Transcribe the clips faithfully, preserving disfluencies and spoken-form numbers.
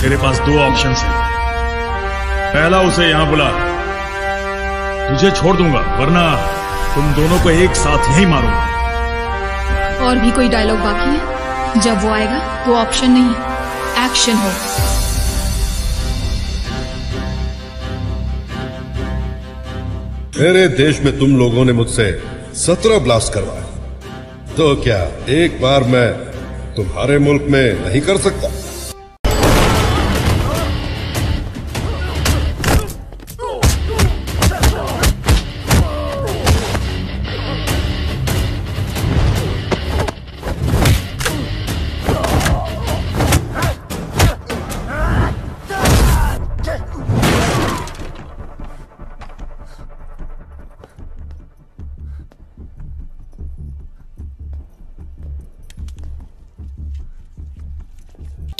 तेरे पास दो ऑप्शंस हैं। पहला, उसे यहां बुला, तुझे छोड़ दूंगा, वरना तुम दोनों को एक साथ यहीं मारूंगा। और भी कोई डायलॉग बाकी है? जब वो आएगा तो ऑप्शन नहीं है, एक्शन हो। मेरे देश में तुम लोगों ने मुझसे सत्रह ब्लास्ट करवाए, तो क्या एक बार मैं तुम्हारे मुल्क में नहीं कर सकता?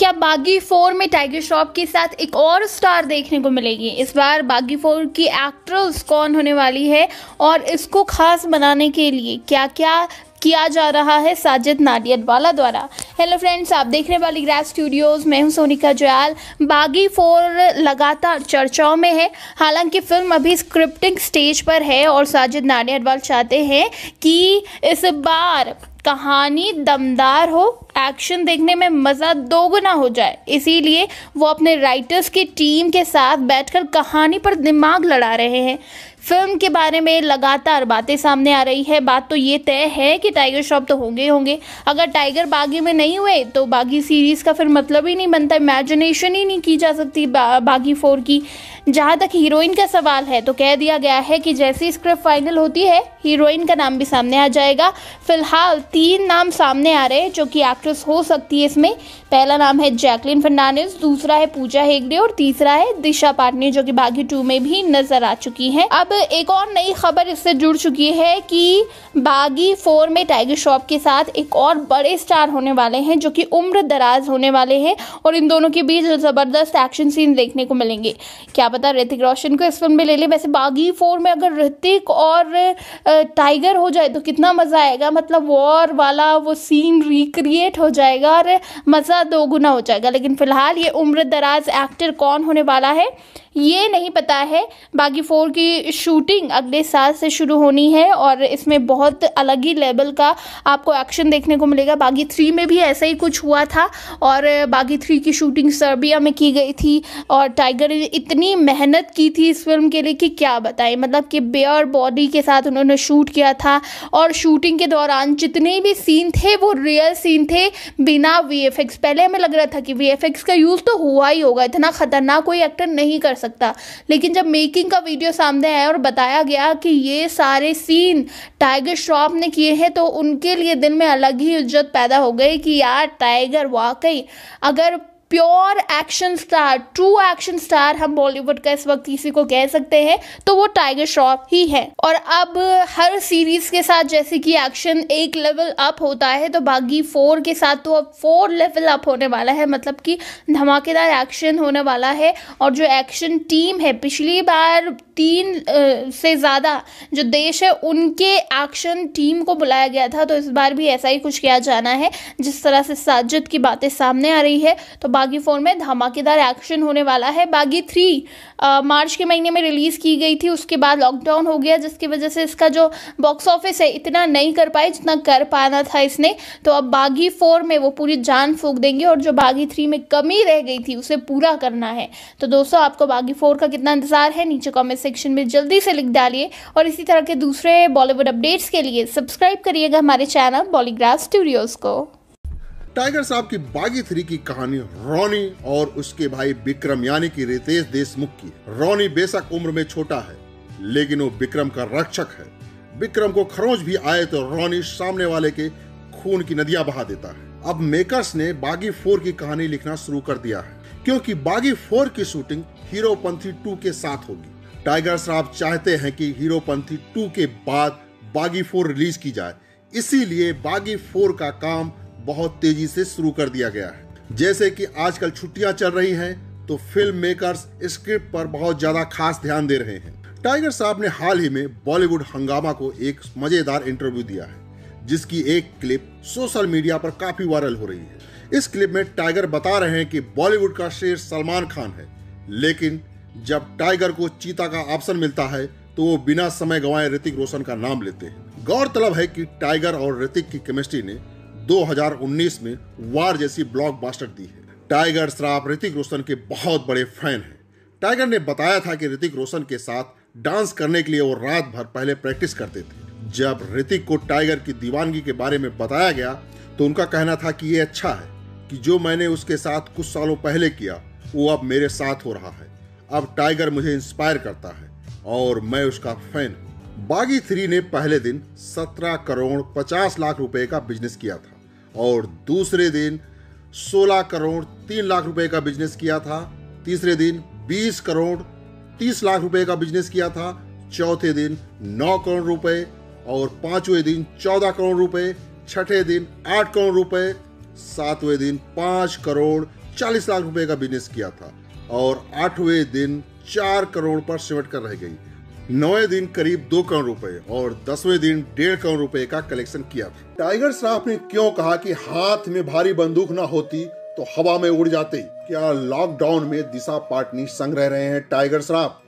क्या बागी फोर में टाइगर श्रॉफ के साथ एक और स्टार देखने को मिलेगी? इस बार बागी फोर की एक्ट्रेस कौन होने वाली है और इसको खास बनाने के लिए क्या क्या किया जा रहा है साजिद नाडियाडवाला द्वारा? हेलो फ्रेंड्स, आप देख रहे बाली ग्रास स्टूडियोज़, मैं हूं सोनिका जयाल। बागी फोर लगातार चर्चाओं में है, हालांकि फिल्म अभी स्क्रिप्टिंग स्टेज पर है और साजिद नाडियाडवाला चाहते हैं कि इस बार कहानी दमदार हो, एक्शन देखने में मज़ा दोगुना हो जाए। इसीलिए वो अपने राइटर्स की टीम के साथ बैठकर कहानी पर दिमाग लड़ा रहे हैं। फिल्म के बारे में लगातार बातें सामने आ रही है। बात तो ये तय है कि टाइगर श्रॉफ तो होंगे होंगे। अगर टाइगर बागी में नहीं हुए तो बागी सीरीज़ का फिर मतलब ही नहीं बनता, इमेजिनेशन ही नहीं की जा सकती बा, बागी फोर की। जहाँ तक हीरोइन का सवाल है तो कह दिया गया है कि जैसी स्क्रिप्ट फाइनल होती है हीरोइन का नाम भी सामने आ जाएगा। फिलहाल तीन नाम सामने आ रहे हैं जो कि एक्ट्रेस हो सकती है इसमें। पहला नाम है जैकलिन फर्नांडिस, दूसरा है पूजा हेगड़े और तीसरा है दिशा पाटनी, जो कि बागी टू में भी नजर आ चुकी हैं। अब एक और नई खबर इससे जुड़ चुकी है कि बागी फोर में टाइगर श्रॉफ के साथ एक और बड़े स्टार होने वाले हैं जो कि उम्र दराज होने वाले हैं और इन दोनों के बीच जबरदस्त एक्शन सीन देखने को मिलेंगे। क्या पता ऋतिक रोशन को इस फिल्म में ले ले। वैसे बागी फोर में अगर ऋतिक और टाइगर हो जाए तो कितना मजा आएगा, मतलब वॉर वाला वो सीन रिक्रिएट हो जाएगा और मज़ा दोगुना हो जाएगा। लेकिन फिलहाल ये उम्र दराज एक्टर कौन होने वाला है ये नहीं पता है। बागी फोर की शूटिंग अगले साल से शुरू होनी है और इसमें बहुत अलग ही लेवल का आपको एक्शन देखने को मिलेगा। बागी थ्री में भी ऐसा ही कुछ हुआ था और बागी थ्री की शूटिंग सर्बिया में की गई थी और टाइगर ने इतनी मेहनत की थी इस फिल्म के लिए कि क्या बताएं, मतलब कि बेयर बॉडी के साथ उन्होंने शूट किया था और शूटिंग के दौरान जितने भी सीन थे वो रियल सीन थे, बिना वी एफ एक्स। पहले हमें लग रहा था कि वी एफ एक्स का यूज़ तो हुआ ही होगा, इतना ख़तरनाक कोई एक्टर नहीं कर सकता, लेकिन जब मेकिंग का वीडियो सामने आया और बताया गया कि ये सारे सीन टाइगर श्रॉफ ने किए हैं तो उनके लिए दिल में अलग ही इज्जत पैदा हो गई कि यार टाइगर वाकई अगर pure action star, true action star हम बॉलीवुड का इस वक्त किसी को कह सकते हैं तो वो टाइगर श्रॉफ ही है। और अब हर सीरीज के साथ जैसे कि एक्शन एक लेवल अप होता है तो बागी फोर के साथ तो अब फोर लेवल अप होने वाला है, मतलब कि धमाकेदार एक्शन होने वाला है। और जो एक्शन टीम है, पिछली बार तीन से ज़्यादा जो देश है उनके एक्शन टीम को बुलाया गया था, तो इस बार भी ऐसा ही कुछ किया जाना है। जिस तरह से साजिद की बातें सामने आ रही है तो बागी फोर में धमाकेदार एक्शन होने वाला है। बागी थ्री आ, मार्च के महीने में रिलीज़ की गई थी, उसके बाद लॉकडाउन हो गया जिसकी वजह से इसका जो बॉक्स ऑफिस है इतना नहीं कर पाए जितना कर पाना था इसने। तो अब बागी फोर में वो पूरी जान फूंक देंगे और जो बागी थ्री में कमी रह गई थी उसे पूरा करना है। तो दोस्तों, आपको बागी फोर का कितना इंतज़ार है नीचे कॉमेंट सेक्शन में जल्दी से लिख डालिए और इसी तरह के दूसरे बॉलीवुड अपडेट्स के लिए सब्सक्राइब करिएगा हमारे चैनल बॉलीग्राफ स्टूडियोज को। टाइगर साहब की बागी थ्री की कहानी रोनी और उसके भाई विक्रम यानी कि रितेश देशमुख की। रोनी बेशक उम्र में छोटा है लेकिन वो विक्रम का रक्षक है। विक्रम को खरोंच भी आए तो रोनी सामने वाले के खून की नदियां बहा देता है। अब मेकर्स ने बागी फोर की कहानी लिखना शुरू कर दिया है क्योंकि बागी फोर की शूटिंग हीरोपंथी टू के साथ होगी। टाइगर साहब चाहते हैं कि हीरोपंथी टू के बाद बागी फोर रिलीज की जाए, इसीलिए बागी फोर का काम बहुत तेजी से शुरू कर दिया गया है। जैसे कि आजकल छुट्टियां चल रही हैं तो फिल्म मेकर्स स्क्रिप्ट पर बहुत ज्यादा खास ध्यान दे रहे हैं। टाइगर साहब ने हाल ही में बॉलीवुड हंगामा को एक मजेदार इंटरव्यू दिया है जिसकी एक क्लिप सोशल मीडिया पर काफी वायरल हो रही है। इस क्लिप में टाइगर बता रहे हैं कि बॉलीवुड का शेर सलमान खान है, लेकिन जब टाइगर को चीता का ऑप्शन मिलता है तो वो बिना समय गंवाए ऋतिक रोशन का नाम लेते हैं। गौरतलब है कि टाइगर और ऋतिक की केमिस्ट्री ने दो हज़ार उन्नीस में वार जैसी ब्लॉकबस्टर दी है। टाइगर श्रॉफ ऋतिक रोशन के बहुत बड़े फैन हैं। टाइगर ने बताया था कि ऋतिक रोशन के साथ डांस करने के लिए वो रात भर पहले प्रैक्टिस करते थे। जब ऋतिक को टाइगर की दीवानगी के बारे में बताया गया तो उनका कहना था कि ये अच्छा है कि जो मैंने उसके साथ कुछ सालों पहले किया वो अब मेरे साथ हो रहा है। अब टाइगर मुझे इंस्पायर करता है और मैं उसका फैन हूँ। बागी थ्री ने पहले दिन सत्रह करोड़ पचास लाख रुपए का बिजनेस किया था और दूसरे दिन सोलह करोड़ तीन लाख रुपए का बिजनेस किया था। तीसरे दिन बीस करोड़ तीस लाख रुपए का बिजनेस किया था। चौथे दिन नौ करोड़ रुपए और पांचवें दिन चौदह करोड़ रुपए, छठे दिन आठ करोड़ रुपए, सातवें दिन पाँच करोड़ चालीस लाख रुपए का बिजनेस किया था और आठवें दिन चार करोड़ पर सिमट कर रह गई। नौवें दिन करीब दो करोड़ रुपए और दसवें दिन डेढ़ करोड़ रुपए का कलेक्शन किया था। टाइगर श्रॉफ ने क्यों कहा कि हाथ में भारी बंदूक ना होती तो हवा में उड़ जाते? क्या लॉकडाउन में दिशा पाटनी संग रह रहे हैं टाइगर श्रॉफ?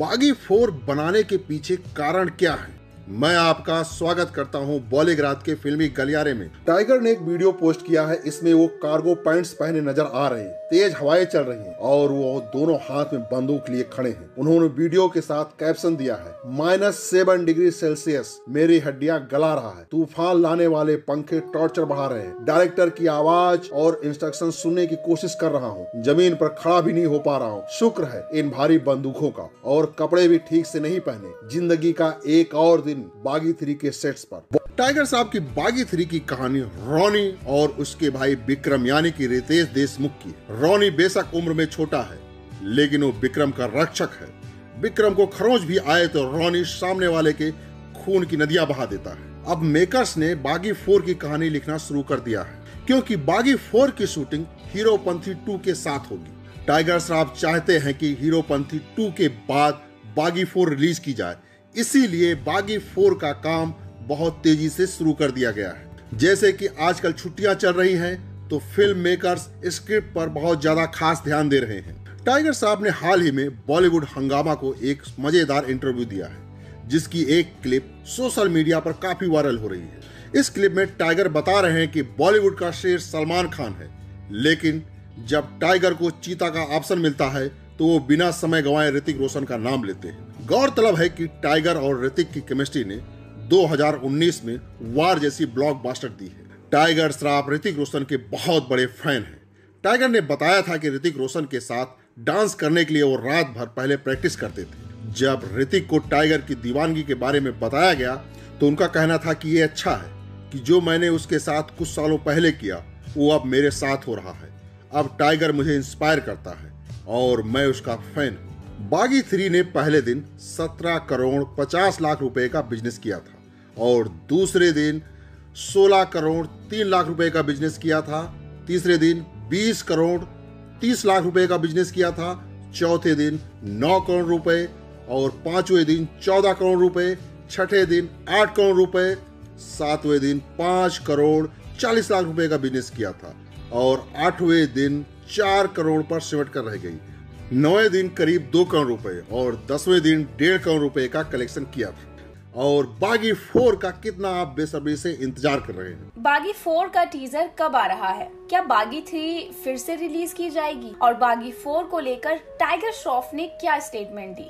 बागी फोर बनाने के पीछे कारण क्या है? मैं आपका स्वागत करता हूं बॉलीग्राज के फिल्मी गलियारे में। टाइगर ने एक वीडियो पोस्ट किया है, इसमें वो कार्गो पैंट्स पहने नजर आ रहे हैं, तेज हवाएं चल रही हैं और वो दोनों हाथ में बंदूक लिए खड़े हैं। उन्होंने वीडियो के साथ कैप्शन दिया है, माइनस सेवन डिग्री सेल्सियस, मेरी हड्डियां गला रहा है, तूफान लाने वाले पंखे टॉर्चर बढ़ा रहे हैं, डायरेक्टर की आवाज और इंस्ट्रक्शन सुनने की कोशिश कर रहा हूँ, जमीन पर खड़ा भी नहीं हो पा रहा हूँ, शुक्र है इन भारी बंदूकों का, और कपड़े भी ठीक से नहीं पहने, जिंदगी का एक और बागी थ्री के सेट्स पर। टाइगर साहब की बागी थ्री की कहानी रोनी और उसके भाई विक्रम यानी कि रितेश देशमुख की। रोनी बेशक उम्र में छोटा है लेकिन वो विक्रम का रक्षक है। विक्रम को खरोंच भी आए तो रोनी सामने वाले के खून की नदियां बहा देता है। अब मेकर्स ने बागी फोर की कहानी लिखना शुरू कर दिया है क्योंकि बागी फोर की शूटिंग हीरोपंथी टू के साथ होगी। टाइगर साहब चाहते हैं कि हीरोपंथी टू के बाद बागी फोर रिलीज की जाए, इसीलिए बागी फोर का काम बहुत तेजी से शुरू कर दिया गया है। जैसे कि आजकल छुट्टियां चल रही हैं, तो फिल्म मेकर्स स्क्रिप्ट पर बहुत ज्यादा खास ध्यान दे रहे हैं। टाइगर साहब ने हाल ही में बॉलीवुड हंगामा को एक मजेदार इंटरव्यू दिया है, जिसकी एक क्लिप सोशल मीडिया पर काफी वायरल हो रही है। इस क्लिप में टाइगर बता रहे हैं कि बॉलीवुड का शेर सलमान खान है, लेकिन जब टाइगर को चीता का ऑप्शन मिलता है तो वो बिना समय गंवाए ऋतिक रोशन का नाम लेते हैं। गौरतलब है कि टाइगर और ऋतिक की केमिस्ट्री ने दो हज़ार उन्नीस में वार जैसी ब्लॉकबस्टर दी है। टाइगर श्रॉफ ऋतिक रोशन के बहुत बड़े फैन हैं। टाइगर ने बताया था कि ऋतिक रोशन के साथ डांस करने के लिए वो रात भर पहले प्रैक्टिस करते थे। जब ऋतिक को टाइगर की दीवानगी के बारे में बताया गया तो उनका कहना था कि ये अच्छा है कि जो मैंने उसके साथ कुछ सालों पहले किया वो अब मेरे साथ हो रहा है। अब टाइगर मुझे इंस्पायर करता है और मैं उसका फैन हूँ। बागी थ्री ने पहले दिन सत्रह करोड़ पचास लाख रुपए का बिजनेस किया था और दूसरे दिन सोलह करोड़ तीन लाख रुपए का बिजनेस किया था। तीसरे दिन बीस करोड़ तीस लाख रुपए का बिजनेस किया था। चौथे दिन नौ करोड़ रुपए और पांचवें दिन चौदह करोड़ रुपए, छठे दिन आठ करोड़ रुपए, सातवें दिन पाँच करोड़ चालीस लाख रुपए का बिजनेस किया था और आठवें दिन चार करोड़ पर सिमट कर रह गई। नौवें दिन करीब दो करोड़ रुपए और दसवें दिन डेढ़ करोड़ रुपए का कलेक्शन किया था। और बागी फोर का कितना आप बेसब्री से इंतजार कर रहे हैं? बागी फोर का टीजर कब आ रहा है? क्या बागी थ्री फिर से रिलीज की जाएगी? और बागी फोर को लेकर टाइगर श्रॉफ ने क्या स्टेटमेंट दी?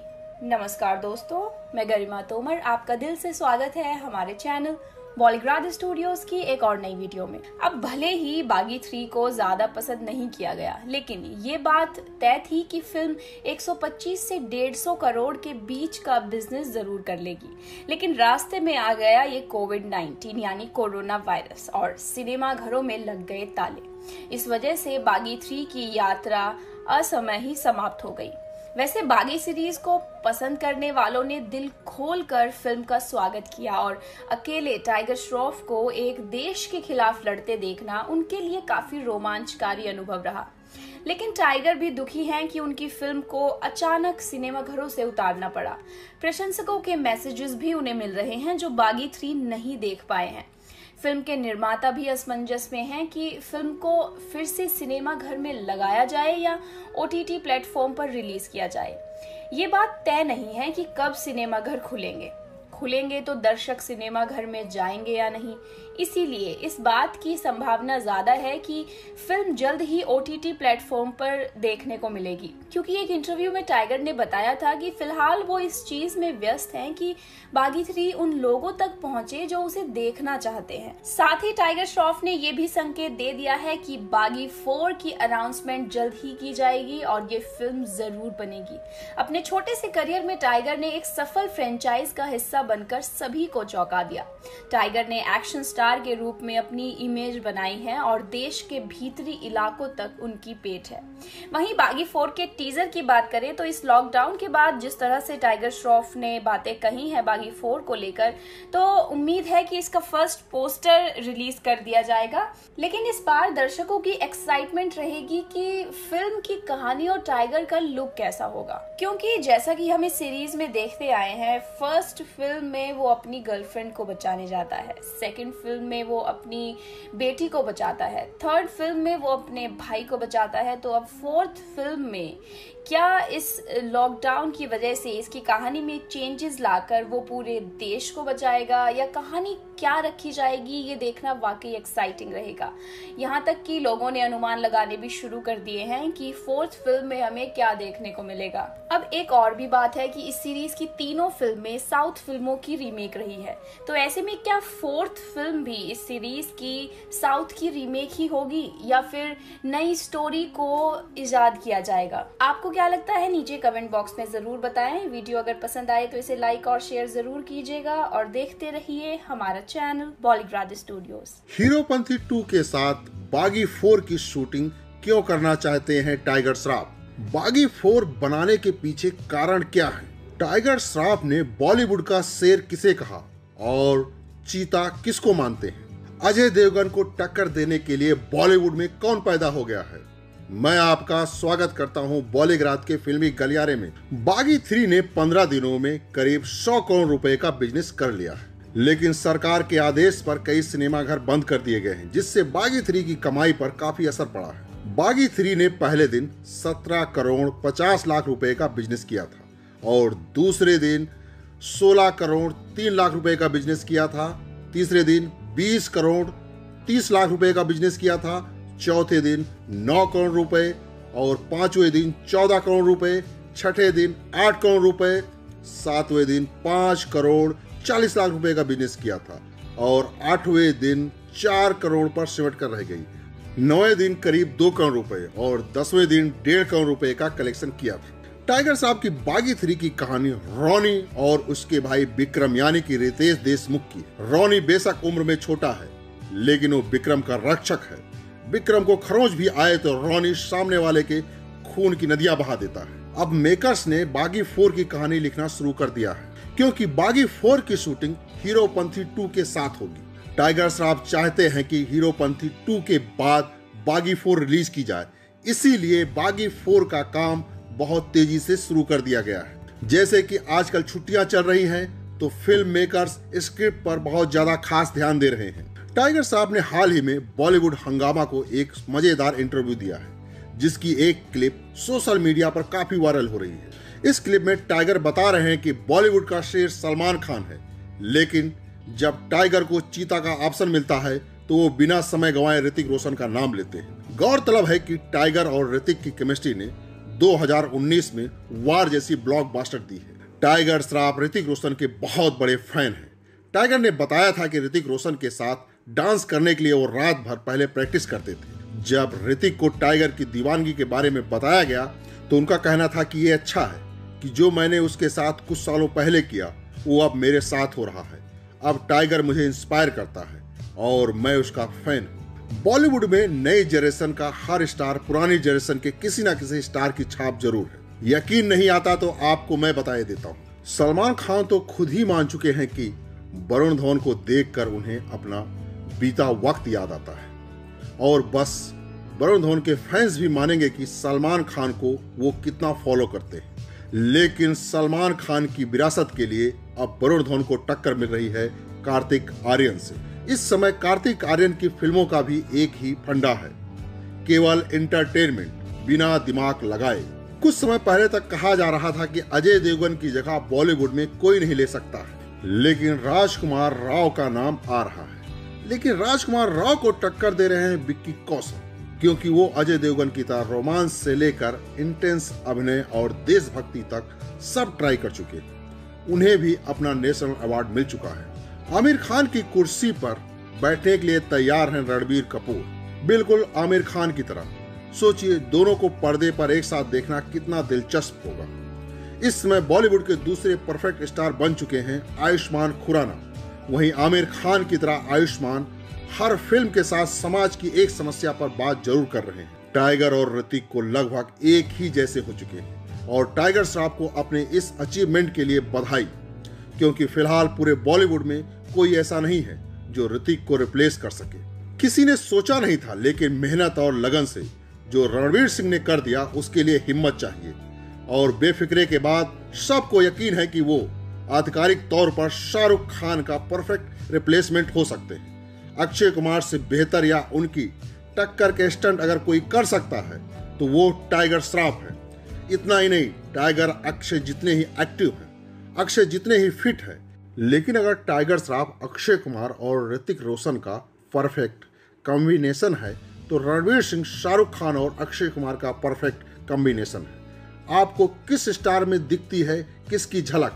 नमस्कार दोस्तों, मैं गरिमा तोमर, आपका दिल से स्वागत है हमारे चैनल बॉलीग्राज स्टूडियोज की एक और नई वीडियो में। अब भले ही बागी थ्री को ज्यादा पसंद नहीं किया गया, लेकिन ये बात तय थी कि फिल्म एक सौ पच्चीस से डेढ़ सौ करोड़ के बीच का बिजनेस जरूर कर लेगी। लेकिन रास्ते में आ गया ये कोविड नाइन्टीन यानी कोरोना वायरस और सिनेमा घरों में लग गए ताले। इस वजह से बागी थ्री की यात्रा असमय ही समाप्त हो गई। वैसे बागी सीरीज को पसंद करने वालों ने दिल खोलकर फिल्म का स्वागत किया और अकेले टाइगर श्रॉफ को एक देश के खिलाफ लड़ते देखना उनके लिए काफी रोमांचकारी अनुभव रहा। लेकिन टाइगर भी दुखी हैं कि उनकी फिल्म को अचानक सिनेमा घरों से उतारना पड़ा। प्रशंसकों के मैसेजेस भी उन्हें मिल रहे हैं जो बागी थ्री नहीं देख पाए हैं। फिल्म के निर्माता भी असमंजस में हैं कि फिल्म को फिर से सिनेमा घर में लगाया जाए या ओ टी टी प्लेटफॉर्म पर रिलीज किया जाए। ये बात तय नहीं है कि कब सिनेमा घर खुलेंगे खुलेंगे तो दर्शक सिनेमा घर में जाएंगे या नहीं। इसीलिए इस बात की संभावना ज़्यादा है कि फिल्म जल्द ही ओ टी टी प्लेटफॉर्म पर देखने को मिलेगी, क्योंकि एक इंटरव्यू में टाइगर ने बताया था कि फिलहाल वो इस चीज़ में व्यस्त हैं कि बागी थ्री उन लोगों तक पहुंचे जो उसे देखना चाहते हैं। साथ ही टाइगर श्रॉफ ने ये भी संकेत दे दिया है कि बागी फोर की अनाउंसमेंट जल्द ही की जाएगी और ये फिल्म जरूर बनेगी। अपने छोटे से करियर में टाइगर ने एक सफल फ्रेंचाइज का हिस्सा बनकर सभी को चौंका दिया। टाइगर ने एक्शन स्टार के रूप में अपनी इमेज बनाई है और देश के भीतरी इलाकों तक उनकी पेट है। वहीं बागी फोर के टीजर की बात करें तो इस लॉकडाउन के बाद जिस तरह से टाइगर श्रॉफ ने बातें कही हैं बागी फोर को लेकर, तो उम्मीद है कि इसका फर्स्ट पोस्टर रिलीज कर दिया जाएगा। लेकिन इस बार दर्शकों की एक्साइटमेंट रहेगी कि फिल्म की कहानी और टाइगर का लुक कैसा होगा, क्योंकि जैसा कि हम इस सीरीज में देखते आए हैं, फर्स्ट फिल्म में वो अपनी गर्लफ्रेंड को बचाने जाता है, सेकंड फिल्म में वो अपनी बेटी को बचाता है, थर्ड फिल्म में वो अपने भाई को बचाता है, तो अब फोर्थ फिल्म में क्या इस लॉकडाउन की वजह से इसकी कहानी में चेंजेस लाकर वो पूरे देश को बचाएगा या कहानी क्या रखी जाएगी, ये देखना वाकई एक्साइटिंग रहेगा। यहाँ तक कि लोगों ने अनुमान लगाने भी शुरू कर दिए हैं कि फोर्थ फिल्म में हमें क्या देखने को मिलेगा। अब एक और भी बात है कि इस सीरीज की तीनों फिल्में साउथ फिल्मों की रीमेक रही है, तो ऐसे में क्या फोर्थ फिल्म भी इस सीरीज की साउथ की रीमेक ही होगी या फिर नई स्टोरी को ईजाद किया जाएगा? आपको क्या लगता है नीचे कमेंट बॉक्स में जरूर बताएं। वीडियो अगर पसंद आए तो इसे लाइक और शेयर जरूर कीजिएगा और देखते रहिए हमारा channel Bollygraph Studios. Heropanti two के साथ बागी फोर की शूटिंग क्यों करना चाहते हैं टाइगर श्रॉफ? बागी फोर बनाने के पीछे कारण क्या है? टाइगर श्रॉफ ने बॉलीवुड का शेर किसे कहा और चीता किसको मानते हैं? अजय देवगन को टक्कर देने के लिए बॉलीवुड में कौन पैदा हो गया है? मैं आपका स्वागत करता हूं बॉलीग्राज के फिल्मी गलियारे में। बागी थ्री ने पंद्रह दिनों में करीब सौ करोड़ रुपए का बिजनेस कर लिया है, लेकिन सरकार के आदेश पर कई सिनेमाघर बंद कर दिए गए हैं, जिससे बागी थ्री की कमाई पर काफी असर पड़ा है। बागी थ्री ने पहले दिन सत्रह करोड़ पचास लाख रुपए का बिजनेस किया था और दूसरे दिन सोलह करोड़ तीन लाख रुपए का बिजनेस किया था, तीसरे दिन बीस करोड़ तीस लाख रुपए का बिजनेस किया था, चौथे दिन नौ करोड़ रुपए और पांचवें दिन चौदह करोड़ रुपए, छठे दिन आठ करोड़ रुपए, सातवें दिन पाँच करोड़ चालीस लाख रुपए का बिजनेस किया था और आठवें दिन चार करोड़ पर सिमट कर रह गई। नौवें दिन करीब दो करोड़ रुपए और दसवें दिन डेढ़ करोड़ रुपए का कलेक्शन किया था। टाइगर साहब की बागी थ्री की कहानी रोनी और उसके भाई विक्रम यानी कि रितेश देशमुख की। रोनी बेशक उम्र में छोटा है लेकिन वो विक्रम का रक्षक है। विक्रम को खरोंच भी आए तो रोनी सामने वाले के खून की नदियां बहा देता है। अब मेकर्स ने बागी फोर की कहानी लिखना शुरू कर दिया है, क्योंकि बागी फोर की शूटिंग हीरोपंथी टू के साथ होगी। टाइगर साहब चाहते हैं कि हीरोपंथी टू के बाद बागी फोर रिलीज की जाए, इसीलिए बागी फोर का काम बहुत तेजी से शुरू कर दिया गया है। जैसे कि आजकल छुट्टियां चल रही हैं, तो फिल्म मेकर्स स्क्रिप्ट पर बहुत ज्यादा खास ध्यान दे रहे हैं। टाइगर साहब ने हाल ही में बॉलीवुड हंगामा को एक मजेदार इंटरव्यू दिया है, जिसकी एक क्लिप सोशल मीडिया पर काफी वायरल हो रही है। इस क्लिप में टाइगर बता रहे हैं कि बॉलीवुड का शेर सलमान खान है, लेकिन जब टाइगर को चीता का ऑप्शन मिलता है तो वो बिना समय गंवाए ऋतिक रोशन का नाम लेते हैं। गौरतलब है कि टाइगर और ऋतिक की केमिस्ट्री ने दो हज़ार उन्नीस में वार जैसी ब्लॉकबस्टर दी है। टाइगर श्रॉफ ऋतिक रोशन के बहुत बड़े फैन हैं। टाइगर ने बताया था कि ऋतिक रोशन के साथ डांस करने के लिए वो रात भर पहले प्रैक्टिस करते थे। जब ऋतिक को टाइगर की दीवानगी के बारे में बताया गया तो उनका कहना था कि ये अच्छा है कि जो मैंने उसके साथ कुछ सालों पहले किया वो अब मेरे साथ हो रहा है। अब टाइगर मुझे इंस्पायर करता है और मैं उसका फैन हूँ। बॉलीवुड में नई जनरेशन का हर स्टार पुरानी जनरेशन के किसी न किसी स्टार की छाप जरूर है। यकीन नहीं आता तो आपको मैं बताए देता हूँ। सलमान खान तो खुद ही मान चुके हैं कि वरुण धवन को देखकर उन्हें अपना बीता वक्त याद आता है और बस वरुण धवन के फैंस भी मानेंगे कि सलमान खान को वो कितना फॉलो करते हैं। लेकिन सलमान खान की विरासत के लिए अब वरुण धवन को टक्कर मिल रही है कार्तिक आर्यन से। इस समय कार्तिक आर्यन की फिल्मों का भी एक ही फंडा है, केवल एंटरटेनमेंट बिना दिमाग लगाए। कुछ समय पहले तक कहा जा रहा था कि अजय देवगन की जगह बॉलीवुड में कोई नहीं ले सकता है, लेकिन राजकुमार राव का नाम आ रहा है। लेकिन राजकुमार राव को टक्कर दे रहे हैं विक्की कौशल, क्योंकि वो अजय देवगन की तरह रोमांस से लेकर इंटेंस अभिनय और देशभक्ति तक सब ट्राई कर चुके। उन्हें भी अपना नेशनल अवार्ड मिल चुका है। आमिर खान की कुर्सी पर बैठने के लिए तैयार हैं रणबीर कपूर, बिल्कुल आमिर खान की तरह। सोचिए, दोनों को पर्दे पर एक साथ देखना कितना दिलचस्प होगा। इस समय बॉलीवुड के दूसरे परफेक्ट स्टार बन चुके हैं आयुष्मान खुराना। वहीं आमिर खान की तरह आयुष्मान हर फिल्म के साथ समाज की एक समस्या पर बात जरूर कर रहे हैं। टाइगर और ऋतिक को लगभग एक ही जैसे हो चुके हैं और टाइगर साहब को अपने इस अचीवमेंट के लिए बधाई, क्योंकि फिलहाल पूरे बॉलीवुड में कोई ऐसा नहीं है जो ऋतिक को रिप्लेस कर सके। किसी ने सोचा नहीं था, लेकिन मेहनत और लगन से जो रणवीर सिंह ने कर दिया उसके लिए हिम्मत चाहिए। और बेफिक्रे के बाद सबको यकीन है कि वो आधिकारिक तौर पर शाहरुख खान का परफेक्ट रिप्लेसमेंट हो सकते हैं। अक्षय कुमार से बेहतर या उनकी टक्कर के स्टंट अगर कोई कर सकता है तो वो टाइगर श्रॉफ है। इतना ही नहीं, टाइगर अक्षय जितने ही एक्टिव हैं, अक्षय जितने ही फिट है, लेकिन अगर टाइगर श्रॉफ अक्षय कुमार और ऋतिक रोशन का परफेक्ट कॉम्बिनेशन है तो रणवीर सिंह शाहरुख खान और अक्षय कुमार का परफेक्ट कॉम्बिनेशन है। आपको किस स्टार में दिखती है किसकी झलक?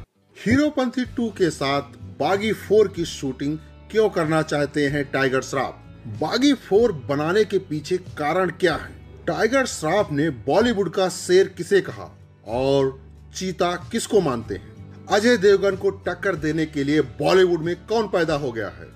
हीरोपंथी टू के साथ बागी फोर की शूटिंग क्यों करना चाहते हैं टाइगर श्रॉफ? बागी फोर बनाने के पीछे कारण क्या है? टाइगर श्रॉफ ने बॉलीवुड का शेर किसे कहा और चीता किसको मानते हैं? अजय देवगन को टक्कर देने के लिए बॉलीवुड में कौन पैदा हो गया है?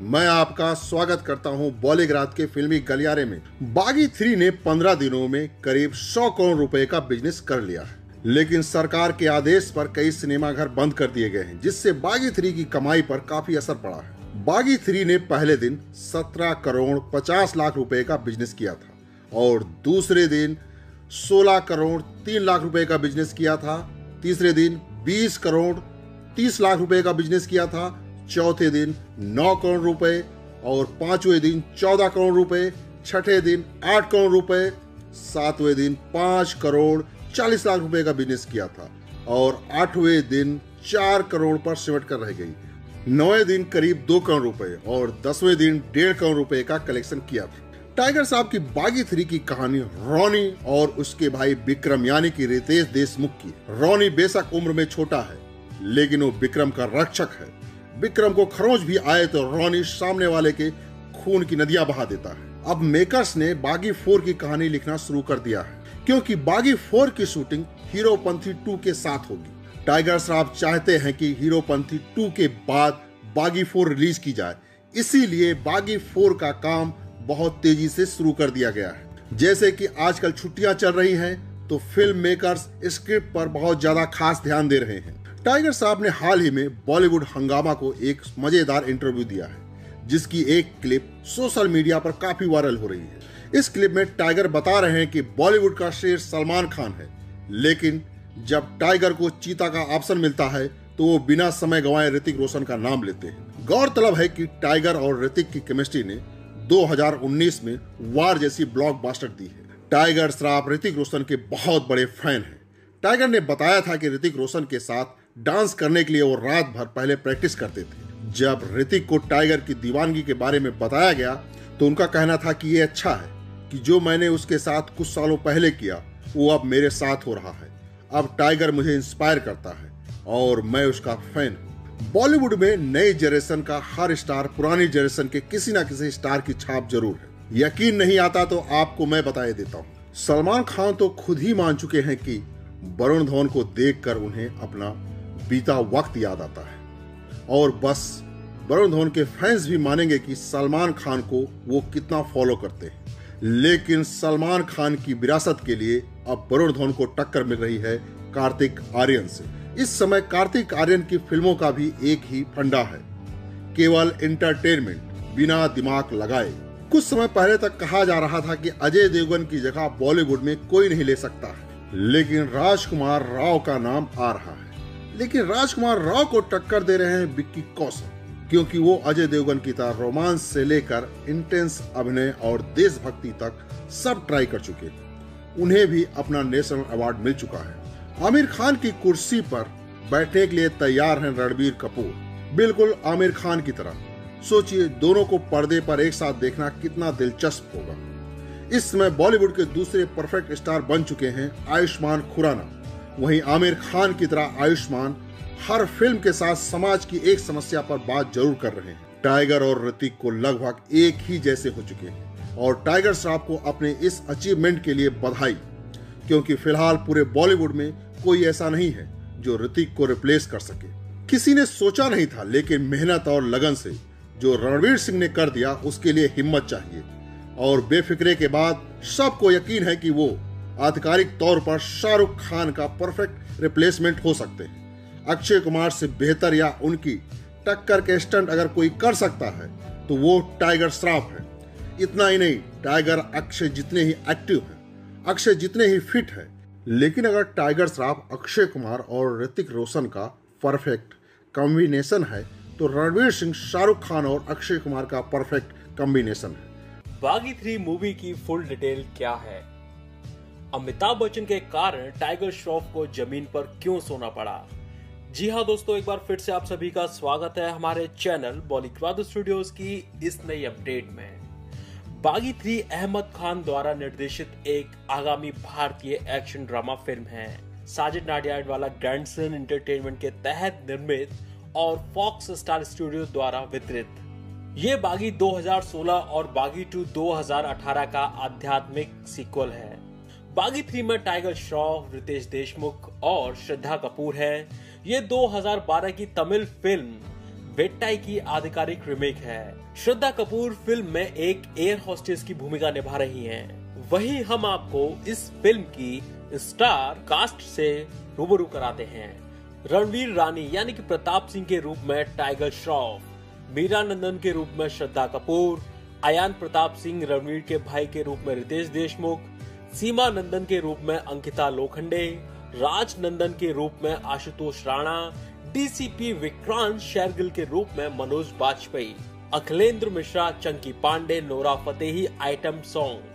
मैं आपका स्वागत करता हूं बॉलीग्राज के फिल्मी गलियारे में। बागी थ्री ने पंद्रह दिनों में करीब सौ करोड़ रुपए का बिजनेस कर लिया है, लेकिन सरकार के आदेश पर कई सिनेमाघर बंद कर दिए गए हैं, जिससे बागी थ्री की कमाई पर काफी असर पड़ा है। बागी थ्री ने पहले दिन सत्रह करोड़ पचास लाख रुपए का बिजनेस किया था और दूसरे दिन सोलह करोड़ तीन लाख रुपए का बिजनेस किया था, तीसरे दिन बीस करोड़ तीस लाख रुपए का बिजनेस किया था, चौथे दिन नौ करोड़ रुपए और पांचवें दिन चौदह करोड़ रुपए, छठे दिन आठ करोड़ रुपए, सातवें दिन पांच करोड़ चालीस लाख रुपए का बिजनेस किया था और आठवें दिन चार करोड़ पर सिमट कर रह गई। नौवें दिन करीब दो करोड़ रुपए और दसवें दिन डेढ़ करोड़ रुपए का कलेक्शन किया था। टाइगर साहब की बागी थ्री की कहानी रोनी और उसके भाई विक्रम यानी कि रितेश देशमुख की। रोनी बेशक उम्र में छोटा है, लेकिन वो विक्रम का रक्षक है। विक्रम को खरोंच भी आए तो रोनी सामने वाले के खून की नदियां बहा देता है। अब मेकर्स ने बागी फोर की कहानी लिखना शुरू कर दिया है, क्योंकि बागी फोर की शूटिंग हीरोपंथी टू के साथ होगी। टाइगर श्रॉफ चाहते हैं कि हीरोपंथी टू के बाद बागी फोर रिलीज की जाए, इसीलिए बागी फोर का काम बहुत तेजी से शुरू कर दिया गया है। जैसे कि आजकल छुट्टियां चल रही हैं, तो फिल्म मेकर्स स्क्रिप्ट पर बहुत ज्यादा खास ध्यान दे रहे हैं। टाइगर साहब ने हाल ही में बॉलीवुड हंगामा को एक मजेदार इंटरव्यू दिया है, जिसकी एक क्लिप सोशल मीडिया पर काफी वायरल हो रही है। इस क्लिप में टाइगर बता रहे हैं कि बॉलीवुड का शेर सलमान खान है, लेकिन जब टाइगर को चीता का ऑप्शन मिलता है तो वो बिना समय गंवाए ऋतिक रोशन का नाम लेते हैं। गौरतलब है कि टाइगर और ऋतिक की केमिस्ट्री ने दो हज़ार उन्नीस में वार जैसी ब्लॉकबस्टर दी है। टाइगर श्रॉफ ऋतिक रोशन के बहुत बड़े फैन हैं। टाइगर ने बताया था कि ऋतिक रोशन के साथ डांस करने के लिए वो रात भर पहले प्रैक्टिस करते थे। जब ऋतिक को टाइगर की दीवानगी के बारे में बताया गया तो उनका कहना था कि ये अच्छा है कि जो मैंने उसके साथ कुछ सालों पहले किया वो अब मेरे साथ हो रहा है। अब टाइगर मुझे इंस्पायर करता है और मैं उसका फैन हूँ। बॉलीवुड में नई जनरेशन का हर स्टार पुरानी जनरेशन के किसी ना किसी स्टार की छाप जरूर है। यकीन नहीं आता तो आपको मैं बताए देता हूँ। सलमान खान तो खुद ही मान चुके हैं कि वरुण धवन को देखकर उन्हें अपना बीता वक्त याद आता है और बस वरुण धवन के फैंस भी मानेंगे कि सलमान खान को वो कितना फॉलो करते हैं। लेकिन सलमान खान की विरासत के लिए अब वरुण धवन को टक्कर मिल रही है कार्तिक आर्यन से। इस समय कार्तिक आर्यन की फिल्मों का भी एक ही फंडा है, केवल एंटरटेनमेंट बिना दिमाग लगाए। कुछ समय पहले तक कहा जा रहा था कि अजय देवगन की जगह बॉलीवुड में कोई नहीं ले सकता है, लेकिन राजकुमार राव का नाम आ रहा है। लेकिन राजकुमार राव को टक्कर दे रहे हैं विक्की कौशल, क्योंकि वो अजय देवगन की तरह रोमांस से लेकर इंटेंस अभिनय और देशभक्ति तक सब ट्राई कर चुके। उन्हें भी अपना नेशनल अवार्ड मिल चुका है। आमिर खान की कुर्सी पर बैठने के लिए तैयार हैं रणबीर कपूर, बिल्कुल आमिर खान की तरह। सोचिए दोनों को पर्दे पर एक साथ देखना कितना दिलचस्प होगा। इस समय बॉलीवुड के दूसरे परफेक्ट स्टार बन चुके हैं आयुष्मान खुराना। वहीं आमिर खान की तरह आयुष्मान हर फिल्म के साथ समाज की एक समस्या पर बात जरूर कर रहे हैं। टाइगर और ऋतिक को लगभग एक ही जैसे हो चुके हैं और टाइगर श्रॉफ को अपने इस अचीवमेंट के लिए बधाई, क्योंकि फिलहाल पूरे बॉलीवुड में कोई ऐसा नहीं है जो ऋतिक को रिप्लेस कर सके। किसी ने सोचा नहीं था, लेकिन मेहनत और लगन से जो रणवीर सिंह ने कर दिया उसके लिए हिम्मत चाहिए। और बेफिक्रे के बाद सबको यकीन है कि वो आधिकारिक तौर पर शाहरुख खान का परफेक्ट रिप्लेसमेंट हो सकते हैं। अक्षय कुमार से बेहतर या उनकी टक्कर के स्टंट अगर कोई कर सकता है तो वो टाइगर श्रॉफ है। इतना ही नहीं, टाइगर अक्षय जितने ही एक्टिव है, अक्षय जितने ही फिट है, लेकिन अगर टाइगर श्रॉफ अक्षय कुमार और ऋतिक रोशन का परफेक्ट कॉम्बिनेशन है तो रणवीर सिंह शाहरुख खान और अक्षय कुमार का परफेक्ट कॉम्बिनेशन है। बागी थ्री मूवी की फुल डिटेल क्या है? अमिताभ बच्चन के कारण टाइगर श्रॉफ को जमीन पर क्यों सोना पड़ा? जी हाँ दोस्तों, एक बार फिर से आप सभी का स्वागत है हमारे चैनल बॉलीक्वाद स्टूडियोज की इस नई अपडेट में। बागी थ्री अहमद खान द्वारा निर्देशित एक आगामी भारतीय एक्शन ड्रामा फिल्म है। साजिद नाडियाड वाला ग्रैंडसन एंटरटेनमेंट के तहत निर्मित और फॉक्स स्टार स्टूडियो द्वारा वितरित ये बागी दो हज़ार सोलह और बागी टू दो हज़ार अठारह का आध्यात्मिक सीक्वल है। बागी थ्री में टाइगर श्रॉफ, रितेश देशमुख और श्रद्धा कपूर हैं। ये दो हज़ार बारह की तमिल फिल्म वेट्टाई की आधिकारिक रीमेक है। श्रद्धा कपूर फिल्म में एक एयर होस्टेस की भूमिका निभा रही हैं। वहीं हम आपको इस फिल्म की स्टार कास्ट से रूबरू कराते हैं। रणवीर रानी यानी कि प्रताप सिंह के रूप में टाइगर श्रॉफ, मीरा नंदन के रूप में श्रद्धा कपूर, अयान प्रताप सिंह रणवीर के भाई के रूप में रितेश देशमुख, सीमा नंदन के रूप में अंकिता लोखंडे, राज नंदन के रूप में आशुतोष राणा, डीसीपी विक्रांत शेरगिल के रूप में Manoj Bajpayee, Akhilendra Mishra, Chunky Pandey, Nora Fatehi item song.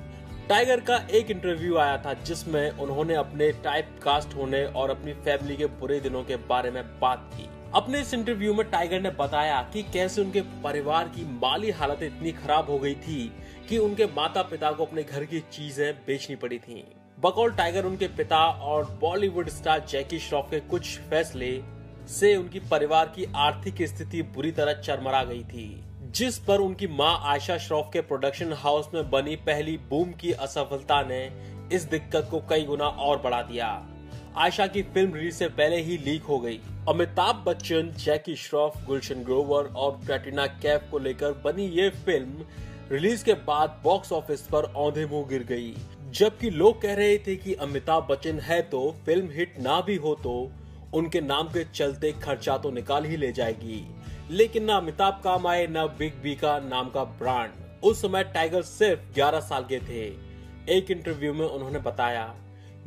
Tiger का एक इंटरव्यू आया था जिसमें उन्होंने अपने टाइपकास्ट होने और अपनी फैमिली के बुरे दिनों के बारे में बात की। अपने इस इंटरव्यू में टाइगर ने बताया कि कैसे उनके परिवार की माली हालत इतनी खराब हो गई थी कि उनके माता पिता को अपने घर की चीजें बेचनी पड़ी थीं। बकौल टाइगर उनके पिता और बॉलीवुड स्टार जैकी श्रॉफ के कुछ फैसले से उनकी परिवार की आर्थिक स्थिति बुरी तरह चरमरा गई थी, जिस पर उनकी मां आयशा श्रॉफ के प्रोडक्शन हाउस में बनी पहली बूम की असफलता ने इस दिक्कत को कई गुना और बढ़ा दिया। आयशा की फिल्म रिलीज से पहले ही लीक हो गई। अमिताभ बच्चन, जैकी श्रॉफ, गुलशन ग्रोवर और कैटरीना कैफ को लेकर बनी ये फिल्म रिलीज के बाद बॉक्स ऑफिस पर औंधे मुंह गिर गई। जबकि लोग कह रहे थे कि अमिताभ बच्चन है तो फिल्म हिट ना भी हो तो उनके नाम के चलते खर्चा तो निकाल ही ले जाएगी, लेकिन ना अमिताभ काम आए ना बिग बी का नाम का ब्रांड। उस समय टाइगर सिर्फ ग्यारह साल के थे। एक इंटरव्यू में उन्होंने बताया,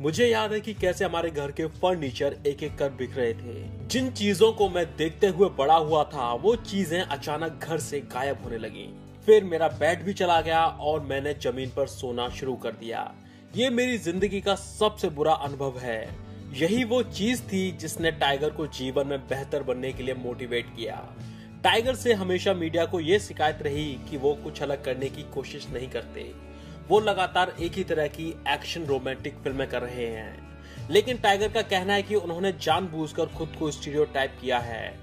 मुझे याद है कि कैसे हमारे घर के फर्नीचर एक एक कर बिक रहे थे। जिन चीजों को मैं देखते हुए बड़ा हुआ था वो चीजें अचानक घर से गायब होने लगी। फिर मेरा बेड भी चला गया और मैंने जमीन पर सोना शुरू कर दिया। ये मेरी जिंदगी का सबसे बुरा अनुभव है। यही वो चीज थी जिसने टाइगर को जीवन में बेहतर बनने के लिए मोटिवेट किया। टाइगर से हमेशा मीडिया को ये शिकायत रही कि वो कुछ अलग करने की कोशिश नहीं करते। वो लगातार एक ही तरह की एक्शन रोमांटिक फिल्में कर रहे हैं, लेकिन टाइगर का कहना है कि उन्होंने जानबूझकर खुद को स्टीरियोटाइप किया है।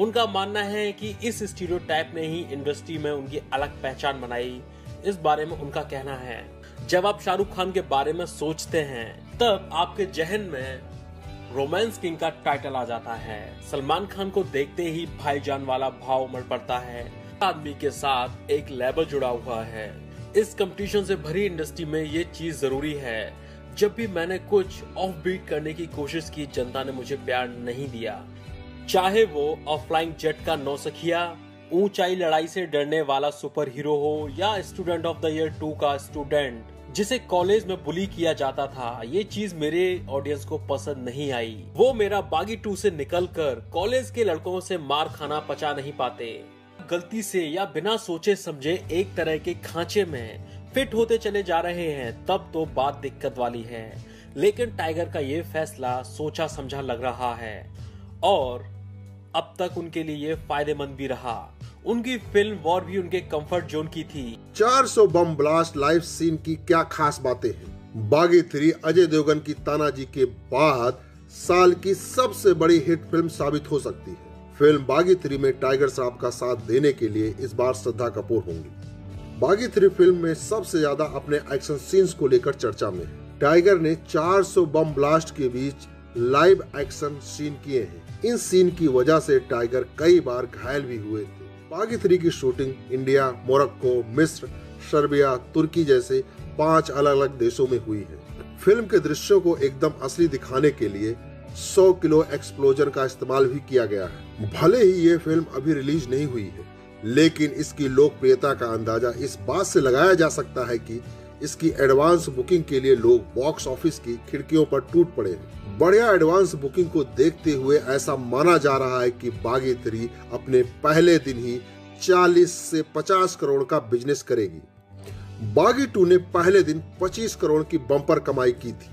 उनका मानना है कि इस स्टीरियोटाइप ने ही इंडस्ट्री में उनकी अलग पहचान बनाई। इस बारे में उनका कहना है, जब आप शाहरुख खान के बारे में सोचते हैं तब आपके जहन में रोमांस किंग का टाइटल आ जाता है। सलमान खान को देखते ही भाईजान वाला भाव उमड़ पड़ता है। आदमी के साथ एक लेबल जुड़ा हुआ है। इस कंपटीशन से भरी इंडस्ट्री में ये चीज जरूरी है। जब भी मैंने कुछ ऑफ बीट करने की कोशिश की, जनता ने मुझे प्यार नहीं दिया। चाहे वो ऑफलाइन जेट का नौसखिया, ऊंचाई लड़ाई से डरने वाला सुपर हीरो हो या Student of the year Two का स्टूडेंट जिसे कॉलेज में बुली किया जाता था, ये चीज मेरे ऑडियंस को पसंद नहीं आई। वो मेरा बागी टू से निकलकर कॉलेज के लड़कों से मार खाना पचा नहीं पाते। आप गलती से या बिना सोचे समझे एक तरह के खांचे में फिट होते चले जा रहे हैं तब तो बात दिक्कत वाली है। लेकिन टाइगर का ये फैसला सोचा समझा लग रहा है और अब तक उनके लिए फायदेमंद भी रहा। उनकी फिल्म वॉर भी उनके कंफर्ट जोन की थी। चार सौ बम ब्लास्ट लाइव सीन की क्या खास बातें हैं। बागी थ्री अजय देवगन की तानाजी के बाद साल की सबसे बड़ी हिट फिल्म साबित हो सकती है। फिल्म बागी थ्री में टाइगर साहब का साथ देने के लिए इस बार श्रद्धा कपूर होंगी। बागी थ्री फिल्म में सबसे ज्यादा अपने एक्शन सीन्स को लेकर चर्चा में है। टाइगर ने चार सौ बम ब्लास्ट के बीच लाइव एक्शन सीन किए हैं। इन सीन की वजह से टाइगर कई बार घायल भी हुए थे। बागी थ्री की शूटिंग इंडिया, मोरक्को, मिस्र, सर्बिया, तुर्की जैसे पांच अलग अलग देशों में हुई है। फिल्म के दृश्यों को एकदम असली दिखाने के लिए सौ किलो एक्सप्लोजन का इस्तेमाल भी किया गया है। भले ही ये फिल्म अभी रिलीज नहीं हुई है, लेकिन इसकी लोकप्रियता का अंदाजा इस बात से लगाया जा सकता है कि इसकी एडवांस बुकिंग के लिए लोग बॉक्स ऑफिस की खिड़कियों पर टूट पड़े हैं। बढ़िया एडवांस बुकिंग को देखते हुए ऐसा माना जा रहा है कि बागी थ्री अपने पहले दिन ही चालीस से पचास करोड़ का बिजनेस करेगी। बागी टू ने पहले दिन पच्चीस करोड़ की बम्पर कमाई की थी,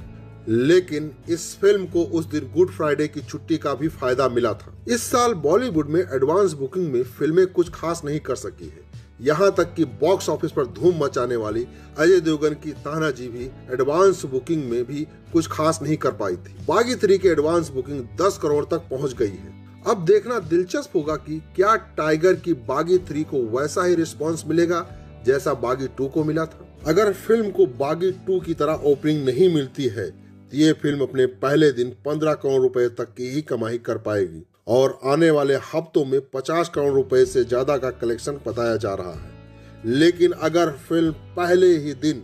लेकिन इस फिल्म को उस दिन गुड फ्राइडे की छुट्टी का भी फायदा मिला था। इस साल बॉलीवुड में एडवांस बुकिंग में फिल्में कुछ खास नहीं कर सकी है। यहाँ तक कि बॉक्स ऑफिस पर धूम मचाने वाली अजय देवगन की तानाजी भी एडवांस बुकिंग में भी कुछ खास नहीं कर पाई थी। बागी थ्री की एडवांस बुकिंग दस करोड़ तक पहुँच गई है। अब देखना दिलचस्प होगा कि क्या टाइगर की बागी थ्री को वैसा ही रिस्पॉन्स मिलेगा जैसा बागी टू को मिला था। अगर फिल्म को बागी टू की तरह ओपनिंग नहीं मिलती है तो ये फिल्म अपने पहले दिन पंद्रह करोड़ रुपए तक की ही कमाई कर पाएगी और आने वाले हफ्तों में पचास करोड़ रुपए से ज़्यादा का कलेक्शन बताया जा रहा है। लेकिन अगर फिल्म पहले ही दिन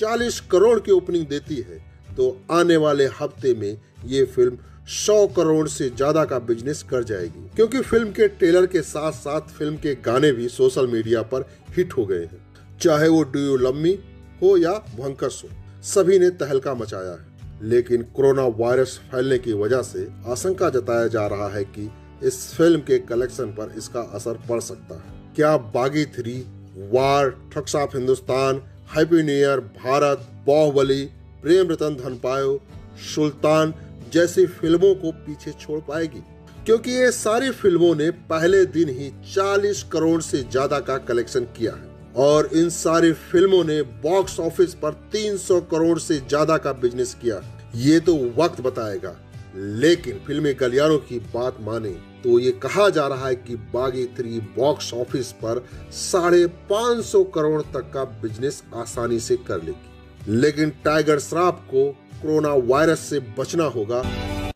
चालीस करोड़ की ओपनिंग देती है तो आने वाले हफ्ते में ये फिल्म सौ करोड़ से ज़्यादा का बिजनेस कर जाएगी, क्योंकि फिल्म के ट्रेलर के साथ साथ फिल्म के गाने भी सोशल मीडिया पर हिट हो गए हैं। चाहे वो डू यू लव मी हो या भंकस हो, सभी ने तहलका मचाया है। लेकिन कोरोना वायरस फैलने की वजह से आशंका जताया जा रहा है कि इस फिल्म के कलेक्शन पर इसका असर पड़ सकता है। क्या Baaghi three, War, thugs of Hindustan, happy new year, Bharat, Baahubali, Prem Ratan Dhan Payo, सुल्तान जैसी फिल्मों को पीछे छोड़ पाएगी? क्योंकि ये सारी फिल्मों ने पहले दिन ही चालीस करोड़ से ज्यादा का कलेक्शन किया है और इन सारी फिल्मों ने बॉक्स ऑफिस पर तीन सौ करोड़ से ज्यादा का बिजनेस किया। ये तो वक्त बताएगा, लेकिन फिल्मी गलियारों की बात माने तो ये कहा जा रहा है कि बागी थ्री बॉक्स ऑफिस पर साढ़े पाँच सौ करोड़ तक का बिजनेस आसानी से कर लेगी। लेकिन टाइगर श्रॉफ को कोरोना वायरस से बचना होगा।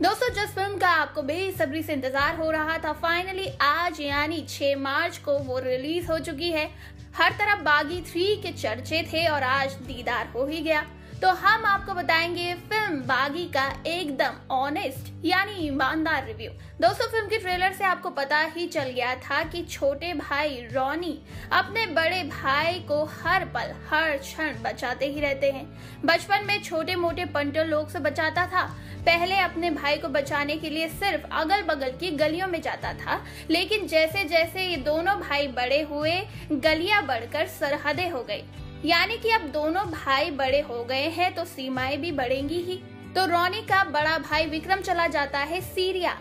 दोस्तों, जिस फिल्म का आपको बेसब्री से इंतजार हो रहा था, फाइनली आज यानी छह मार्च को वो रिलीज हो चुकी है। हर तरफ बागी थ्री के चर्चे थे और आज दीदार हो ही गया। तो हम आपको बताएंगे फिल्म बागी का एकदम ऑनेस्ट यानी ईमानदार रिव्यू। दोस्तों, फिल्म के ट्रेलर से आपको पता ही चल गया था कि छोटे भाई रॉनी अपने बड़े भाई को हर पल हर क्षण बचाते ही रहते हैं। बचपन में छोटे मोटे पंटे लोग से बचाता था। पहले अपने भाई को बचाने के लिए सिर्फ अगल बगल की गलियों में जाता था, लेकिन जैसे जैसे ये दोनों भाई बड़े हुए गलियां बढ़कर सरहदें हो गई। यानी कि अब दोनों भाई बड़े हो गए हैं तो सीमाएं भी बढ़ेंगी ही। तो रॉनी का बड़ा भाई विक्रम चला जाता है सीरिया।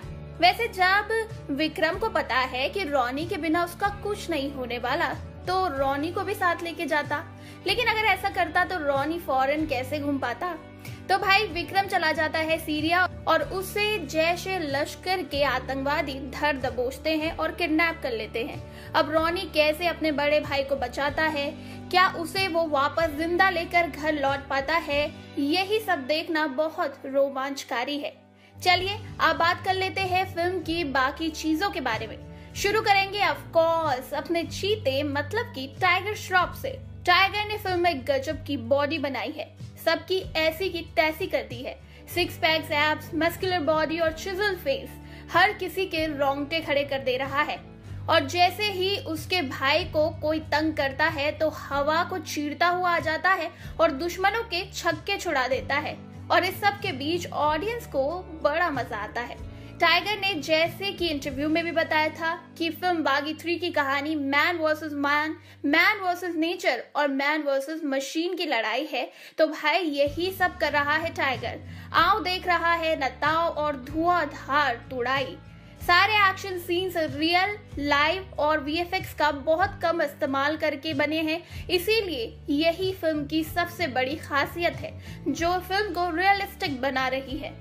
वैसे जब विक्रम को पता है कि रॉनी के बिना उसका कुछ नहीं होने वाला तो रॉनी को भी साथ लेके जाता, लेकिन अगर ऐसा करता तो रॉनी फॉरेन कैसे घूम पाता? तो भाई विक्रम चला जाता है सीरिया और उसे जैश ए लश्कर के आतंकवादी धर दबोचते हैं और किडनैप कर लेते हैं। अब रॉनी कैसे अपने बड़े भाई को बचाता है, क्या उसे वो वापस जिंदा लेकर घर लौट पाता है, यही सब देखना बहुत रोमांचकारी है। चलिए अब बात कर लेते हैं फिल्म की बाकी चीजों के बारे में। शुरू करेंगे ऑफ कोर्स अपने चीते मतलब कि टाइगर श्रॉफ से। टाइगर ने फिल्म में गजब की बॉडी बनाई है, सबकी ऐसी की तैसी कर दी है। Six packs, abs, muscular body और चिजल फेस हर किसी के रोंगटे खड़े कर दे रहा है। और जैसे ही उसके भाई को कोई तंग करता है तो हवा को चीरता हुआ आ जाता है और दुश्मनों के छक्के छुड़ा देता है। और इस सब के बीच ऑडियंस को बड़ा मजा आता है। टाइगर ने जैसे कि इंटरव्यू में भी बताया था कि फिल्म बागी थ्री की कहानी man versus man, man versus nature और मैन वर्सेस मशीन की लड़ाई है, तो भाई यही सब कर रहा है टाइगर। आओ देख रहा है नताव और धुआंधार तुड़ाई। सारे एक्शन सीन्स रियल लाइव और वीएफएक्स का बहुत कम इस्तेमाल करके बने हैं, इसीलिए यही फिल्म की सबसे बड़ी खासियत है जो फिल्म को रियलिस्टिक बना रही है।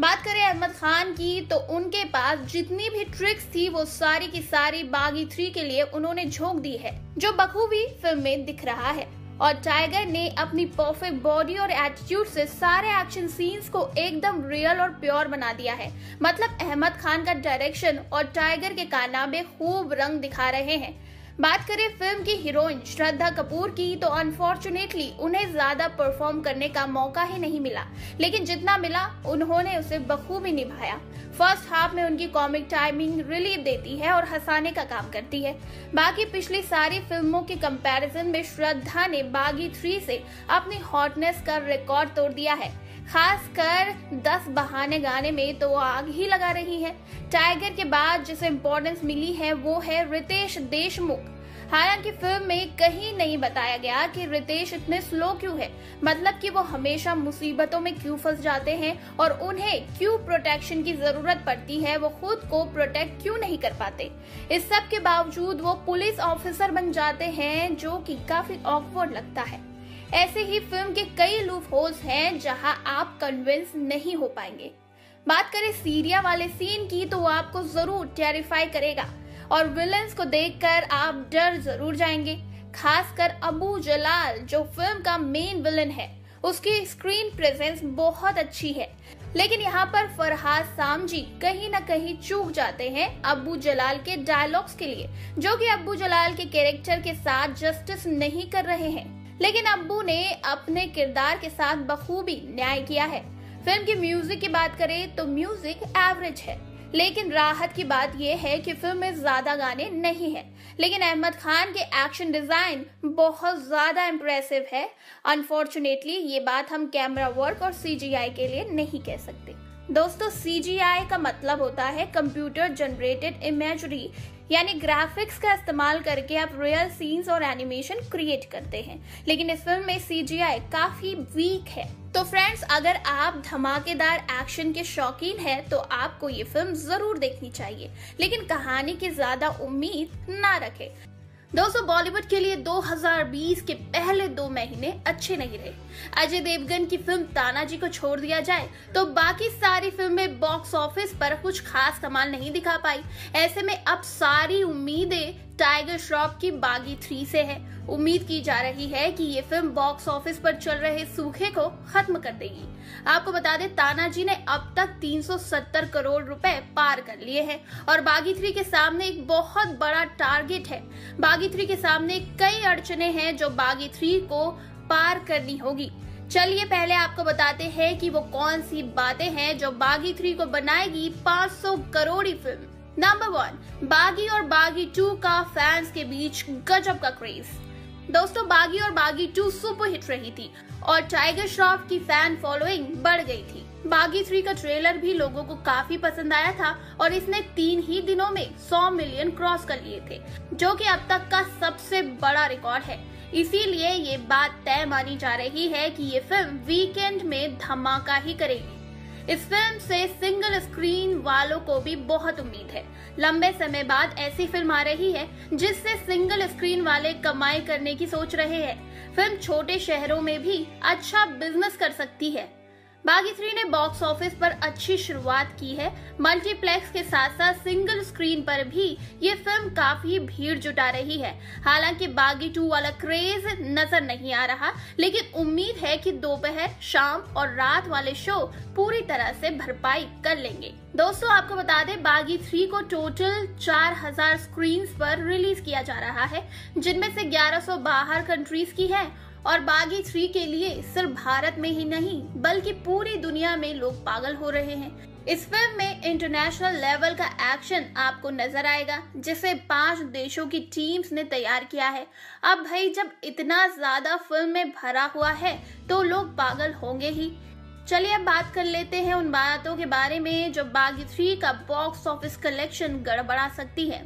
बात करें अहमद खान की तो उनके पास जितनी भी ट्रिक्स थी वो सारी की सारी बागी थ्री के लिए उन्होंने झोंक दी है, जो बखूबी फिल्म में दिख रहा है। और टाइगर ने अपनी परफेक्ट बॉडी और एटीट्यूड से सारे एक्शन सीन्स को एकदम रियल और प्योर बना दिया है। मतलब अहमद खान का डायरेक्शन और टाइगर के कारनामे खूब रंग दिखा रहे हैं। बात करें फिल्म की हीरोइन श्रद्धा कपूर की तो अनफॉर्चुनेटली उन्हें ज्यादा परफॉर्म करने का मौका ही नहीं मिला, लेकिन जितना मिला उन्होंने उसे बखूबी निभाया। फर्स्ट हाफ में उनकी कॉमिक टाइमिंग रिलीफ देती है और हंसाने का काम करती है। बाकी पिछली सारी फिल्मों के कंपैरिजन में श्रद्धा ने बागी थ्री से अपनी हॉटनेस का रिकॉर्ड तोड़ दिया है। खासकर दस बहाने गाने में तो आग ही लगा रही है। टाइगर के बाद जिसे इम्पोर्टेंस मिली है वो है रितेश देशमुख। हालांकि फिल्म में कहीं नहीं बताया गया कि रितेश इतने स्लो क्यों है, मतलब कि वो हमेशा मुसीबतों में क्यों फंस जाते हैं और उन्हें क्यों प्रोटेक्शन की जरूरत पड़ती है, वो खुद को प्रोटेक्ट क्यों नहीं कर पाते। इस सब के बावजूद वो पुलिस ऑफिसर बन जाते हैं, जो कि काफी ऑकवर्ड लगता है। ऐसे ही फिल्म के कई लूप होल्स हैं जहां आप कन्विंस नहीं हो पाएंगे। बात करें सीरिया वाले सीन की तो आपको जरूर टेरिफाई करेगा और विलन्स को देखकर आप डर जरूर जाएंगे। खासकर अबू जलाल जो फिल्म का मेन विलन है, उसकी स्क्रीन प्रेजेंस बहुत अच्छी है, लेकिन यहाँ पर फरहाद सामजी कहीं न कहीं चूक जाते हैं अबू जलाल के डायलॉग्स के लिए, जो कि अबू जलाल के कैरेक्टर के साथ जस्टिस नहीं कर रहे हैं, लेकिन अब्बू ने अपने किरदार के साथ बखूबी न्याय किया है। फिल्म के म्यूजिक की बात करें तो म्यूजिक एवरेज है, लेकिन राहत की बात यह है कि फिल्म में ज्यादा गाने नहीं है, लेकिन अहमद खान के एक्शन डिजाइन बहुत ज्यादा इम्प्रेसिव है। अनफॉर्चुनेटली ये बात हम कैमरा वर्क और सीजीआई के लिए नहीं कह सकते। दोस्तों, सीजीआई का मतलब होता है कंप्यूटर जनरेटेड इमेजरी, यानी ग्राफिक्स का इस्तेमाल करके आप रियल सीन्स और एनिमेशन क्रिएट करते हैं, लेकिन इस फिल्म में सीजीआई काफी वीक है। तो फ्रेंड्स, अगर आप धमाकेदार एक्शन के शौकीन हैं तो आपको ये फिल्म जरूर देखनी चाहिए, लेकिन कहानी की ज्यादा उम्मीद ना रखें। दोस्तों, बॉलीवुड के लिए दो हज़ार बीस के पहले दो महीने अच्छे नहीं रहे। अजय देवगन की फिल्म तानाजी को छोड़ दिया जाए तो बाकी सारी फिल्में बॉक्स ऑफिस पर कुछ खास कमाल नहीं दिखा पाई। ऐसे में अब सारी उम्मीदें टाइगर श्रॉफ की बागी थ्री से है। उम्मीद की जा रही है कि ये फिल्म बॉक्स ऑफिस पर चल रहे सूखे को खत्म कर देगी। आपको बता दें, तानाजी ने अब तक तीन सौ सत्तर करोड़ रुपए पार कर लिए हैं और बागी थ्री के सामने एक बहुत बड़ा टारगेट है। बागी थ्री के सामने कई अड़चने हैं जो बागी थ्री को पार करनी होगी। चलिए पहले आपको बताते हैं कि वो कौन सी बातें हैं जो बागी थ्री को बनाएगी पाँच सौ करोड़ी फिल्म। नंबर वन, बागी और बागी टू का फैंस के बीच गजब का क्रेज। दोस्तों, बागी और बागी टू सुपर हिट रही थी और टाइगर श्रॉफ की फैन फॉलोइंग बढ़ गई थी। बागी थ्री का ट्रेलर भी लोगों को काफी पसंद आया था और इसने तीन ही दिनों में सौ मिलियन क्रॉस कर लिए थे, जो कि अब तक का सबसे बड़ा रिकॉर्ड है। इसीलिए ये बात तय मानी जा रही है कि ये फिल्म वीकेंड में धमाका ही करेगी। इस फिल्म से सिंगल स्क्रीन वालों को भी बहुत उम्मीद है। लंबे समय बाद ऐसी फिल्म आ रही है जिससे सिंगल स्क्रीन वाले कमाई करने की सोच रहे हैं। फिल्म छोटे शहरों में भी अच्छा बिजनेस कर सकती है। बागी थ्री ने बॉक्स ऑफिस पर अच्छी शुरुआत की है। मल्टीप्लेक्स के साथ साथ सिंगल स्क्रीन पर भी ये फिल्म काफी भीड़ जुटा रही है। हालांकि बागी टू वाला क्रेज नजर नहीं आ रहा, लेकिन उम्मीद है कि दोपहर, शाम और रात वाले शो पूरी तरह से भरपाई कर लेंगे। दोस्तों, आपको बता दें, बागी थ्री को टोटल चार हज़ार स्क्रीन्स पर रिलीज किया जा रहा है, जिनमें से ग्यारह सौ बाहर कंट्रीज की है और बागी थ्री के लिए सिर्फ भारत में ही नहीं बल्कि पूरी दुनिया में लोग पागल हो रहे हैं। इस फिल्म में इंटरनेशनल लेवल का एक्शन आपको नजर आएगा, जिसे पांच देशों की टीम्स ने तैयार किया है। अब भाई, जब इतना ज्यादा फिल्म में भरा हुआ है तो लोग पागल होंगे ही। चलिए अब बात कर लेते हैं उन बातों के बारे में जो बागी थ्री का बॉक्स ऑफिस कलेक्शन गड़बड़ा सकती है।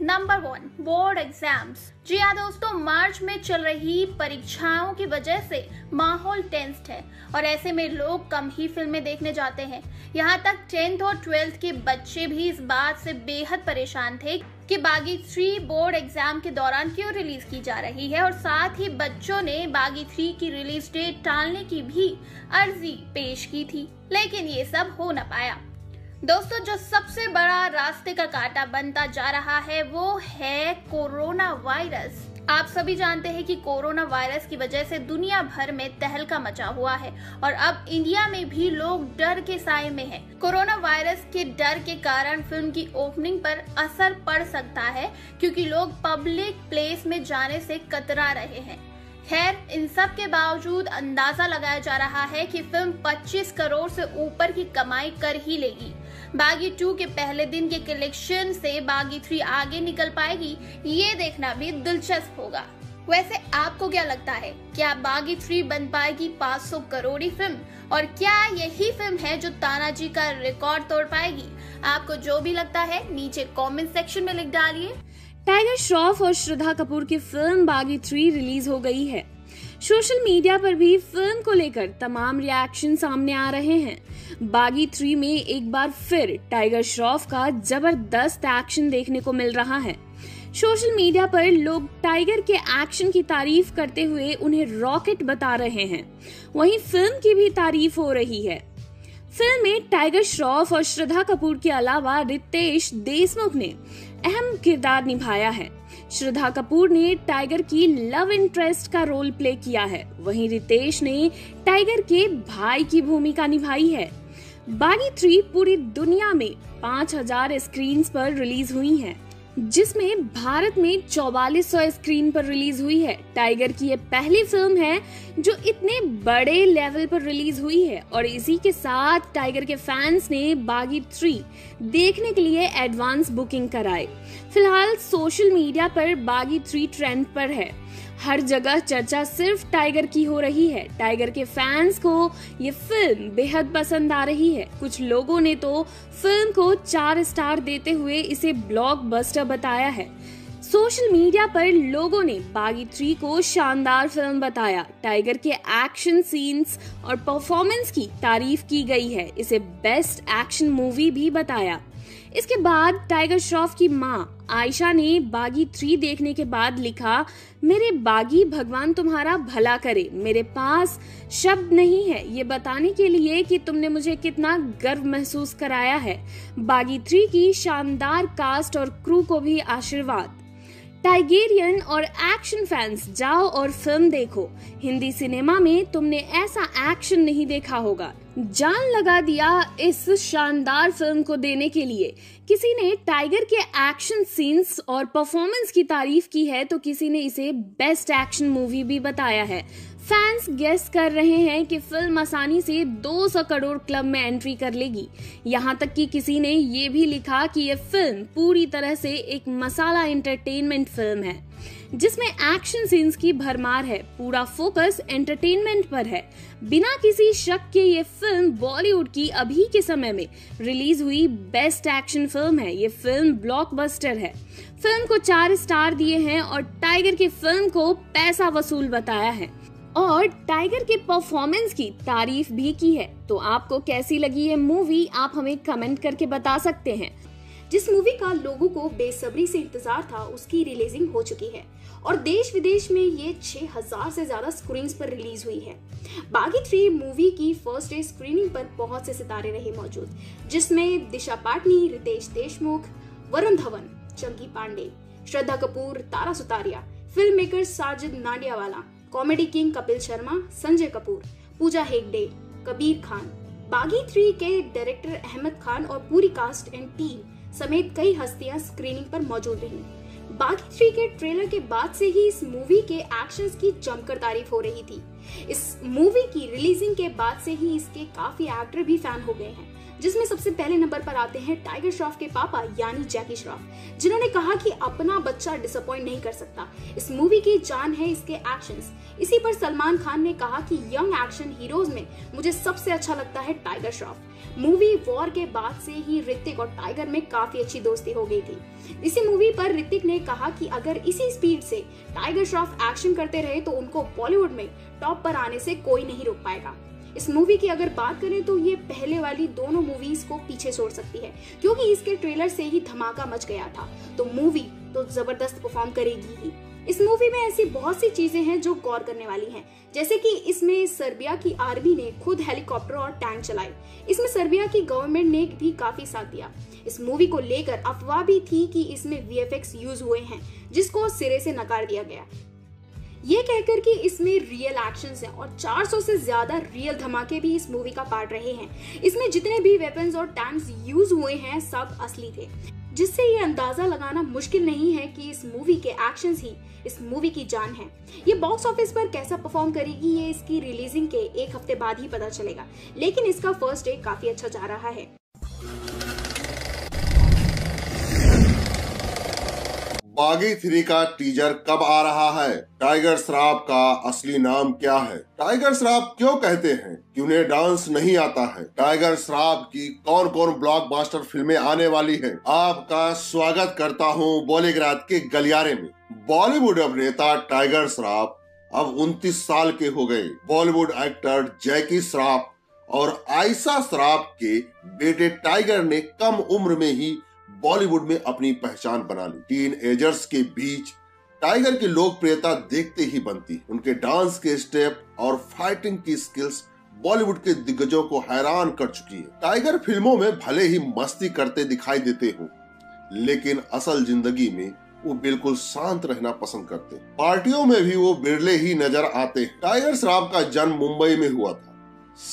Number one, board exams. जी हाँ दोस्तों, मार्च में चल रही परीक्षाओं की वजह से माहौल टेंस्ड है और ऐसे में लोग कम ही फिल्में देखने जाते हैं। यहाँ तक टेंथ और ट्वेल्थ के बच्चे भी इस बात से बेहद परेशान थे कि बागी थ्री बोर्ड एग्जाम के दौरान क्यों रिलीज की जा रही है, और साथ ही बच्चों ने बागी थ्री की रिलीज डेट टालने की भी अर्जी पेश की थी, लेकिन ये सब हो न पाया। दोस्तों, जो सबसे बड़ा रास्ते का कांटा बनता जा रहा है वो है कोरोना वायरस। आप सभी जानते हैं कि कोरोना वायरस की वजह से दुनिया भर में तहलका मचा हुआ है और अब इंडिया में भी लोग डर के साए में हैं। कोरोना वायरस के डर के कारण फिल्म की ओपनिंग पर असर पड़ सकता है क्योंकि लोग पब्लिक प्लेस में जाने से कतरा रहे हैं। खैर, इन सब के बावजूद अंदाजा लगाया जा रहा है कि फिल्म पच्चीस करोड़ से ऊपर की कमाई कर ही लेगी। बागी टू के पहले दिन के कलेक्शन से बागी थ्री आगे निकल पाएगी, ये देखना भी दिलचस्प होगा। वैसे आपको क्या लगता है, क्या बागी थ्री बन पाएगी पाँच सौ करोड़ की फिल्म, और क्या यही फिल्म है जो तानाजी का रिकॉर्ड तोड़ पाएगी? आपको जो भी लगता है नीचे कमेंट सेक्शन में लिख डालिए। टाइगर श्रॉफ और श्रद्धा कपूर की फिल्म बागी थ्री रिलीज हो गई है। सोशल मीडिया पर भी फिल्म को लेकर तमाम रिएक्शन सामने आ रहे हैं। बागी थ्री में एक बार फिर टाइगर श्रॉफ का जबरदस्त एक्शन देखने को मिल रहा है। सोशल मीडिया पर लोग टाइगर के एक्शन की तारीफ करते हुए उन्हें रॉकेट बता रहे हैं, वहीं फिल्म की भी तारीफ हो रही है। फिल्म में टाइगर श्रॉफ और श्रद्धा कपूर के अलावा रितेश देशमुख ने अहम किरदार निभाया है। श्रद्धा कपूर ने टाइगर की लव इंटरेस्ट का रोल प्ले किया है, वहीं रितेश ने टाइगर के भाई की भूमिका निभाई है। बागी थ्री पूरी दुनिया में पाँच हज़ार स्क्रीन्स पर रिलीज हुई है, जिसमें भारत में चौवालीस सौ स्क्रीन पर रिलीज हुई है। टाइगर की यह पहली फिल्म है जो इतने बड़े लेवल पर रिलीज हुई है, और इसी के साथ टाइगर के फैंस ने बागी थ्री देखने के लिए एडवांस बुकिंग कराए। फिलहाल सोशल मीडिया पर बागी थ्री ट्रेंड पर है, हर जगह चर्चा सिर्फ टाइगर की हो रही है। टाइगर के फैंस को ये फिल्म बेहद पसंद आ रही है। कुछ लोगों ने तो फिल्म को चार स्टार देते हुए इसे ब्लॉकबस्टर बताया है। सोशल मीडिया पर लोगों ने बागी थ्री को शानदार फिल्म बताया। टाइगर के एक्शन सीन्स और परफॉर्मेंस की तारीफ की गई है, इसे बेस्ट एक्शन मूवी भी बताया। इसके बाद टाइगर श्रॉफ की मां आयशा ने बागी थ्री देखने के बाद लिखा, मेरे बागी भगवान तुम्हारा भला करे, मेरे पास शब्द नहीं है ये बताने के लिए कि तुमने मुझे कितना गर्व महसूस कराया है। बागी थ्री की शानदार कास्ट और क्रू को भी आशीर्वाद। टाइगेरियन और एक्शन फैंस, जाओ और फिल्म देखो, हिंदी सिनेमा में तुमने ऐसा एक्शन नहीं देखा होगा। जान लगा दिया इस शानदार फिल्म को देने के लिए। किसी ने टाइगर के एक्शन सीन्स और परफॉर्मेंस की तारीफ की है तो किसी ने इसे बेस्ट एक्शन मूवी भी बताया है। फैंस गेस कर रहे हैं कि फिल्म आसानी से दो सौ करोड़ क्लब में एंट्री कर लेगी। यहाँ तक कि किसी ने ये भी लिखा कि यह फिल्म पूरी तरह से एक मसाला एंटरटेनमेंट फिल्म है जिसमें एक्शन सीन्स की भरमार है, पूरा फोकस एंटरटेनमेंट पर है। बिना किसी शक के ये फिल्म बॉलीवुड की अभी के समय में रिलीज हुई बेस्ट एक्शन फिल्म है। ये फिल्म ब्लॉकबस्टर है। फिल्म को चार स्टार दिए हैं और टाइगर की फिल्म को पैसा वसूल बताया है, और टाइगर के परफॉर्मेंस की तारीफ भी की है। तो आपको कैसी लगी ये मूवी, आप हमें कमेंट करके बता सकते हैं। जिस मूवी का लोगों को बेसब्री से इंतजार था, उसकी रिलीजिंग हो चुकी है और देश विदेश में ये छह हज़ार से ज्यादा स्क्रीन्स पर रिलीज हुई है। बागी थ्री मूवी की फर्स्ट डे स्क्रीनिंग पर बहुत से सितारे रहे मौजूद, जिसमें Disha Patani, Riteish Deshmukh, Varun Dhawan, Chunky Pandey, Shraddha Kapoor, Tara Sutaria, film maker Sajid Nadiadwala, comedy king Kapil Sharma, Sanjay Kapoor, Pooja Hegde, Kabir Khan. Baaghi three के डायरेक्टर अहमद खान और पूरी कास्ट एंड टीम समेत कई हस्तियां स्क्रीनिंग पर मौजूद रहीं। बागी थ्री के ट्रेलर के बाद से ही इस मूवी के एक्शंस की जमकर तारीफ हो रही थी। इस मूवी की रिलीजिंग के बाद से ही इसके काफी एक्टर भी फैन हो गए हैं, जिसमें सबसे पहले नंबर पर आते हैं टाइगर श्रॉफ के पापा यानी जैकी श्रॉफ, जिन्होंने कहा कि अपना बच्चा डिसअपॉइंट नहीं कर सकता। इस मूवी की जान है इसके एक्शंस। इसी पर सलमान खान ने कहा कि यंग एक्शन हीरोज में मुझे सबसे अच्छा लगता है टाइगर श्रॉफ। मूवी वॉर के बाद से ही ऋतिक और टाइगर में काफी अच्छी दोस्ती हो गई थी। इसी मूवी पर ऋतिक ने कहा कि अगर इसी स्पीड से टाइगर श्रॉफ एक्शन करते रहे तो उनको बॉलीवुड में टॉप पर आने से कोई नहीं रोक पाएगा। इस मूवी की अगर बात करें तो ये पहले वाली दोनों मूवीज को पीछे छोड़ सकती है, क्योंकि इसके ट्रेलर से ही धमाका मच गया था, तो मूवी तो जबरदस्त परफॉर्म करेगी ही। इस मूवी में ऐसी बहुत सी चीजें हैं जो गौर करने वाली हैं, जैसे कि इसमें सर्बिया की आर्मी ने खुद हेलीकॉप्टर और टैंक चलाए। इसमें सर्बिया की गवर्नमेंट ने भी काफी साथ दिया। इस मूवी को लेकर अफवाह भी थी कि इसमें वी एफ एक्स यूज हुए हैं, जिसको सिरे से नकार दिया गया, ये कहकर कि इसमें रियल एक्शंस हैं और चार सौ से ज्यादा रियल धमाके भी इस मूवी का पार्ट रहे हैं। इसमें जितने भी वेपन्स और टैंक्स यूज हुए हैं सब असली थे, जिससे ये अंदाजा लगाना मुश्किल नहीं है कि इस मूवी के एक्शंस ही इस मूवी की जान है। ये बॉक्स ऑफिस पर कैसा परफॉर्म करेगी ये इसकी रिलीजिंग के एक हफ्ते बाद ही पता चलेगा, लेकिन इसका फर्स्ट डे काफी अच्छा जा रहा है। बागी थ्री का टीजर कब आ रहा है? टाइगर श्रॉफ का असली नाम क्या है? टाइगर श्रॉफ क्यों कहते हैं कि उन्हें डांस नहीं आता है? टाइगर श्रॉफ की कौन कौन ब्लॉकबस्टर फिल्में आने वाली हैं? आपका स्वागत करता हूं बॉलीग्राज के गलियारे में। बॉलीवुड अभिनेता टाइगर श्रॉफ अब उनतीस साल के हो गए। बॉलीवुड एक्टर जैकी श्रॉफ और आयशा श्रॉफ के बेटे टाइगर ने कम उम्र में ही बॉलीवुड में अपनी पहचान बना ली। टीनएजर्स के बीच टाइगर की लोकप्रियता देखते ही बनती। उनके डांस के स्टेप और फाइटिंग की स्किल्स बॉलीवुड के दिग्गजों को हैरान कर चुकी है। टाइगर फिल्मों में भले ही मस्ती करते दिखाई देते हो, लेकिन असल जिंदगी में वो बिल्कुल शांत रहना पसंद करते। पार्टियों में भी वो बिरले ही नजर आते। टाइगर श्रॉफ का जन्म मुंबई में हुआ था।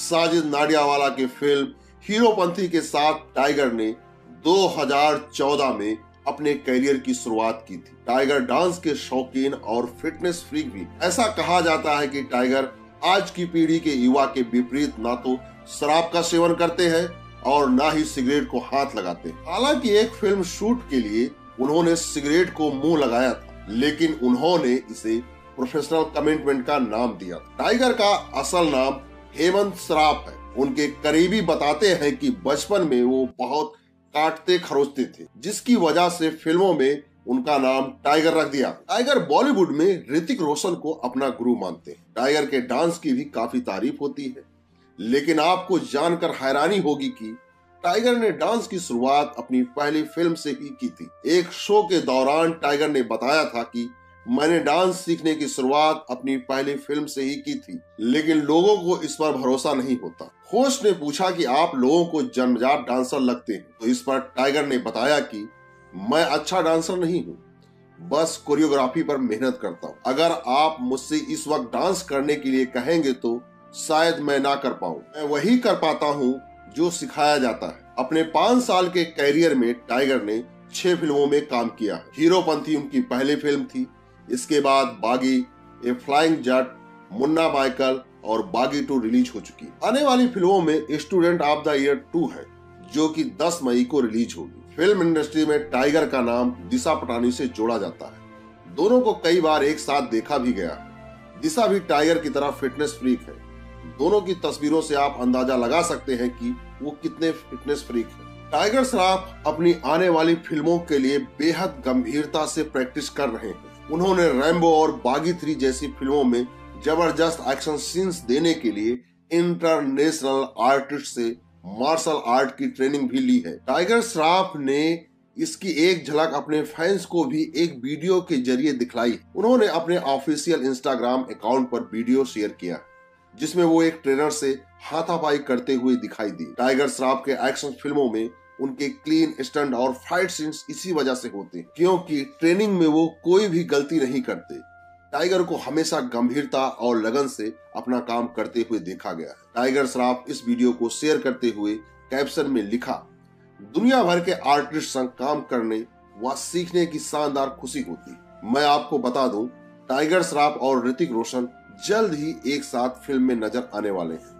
साजिद नाडियावाला की फिल्म हीरोपंथी के साथ टाइगर ने दो हज़ार चौदह में अपने करियर की शुरुआत की थी। टाइगर डांस के शौकीन और फिटनेस फ्रीक भी। ऐसा कहा जाता है कि टाइगर आज की पीढ़ी के युवा के विपरीत ना तो शराब का सेवन करते हैं और ना ही सिगरेट को हाथ लगाते। हालांकि एक फिल्म शूट के लिए उन्होंने सिगरेट को मुंह लगाया था, लेकिन उन्होंने इसे प्रोफेशनल कमिटमेंट का नाम दिया। टाइगर का असल नाम हेमंत श्रॉफ है। उनके करीबी बताते हैं कि बचपन में वो बहुत काटते खरोचते थे, जिसकी वजह से फिल्मों में उनका नाम टाइगर रख दिया। टाइगर बॉलीवुड में ऋतिक रोशन को अपना गुरु मानते हैं। टाइगर के डांस की भी काफी तारीफ होती है, लेकिन आपको जानकर हैरानी होगी कि टाइगर ने डांस की शुरुआत अपनी पहली फिल्म से ही की थी। एक शो के दौरान टाइगर ने बताया था कि मैंने डांस सीखने की शुरुआत अपनी पहली फिल्म से ही की थी, लेकिन लोगों को इस पर भरोसा नहीं होता। होस्ट ने पूछा कि आप लोगों को जन्मजात डांसर लगते हैं, तो इस पर टाइगर ने बताया कि मैं अच्छा डांसर नहीं हूँ, बस कोरियोग्राफी पर मेहनत करता हूँ। अगर आप मुझसे इस वक्त डांस करने के लिए कहेंगे तो शायद मैं ना कर पाऊँ। मैं वही कर पाता हूँ जो सिखाया जाता है। अपने पाँच साल के करियर में टाइगर ने छह फिल्मों में काम किया है। हीरोपंथी उनकी पहली फिल्म थी। इसके बाद बागी, ए फ्लाइंग जट, मुन्ना माइकल और बागी टू रिलीज हो चुकी। आने वाली फिल्मों में student of the year to है, जो कि दस मई को रिलीज होगी। फिल्म इंडस्ट्री में टाइगर का नाम दिशा पटानी से जोड़ा जाता है। दोनों को कई बार एक साथ देखा भी गया। दिशा भी टाइगर की तरह फिटनेस फ्रीक है। दोनों की तस्वीरों से आप अंदाजा लगा सकते हैं कि वो कितने फिटनेस फ्रीक है। टाइगर श्रॉफ अपनी आने वाली फिल्मों के लिए बेहद गंभीरता से प्रैक्टिस कर रहे हैं। उन्होंने रैम्बो और बागी थ्री जैसी फिल्मों में जबरदस्त एक्शन सीन्स देने के लिए इंटरनेशनल आर्टिस्ट से मार्शल आर्ट की ट्रेनिंग भी ली है। टाइगर श्रॉफ ने इसकी एक झलक अपने फैंस को भी एक वीडियो के जरिए दिखलाई। उन्होंने अपने ऑफिशियल इंस्टाग्राम अकाउंट पर वीडियो शेयर किया, जिसमें वो एक ट्रेनर से हाथापाई करते हुए दिखाई दी। टाइगर श्रॉफ के एक्शन फिल्मों में उनके क्लीन स्टंट और फाइट सीन्स इसी वजह से होते हैं, क्योंकि ट्रेनिंग में वो कोई भी गलती नहीं करते। टाइगर को हमेशा गंभीरता और लगन से अपना काम करते हुए देखा गया है। टाइगर श्रॉफ इस वीडियो को शेयर करते हुए कैप्शन में लिखा, दुनिया भर के आर्टिस्ट संग काम करने व सीखने की शानदार खुशी होती। मैं आपको बता दूं, टाइगर श्रॉफ और ऋतिक रोशन जल्द ही एक साथ फिल्म में नजर आने वाले हैं।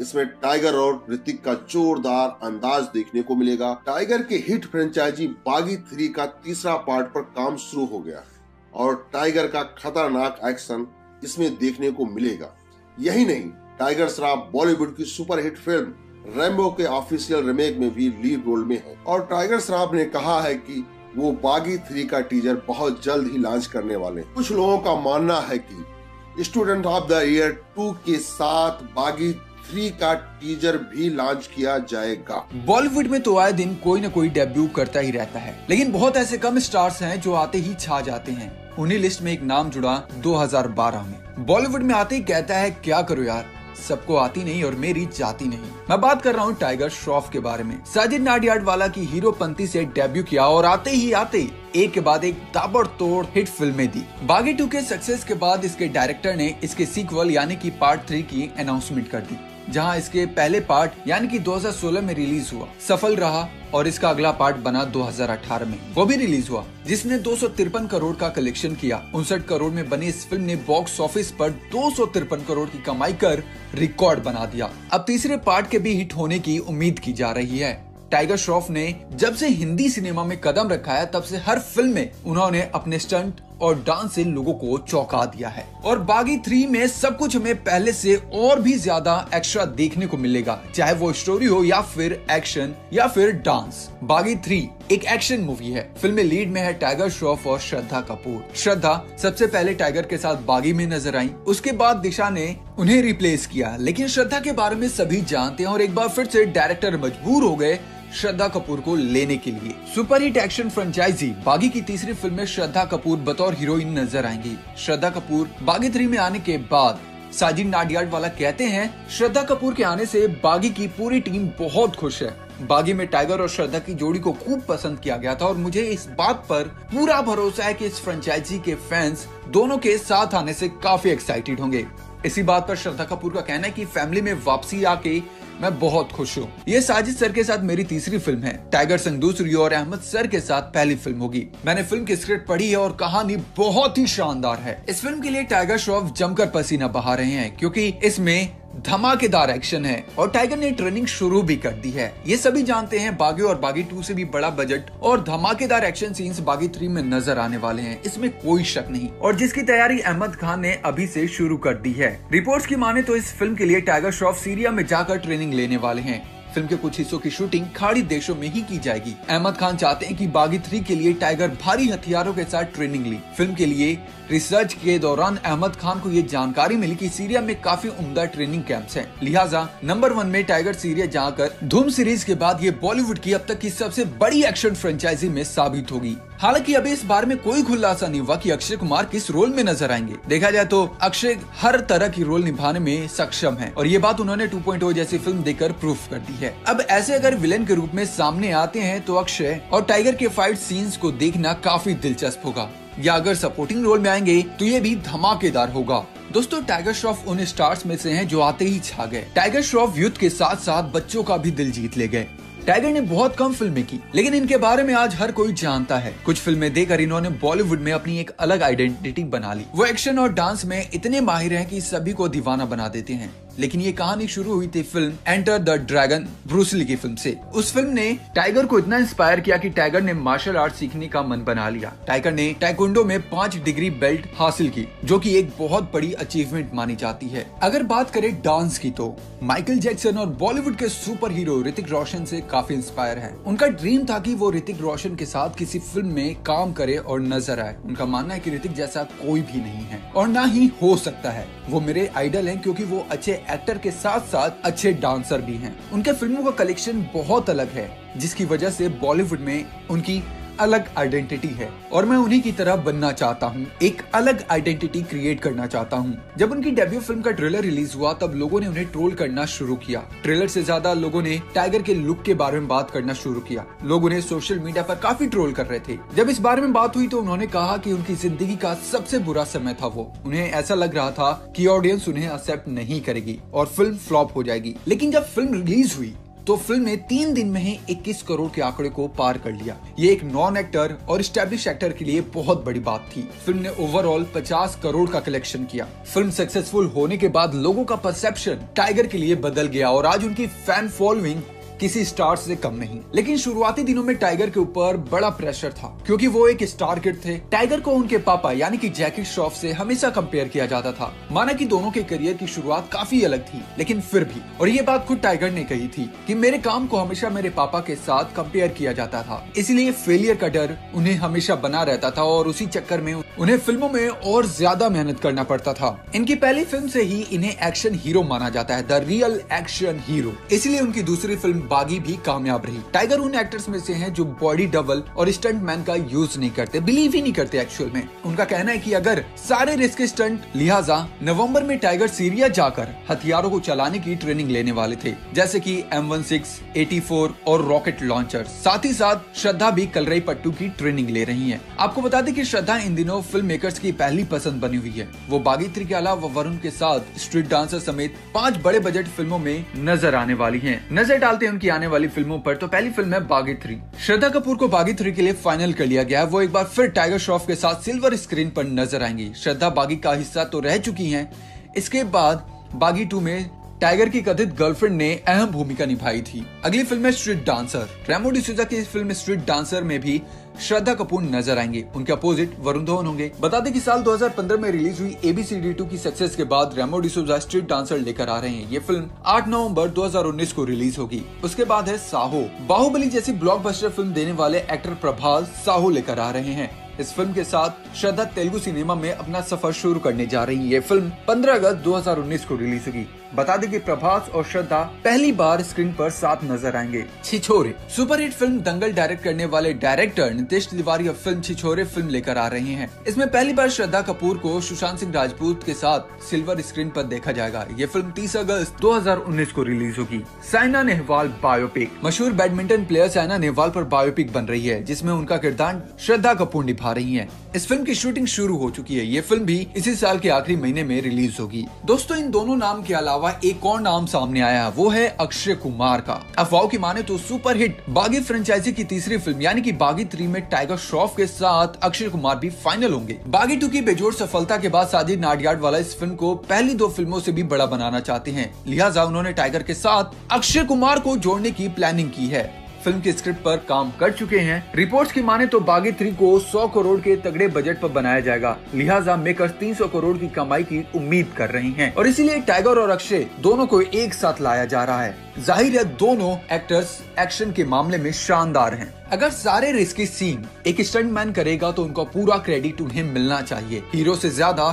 इसमें टाइगर और ऋतिक का जोरदार अंदाज देखने को मिलेगा। टाइगर के हिट फ्रेंचाइजी बागी थ्री का तीसरा पार्ट पर काम शुरू हो गया है और टाइगर का खतरनाक एक्शन इसमें देखने को मिलेगा। यही नहीं, टाइगर श्रॉफ बॉलीवुड की सुपरहिट फिल्म रैम्बो के ऑफिशियल रिमेक में भी लीड रोल में है और टाइगर श्रॉफ ने कहा है कि वो बागी थ्री का टीजर बहुत जल्द ही लॉन्च करने वाले। कुछ लोगों का मानना है कि student of the year to के साथ बागी थ्री का टीजर भी लॉन्च किया जाएगा। बॉलीवुड में तो आए दिन कोई न कोई डेब्यू करता ही रहता है, लेकिन बहुत ऐसे कम स्टार्स हैं जो आते ही छा जाते हैं। उन्हीं लिस्ट में एक नाम जुड़ा दो हज़ार बारह में। बॉलीवुड में आते ही कहता है क्या करो यार, सबको आती नहीं और मेरी जाती नहीं। मैं बात कर रहा हूँ टाइगर श्रॉफ के बारे में। साजिद नाडियाडवाला की हीरोपंती से डेब्यू किया और आते ही आते एक के बाद एक ताबड़तोड़ हिट फिल्में दी। बागी टू के सक्सेस के बाद इसके डायरेक्टर ने इसके सीक्वल यानी कि पार्ट थ्री की अनाउंसमेंट कर दी, जहां इसके पहले पार्ट यानी कि दो हज़ार सोलह में रिलीज हुआ, सफल रहा और इसका अगला पार्ट बना दो हज़ार अठारह में, वो भी रिलीज हुआ, जिसने दो सौ तिरपन करोड़ का कलेक्शन किया। उनसठ करोड़ में बनी इस फिल्म ने बॉक्स ऑफिस पर दो सौ तिरपन करोड़ की कमाई कर रिकॉर्ड बना दिया। अब तीसरे पार्ट के भी हिट होने की उम्मीद की जा रही है। टाइगर श्रॉफ ने जब से हिंदी सिनेमा में कदम रखा है तब से हर फिल्म में उन्होंने अपने स्टंट और डांस से लोगों को चौंका दिया है और बागी थ्री में सब कुछ हमें पहले से और भी ज्यादा एक्स्ट्रा देखने को मिलेगा, चाहे वो स्टोरी हो या फिर एक्शन या फिर डांस। बागी थ्री एक एक्शन मूवी है। फिल्म में लीड में है टाइगर श्रॉफ और श्रद्धा कपूर। श्रद्धा सबसे पहले टाइगर के साथ बागी में नजर आई, उसके बाद दिशा ने उन्हें रिप्लेस किया, लेकिन श्रद्धा के बारे में सभी जानते हैं और एक बार फिर से डायरेक्टर मजबूर हो गए श्रद्धा कपूर को लेने के लिए। सुपरहिट एक्शन फ्रेंचाइजी बागी की तीसरी फिल्म में श्रद्धा कपूर बतौर हीरोइन नजर आएंगी। श्रद्धा कपूर बागी थ्री में आने के बाद साजिद नाडियाडवाला कहते हैं श्रद्धा कपूर के आने से बागी की पूरी टीम बहुत खुश है। बागी में टाइगर और श्रद्धा की जोड़ी को खूब पसंद किया गया था और मुझे इस बात पर पूरा भरोसा है कि इस फ्रेंचाइजी के फैंस दोनों के साथ आने से काफी एक्साइटेड होंगे। इसी बात पर श्रद्धा कपूर का कहना है कि फैमिली में वापसी आके मैं बहुत खुश हूँ। ये साजिद सर के साथ मेरी तीसरी फिल्म है, टाइगर संग दूसरी और अहमद सर के साथ पहली फिल्म होगी। मैंने फिल्म की स्क्रिप्ट पढ़ी है और कहानी बहुत ही शानदार है। इस फिल्म के लिए टाइगर श्रॉफ जमकर पसीना बहा रहे हैं क्योंकि इसमें धमाकेदार एक्शन है और टाइगर ने ट्रेनिंग शुरू भी कर दी है। ये सभी जानते हैं बागी और बागी टू से भी बड़ा बजट और धमाकेदार एक्शन सीन्स बागी थ्री में नजर आने वाले हैं, इसमें कोई शक नहीं, और जिसकी तैयारी अहमद खान ने अभी से शुरू कर दी है। रिपोर्ट्स की माने तो इस फिल्म के लिए टाइगर श्रॉफ सीरिया में जाकर ट्रेनिंग लेने वाले हैं। फिल्म के कुछ हिस्सों की शूटिंग खाड़ी देशों में ही की जाएगी। अहमद खान चाहते हैं कि बागी थ्री के लिए टाइगर भारी हथियारों के साथ ट्रेनिंग ली। फिल्म के लिए रिसर्च के दौरान अहमद खान को ये जानकारी मिली कि सीरिया में काफी उम्दा ट्रेनिंग कैंप्स हैं। लिहाजा नंबर वन में टाइगर सीरिया जाकर धूम सीरीज के बाद ये बॉलीवुड की अब तक की सबसे बड़ी एक्शन फ्रेंचाइजी में साबित होगी। हालांकि अभी इस बारे में कोई खुलासा नहीं हुआ कि अक्षय कुमार किस रोल में नजर आएंगे। देखा जाए तो अक्षय हर तरह की रोल निभाने में सक्षम है और ये बात उन्होंने टू पॉइंट ओ जैसी फिल्म देकर प्रूफ कर दी है। अब ऐसे अगर विलेन के रूप में सामने आते हैं तो अक्षय और टाइगर के फाइट सीन्स को देखना काफी दिलचस्प होगा, या अगर सपोर्टिंग रोल में आएंगे तो ये भी धमाकेदार होगा। दोस्तों, टाइगर श्रॉफ उन स्टार्स में से हैं जो आते ही छा गए। टाइगर श्रॉफ यूथ के साथ साथ बच्चों का भी दिल जीत ले गए। टाइगर ने बहुत कम फिल्में की, लेकिन इनके बारे में आज हर कोई जानता है। कुछ फिल्में देकर इन्होंने बॉलीवुड में अपनी एक अलग आइडेंटिटी बना ली। वो एक्शन और डांस में इतने माहिर हैं कि सभी को दीवाना बना देते हैं। लेकिन ये कहानी शुरू हुई थी film enter the dragon Bruce Lee की फिल्म से। उस फिल्म ने टाइगर को इतना इंस्पायर किया कि टाइगर ने मार्शल आर्ट सीखने का मन बना लिया। टाइगर ने ताइक्वांडो में पाँच डिग्री बेल्ट हासिल की, जो कि एक बहुत बड़ी अचीवमेंट मानी जाती है। अगर बात करें डांस की तो माइकल जैक्सन और बॉलीवुड के सुपर हीरो ऋतिक रोशन से काफी इंस्पायर है। उनका ड्रीम था कि वो ऋतिक रोशन के साथ किसी फिल्म में काम करे और नजर आए। उनका मानना है कि ऋतिक जैसा कोई भी नहीं है और ना ही हो सकता है। वो मेरे आइडल हैं क्योंकि वो अच्छे एक्टर के साथ साथ अच्छे डांसर भी हैं। उनके फिल्मों का कलेक्शन बहुत अलग है, जिसकी वजह से बॉलीवुड में उनकी अलग आइडेंटिटी है और मैं उन्हीं की तरह बनना चाहता हूँ, एक अलग आइडेंटिटी क्रिएट करना चाहता हूँ। जब उनकी डेब्यू फिल्म का ट्रेलर रिलीज हुआ तब लोगों ने उन्हें ट्रोल करना शुरू किया। ट्रेलर से ज्यादा लोगों ने टाइगर के लुक के बारे में बात करना शुरू किया। लोग उन्हें सोशल मीडिया पर काफी ट्रोल कर रहे थे। जब इस बारे में बात हुई तो उन्होंने कहा कि उनकी जिंदगी का सबसे बुरा समय था वो। उन्हें ऐसा लग रहा था कि ऑडियंस उन्हें एक्सेप्ट नहीं करेगी और फिल्म फ्लॉप हो जाएगी। लेकिन जब फिल्म रिलीज हुई तो फिल्म ने तीन दिन में ही इक्कीस करोड़ के आंकड़े को पार कर लिया। ये एक नॉन एक्टर और एस्टैब्लिश एक्टर के लिए बहुत बड़ी बात थी। फिल्म ने ओवरऑल पचास करोड़ का कलेक्शन किया। फिल्म सक्सेसफुल होने के बाद लोगों का परसेप्शन टाइगर के लिए बदल गया और आज उनकी फैन फॉलोइंग किसी स्टार से कम नहीं। लेकिन शुरुआती दिनों में टाइगर के ऊपर बड़ा प्रेशर था क्योंकि वो एक स्टार किड थे। टाइगर को उनके पापा यानी कि जैकी श्रॉफ से हमेशा कंपेयर किया जाता था। माना कि दोनों के करियर की शुरुआत काफी अलग थी, लेकिन फिर भी, और ये बात खुद टाइगर ने कही थी कि मेरे काम को हमेशा मेरे पापा के साथ कंपेयर किया जाता था, इसलिए फेलियर का डर उन्हें हमेशा बना रहता था और उसी चक्कर में उन्हें फिल्मों में और ज्यादा मेहनत करना पड़ता था। इनकी पहली फिल्म से ही इन्हें एक्शन हीरो माना जाता है, द रियल एक्शन हीरो। इसलिए उनकी दूसरी फिल्म बागी भी कामयाब रही। टाइगर उन एक्टर्स में से हैं जो बॉडी डबल और स्टंट मैन का यूज नहीं करते, बिलीव ही नहीं करते एक्चुअल में। उनका कहना है कि अगर सारे रिस्की स्टंट, लिहाजा नवंबर में टाइगर सीरिया जाकर हथियारों को चलाने की ट्रेनिंग लेने वाले थे, जैसे कि एम सिक्सटीन, चौरासी और रॉकेट लॉन्चर। साथ ही साथ श्रद्धा भी कलरई पट्टू की ट्रेनिंग ले रही है। आपको बता दें कि श्रद्धा इन दिनों फिल्म मेकर्स की पहली पसंद बनी हुई है। वो बागी थ्री के अलावा वरुण के साथ स्ट्रीट डांसर समेत पाँच बड़े बजट फिल्मों में नजर आने वाली है। नजर डालते उनकी आने वाली फिल्मों पर, तो पहली फिल्म है बागी थ्री। श्रद्धा कपूर को बागी थ्री के लिए फाइनल कर लिया गया है। वो एक बार फिर टाइगर श्रॉफ के साथ सिल्वर स्क्रीन पर नजर आएंगी। श्रद्धा बागी का हिस्सा तो रह चुकी हैं। इसके बाद बागी टू में टाइगर की कथित गर्लफ्रेंड ने अहम भूमिका निभाई थी। अगली फिल्म है स्ट्रीट डांसर। रेमो डिसूजा की इस फिल्म स्ट्रीट डांसर में भी श्रद्धा कपूर नजर आएंगे। उनके अपोजिट वरुण धवन होंगे। बता दें कि साल दो हज़ार पंद्रह में रिलीज हुई A B C D two की सक्सेस के बाद रेमो डिसूजा स्ट्रीट डांसर लेकर आ रहे हैं। ये फिल्म आठ नवंबर दो हज़ार उन्नीस को रिलीज होगी। उसके बाद है साहो। बाहुबली जैसी ब्लॉकबस्टर फिल्म देने वाले एक्टर प्रभास साहो लेकर आ रहे हैं। इस फिल्म के साथ श्रद्धा तेलुगु सिनेमा में अपना सफर शुरू करने जा रही है। ये फिल्म पंद्रह अगस्त दो हज़ार उन्नीस को रिलीज होगी। बता दें कि प्रभास और श्रद्धा पहली बार स्क्रीन पर साथ नजर आएंगे। Chhichhore. Superhit film Dangal direct करने वाले डायरेक्टर नितेश तिवारी अब फिल्म छिछोरे फिल्म लेकर आ रहे हैं। इसमें पहली बार श्रद्धा कपूर को सुशांत सिंह राजपूत के साथ सिल्वर स्क्रीन पर देखा जाएगा। ये फिल्म तीस अगस्त दो हज़ार उन्नीस को रिलीज होगी। साइना नेहवाल बायोपिक। मशहूर बैडमिंटन प्लेयर साइना नेहवाल पर बायोपिक बन रही है, जिसमे उनका किरदार श्रद्धा कपूर निभा रही है। इस फिल्म की शूटिंग शुरू हो चुकी है। ये फिल्म भी इसी साल के आखिरी महीने में रिलीज होगी। दोस्तों, इन दोनों नाम के अलावा एक और नाम सामने आया, वो है अक्षय कुमार का। अफवाहों की माने तो सुपरहिट बागी फ्रेंचाइजी की तीसरी फिल्म यानी कि बागी थ्री में टाइगर श्रॉफ के साथ अक्षय कुमार भी फाइनल होंगे। बागी टू की बेजोड़ सफलता के बाद साजिद नाडियाड वाला इस फिल्म को पहली दो फिल्मों से भी बड़ा बनाना चाहते हैं, लिहाजा उन्होंने टाइगर के साथ अक्षय कुमार को जोड़ने की प्लानिंग की है। फिल्म के स्क्रिप्ट पर काम कर चुके हैं। रिपोर्ट्स की माने तो बागी थ्री को सौ करोड़ के तगड़े बजट पर बनाया जाएगा, लिहाजा मेकर्स तीन सौ करोड़ की कमाई की उम्मीद कर रहे हैं और इसीलिए टाइगर और अक्षय दोनों को एक साथ लाया जा रहा है। जाहिर है दोनों एक्टर्स एक्शन के मामले में शानदार हैं। अगर सारे रिस्की सीन एक स्टंटमैन करेगा तो उनका पूरा क्रेडिट उन्हें मिलना चाहिए। हीरो से ज्यादा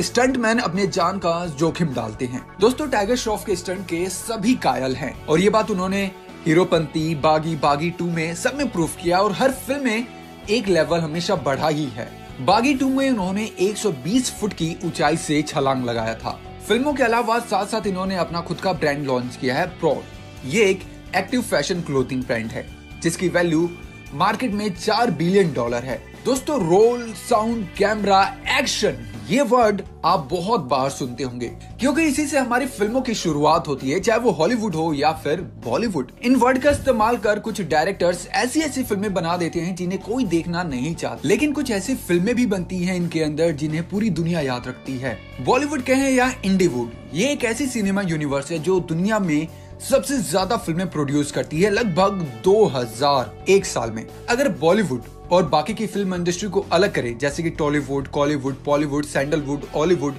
स्टंटमैन अपने जान का जोखिम डालते हैं। दोस्तों, टाइगर श्रॉफ के स्टंट के सभी कायल हैं और ये बात उन्होंने हीरोपंती, बागी, बागी टू में सब में प्रूफ किया और हर फिल्म में एक लेवल हमेशा बढ़ा ही है। बागी टू में उन्होंने एक सौ बीस फुट की ऊंचाई से छलांग लगाया था। फिल्मों के अलावा साथ साथ इन्होंने अपना खुद का ब्रांड लॉन्च किया है, प्रॉड। ये एक एक्टिव फैशन क्लोथिंग ब्रांड है जिसकी वैल्यू मार्केट में चार बिलियन डॉलर है। दोस्तों, रोल, साउंड, कैमरा, एक्शन, ये वर्ड आप बहुत बार सुनते होंगे क्योंकि इसी से हमारी फिल्मों की शुरुआत होती है, चाहे वो हॉलीवुड हो या फिर बॉलीवुड। इन वर्ड का इस्तेमाल कर कुछ डायरेक्टर्स ऐसी ऐसी फिल्में बना देते हैं जिन्हें कोई देखना नहीं चाहता, लेकिन कुछ ऐसी फिल्में भी बनती हैं इनके अंदर जिन्हें पूरी दुनिया याद रखती है। बॉलीवुड कहें या इंडीवुड, ये एक ऐसी सिनेमा यूनिवर्स है जो दुनिया में सबसे ज्यादा फिल्में प्रोड्यूस करती है, लगभग दो हज़ार एक साल में। अगर बॉलीवुड और बाकी की फिल्म इंडस्ट्री को अलग करें, जैसे कि टॉलीवुड, कॉलीवुड, बॉलीवुड, सैंडलवुड, हॉलीवुड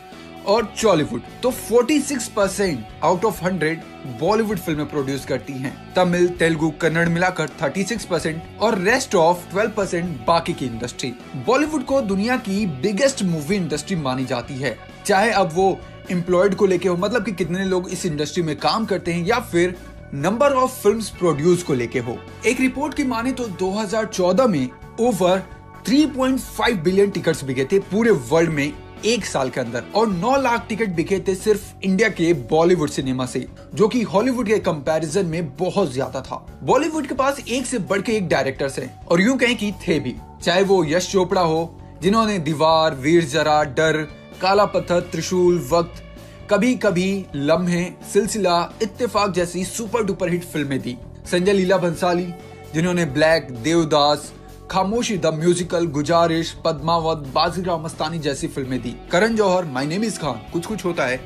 और चॉलीवुड, तो छियालीस percent out of hundred Bollywood फिल्में प्रोड्यूस करती हैं। तमिल, तेलुगु, कन्नड़ मिलाकर छत्तीस परसेंट और रेस्ट ऑफ बारह परसेंट बाकी की इंडस्ट्री। बॉलीवुड को दुनिया की बिगेस्ट मूवी इंडस्ट्री मानी जाती है, चाहे अब वो एम्प्लॉयड को लेके हो, मतलब कि कितने लोग इस इंडस्ट्री में काम करते हैं, या फिर नंबर ऑफ फिल्म्स प्रोड्यूस को लेके हो। एक रिपोर्ट की माने तो दो हज़ार चौदह में ओवर तीन पॉइंट पाँच बिलियन टिकट्स बिके थे पूरे वर्ल्ड में एक साल के अंदर और नौ लाख टिकट बिके थे सिर्फ इंडिया के बॉलीवुड सिनेमा से, जो कि हॉलीवुड के कंपैरिजन में बहुत ज्यादा था। बॉलीवुड के पास एक से बढ़ के एक डायरेक्टर्स हैं और यूं कहें कि थे भी, चाहे वो यश चोपड़ा हो जिन्होंने दीवार, वीर जरा, डर, काला पत्थर, त्रिशूल, वक्त, कभी कभी, लम्हे, सिलसिला, इत्तेफाक जैसी सुपर डुपर हिट फिल्में दी। संजय लीला भंसाली, जिन्होंने ब्लैक, देवदास, खामोशी द म्यूजिकल, गुजारिश, पद्मावत, बाजीराव मस्तानी जैसी फिल्में दी। Karan Johar, my name is Khan, कुछ कुछ होता है,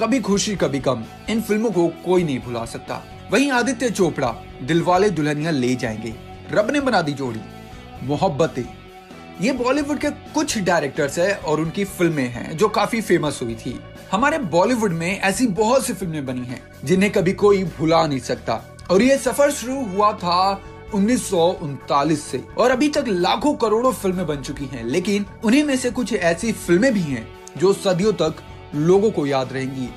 कभी खुशी कभी गम, इन फिल्मों को कोई नहीं भुला सकता। वहीं आदित्य चोपड़ा, दिलवाले दुल्हनिया ले जाएंगे, रब ने बना दी जोड़ी, मोहब्बतें, ये बॉलीवुड के कुछ डायरेक्टर्स हैं और उनकी फिल्में हैं जो काफी फेमस हुई थी। हमारे बॉलीवुड में ऐसी बहुत सी फिल्में बनी हैं जिन्हें कभी कोई भुला नहीं सकता, और ये सफर शुरू हुआ था उन्नीस सौ उनतालीस से और अभी तक लाखों करोड़ों फिल्में बन चुकी हैं। लेकिन उन्हीं में से कुछ ऐसी फिल्में भी हैं जो सदियों तक लोगों को याद रहेंगी,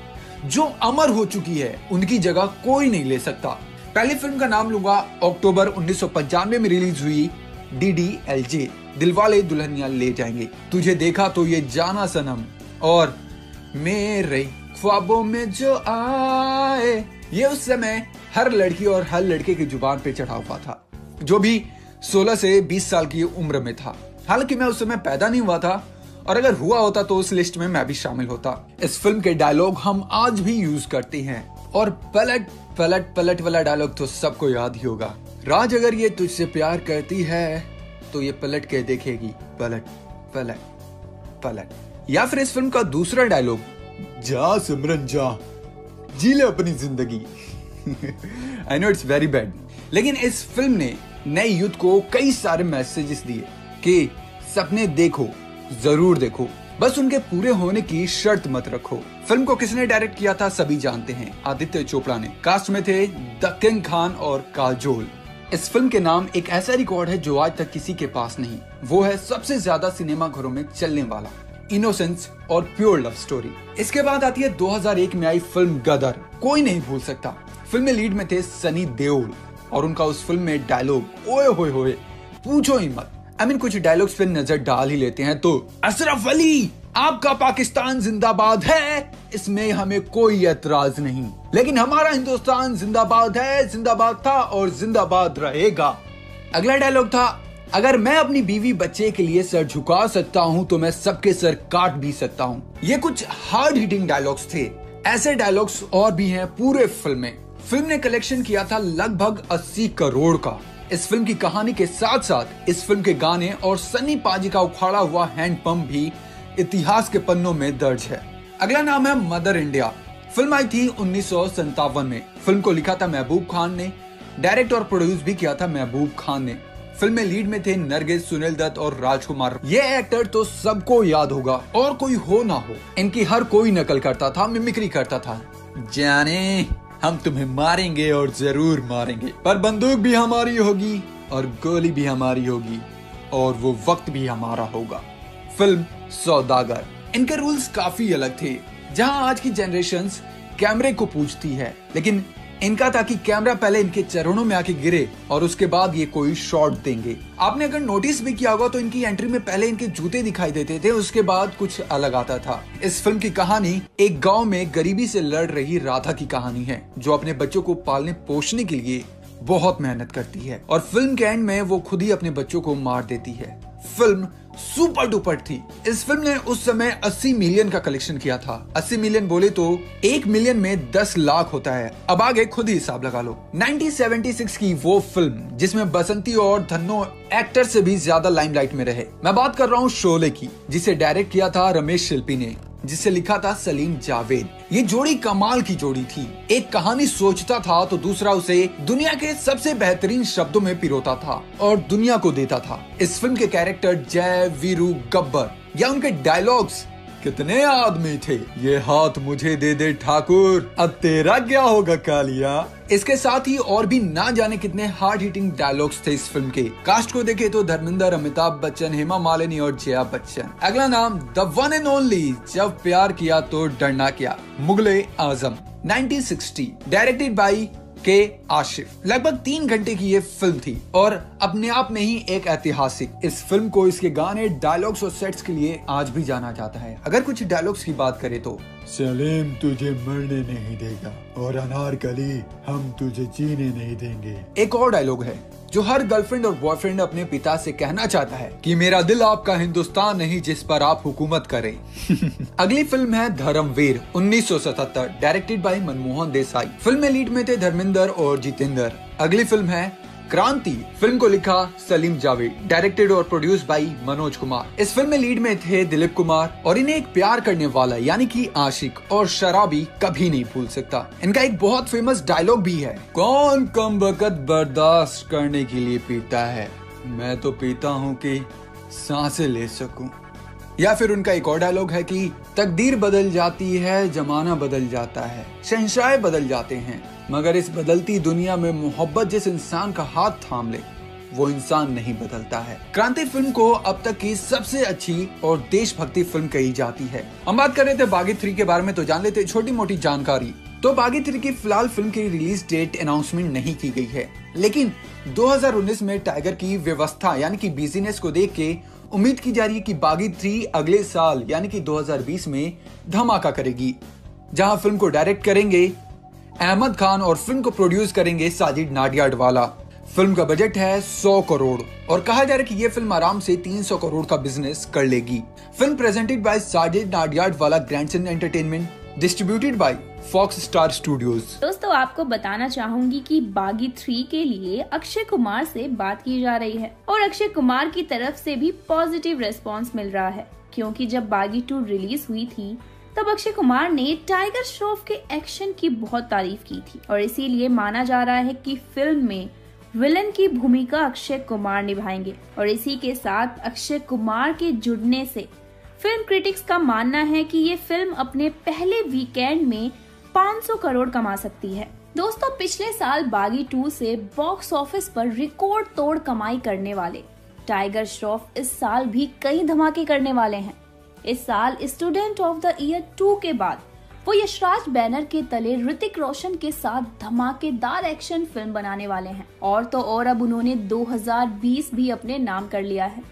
जो अमर हो चुकी है, उनकी जगह कोई नहीं ले सकता। पहली फिल्म का नाम लूंगा, अक्टूबर उन्नीस सौ पंचानवे में रिलीज हुई D D L J, Dilwale Dulhania Le Jayenge, तुझे देखा तो ये जाना सनम, और मेरे ख्वाबों में जो आए, ये उस समय हर लड़की और हर लड़के की जुबान पे चढ़ा हुआ था, जो भी सोलह से बीस साल की उम्र में था। हालांकि मैं उस समय पैदा नहीं हुआ था, और अगर हुआ होता तो उस लिस्ट में मैं भी शामिल होता। इस फिल्म के डायलॉग हम आज भी यूज करते हैं, और पलट पलट पलट वाला डायलॉग तो सबको याद ही होगा, राज अगर ये तुझसे प्यार करती है तो ये पलट के देखेगी, पलट पलट पलट। या फिर इस फिल्म का दूसरा डायलॉग, जा सिमरन जा, जी ले अपनी जिंदगी। I know it's very bad, लेकिन इस फिल्म ने नए यूथ को कई सारे मैसेजेस दिए कि सपने देखो, जरूर देखो, बस उनके पूरे होने की शर्त मत रखो। फिल्म को किसने डायरेक्ट किया था सभी जानते हैं, आदित्य चोपड़ा ने। कास्ट में थे दक्कन खान और काजोल। इस फिल्म के नाम एक ऐसा रिकॉर्ड है जो आज तक किसी के पास नहीं, वो है सबसे ज्यादा सिनेमा घरों में चलने वाला, इनोसेंस और प्योर लव स्टोरी। इसके बाद आती है दो हज़ार एक में आई फिल्म गदर, कोई नहीं भूल सकता। फिल्म में लीड में थे सनी देओल, और उनका उस फिल्म में डायलॉग, ओए होए होए पूछो ही मत। आई मीन कुछ डायलॉग्स पे नजर डाल ही लेते हैं तो, अशरफ अली आपका पाकिस्तान जिंदाबाद है, इसमें हमें कोई एतराज नहीं, लेकिन हमारा हिंदुस्तान जिंदाबाद है, जिंदाबाद था और जिंदाबाद रहेगा। अगला डायलॉग था, अगर मैं अपनी बीवी बच्चे के लिए सर झुका सकता हूँ तो मैं सबके सर काट भी सकता हूँ। ये कुछ हार्ड हिटिंग डायलॉग्स थे। ऐसे डायलॉग्स और भी हैं पूरे फिल्म में। फिल्म ने कलेक्शन किया था लगभग अस्सी करोड़ का। इस फिल्म की कहानी के साथ साथ इस फिल्म के गाने और सन्नी पाजी का उखाड़ा हुआ हैंडपंप भी इतिहास के पन्नों में दर्ज है। अगला नाम है मदर इंडिया। फिल्म आई थी उन्नीस सौ संतावन में। फिल्म को लिखा था महबूब खान ने, डायरेक्ट और प्रोड्यूस भी किया था महबूब खान ने। फिल्म में लीड में थे नरगिस, सुनील दत्त और राजकुमार। ये एक्टर तो सबको याद होगा, और कोई हो ना हो, इनकी हर कोई नकल करता था, मिमिक्री करता था। जाने हम तुम्हें मारेंगे और जरूर मारेंगे, पर बंदूक भी हमारी होगी और गोली भी हमारी होगी और वो वक्त भी हमारा होगा। फिल्म सौदागर। इनके रूल्स काफी अलग थे। जहाँ आज की जनरेशन कैमरे को पूछती है, लेकिन इनका था कि कैमरा पहले इनके चरणों में आके गिरे और उसके बाद ये कोई शॉट देंगे। आपने अगर नोटिस भी किया होगा तो इनकी एंट्री में पहले इनके जूते दिखाई देते थे, उसके बाद कुछ अलग आता था। इस फिल्म की कहानी एक गांव में गरीबी से लड़ रही राधा की कहानी है, जो अपने बच्चों को पालने पोषने के लिए बहुत मेहनत करती है, और फिल्म के एंड में वो खुद ही अपने बच्चों को मार देती है। फिल्म सुपर डुपर थी। इस फिल्म ने उस समय अस्सी मिलियन का कलेक्शन किया था। अस्सी मिलियन बोले तो एक मिलियन में दस लाख होता है, अब आगे खुद ही हिसाब लगा लो। उन्नीस सौ छिहत्तर की वो फिल्म जिसमें बसंती और धन्नो एक्टर से भी ज्यादा लाइमलाइट में रहे। मैं बात कर रहा हूँ शोले की, जिसे डायरेक्ट किया था रमेश शिल्पी ने, जिसे लिखा था सलीम जावेद। ये जोड़ी कमाल की जोड़ी थी। एक कहानी सोचता था तो दूसरा उसे दुनिया के सबसे बेहतरीन शब्दों में पिरोता था और दुनिया को देता था। इस फिल्म के कैरेक्टर जय, वीरू, गब्बर, या उनके डायलॉग्स, कितने आदमी थे, ये हाथ मुझे दे दे ठाकुर, अब तेरा क्या होगा कालिया। इसके साथ ही और भी ना जाने कितने हार्ड हिटिंग डायलॉग्स थे इस फिल्म के। कास्ट को देखे तो धर्मेंद्र, अमिताभ बच्चन, हेमा मालिनी और जया बच्चन। अगला नाम, द वन एंड ओनली, जब प्यार किया तो डरना क्या, Mughle Azam, nineteen sixty, directed by K Asif. लगभग तीन घंटे की ये फिल्म थी और अपने आप में ही एक ऐतिहासिक। इस फिल्म को इसके गाने, डायलॉग्स और सेट्स के लिए आज भी जाना जाता है। अगर कुछ डायलॉग्स की बात करें तो, सलीम तुझे मरने नहीं देगा और अनारकली हम तुझे जीने नहीं देंगे। एक और डायलॉग है, जो हर गर्लफ्रेंड और बॉयफ्रेंड अपने पिता से कहना चाहता है कि मेरा दिल आपका हिंदुस्तान नहीं जिस पर आप हुकूमत करें। अगली फिल्म है धर्मवीर उन्नीस सौ सतहत्तर, directed by Manmohan Desai. Film में लीड में थे धर्मेंद्र और जितेंद्र। अगली फिल्म है क्रांति। फिल्म को लिखा सलीम जावेद, डायरेक्टेड और प्रोड्यूस बाय मनोज कुमार। इस फिल्म में लीड में थे दिलीप कुमार और इन्हें एक प्यार करने वाला यानी कि आशिक और शराबी कभी नहीं भूल सकता। इनका एक बहुत फेमस डायलॉग भी है, कौन कम वक्त बर्दाश्त करने के लिए पीता है, मैं तो पीता हूँ कि सांसें ले सकूं। या फिर उनका एक और डायलॉग है कि तकदीर बदल जाती है, जमाना बदल जाता है, शहंशाह बदल जाते हैं, मगर इस बदलती दुनिया में मोहब्बत जिस इंसान का हाथ थाम ले वो इंसान नहीं बदलता है। क्रांति फिल्म को अब तक की सबसे अच्छी और देशभक्ति फिल्म कही जाती है। हम बात कर रहे थे बागी थ्री के बारे में, तो जान लेते छोटी मोटी जानकारी। तो बागी थ्री की फिलहाल फिल्म की रिलीज डेट अनाउंसमेंट नहीं की गई है, लेकिन दो हज़ार उन्नीस में टाइगर की व्यवस्था यानी कि बिजीनेस को देख के उम्मीद की जा रही है कि बागी थ्री अगले साल यानी कि दो हज़ार बीस में धमाका करेगी, जहां फिल्म को डायरेक्ट करेंगे अहमद खान और फिल्म को प्रोड्यूस करेंगे साजिद नाडियाडवाला। फिल्म का बजट है सौ करोड़ और कहा जा रहा है कि ये फिल्म आराम से तीन सौ करोड़ का बिजनेस कर लेगी। Film presented by Sajid Nadiadwala, grandson entertainment, distributed by Fox Star Studios. दोस्तों आपको बताना चाहूंगी कि बागी थ्री के लिए अक्षय कुमार से बात की जा रही है और अक्षय कुमार की तरफ से भी पॉजिटिव रिस्पांस मिल रहा है, क्योंकि जब बागी टू रिलीज हुई थी तब अक्षय कुमार ने टाइगर श्रॉफ के एक्शन की बहुत तारीफ की थी और इसीलिए माना जा रहा है कि फिल्म में विलन की भूमिका अक्षय कुमार निभाएंगे। और इसी के साथ अक्षय कुमार के जुड़ने से फिल्म क्रिटिक्स का मानना है कि ये फिल्म अपने पहले वीकेंड में पाँच सौ करोड़ कमा सकती है। दोस्तों पिछले साल बागी टू से बॉक्स ऑफिस पर रिकॉर्ड तोड़ कमाई करने वाले टाइगर श्रॉफ इस साल भी कई धमाके करने वाले हैं। इस साल Student of the year to के बाद वो यशराज बैनर के तले ऋतिक रोशन के साथ धमाकेदार एक्शन फिल्म बनाने वाले हैं। और तो और अब उन्होंने दो हज़ार बीस भी अपने नाम कर लिया है।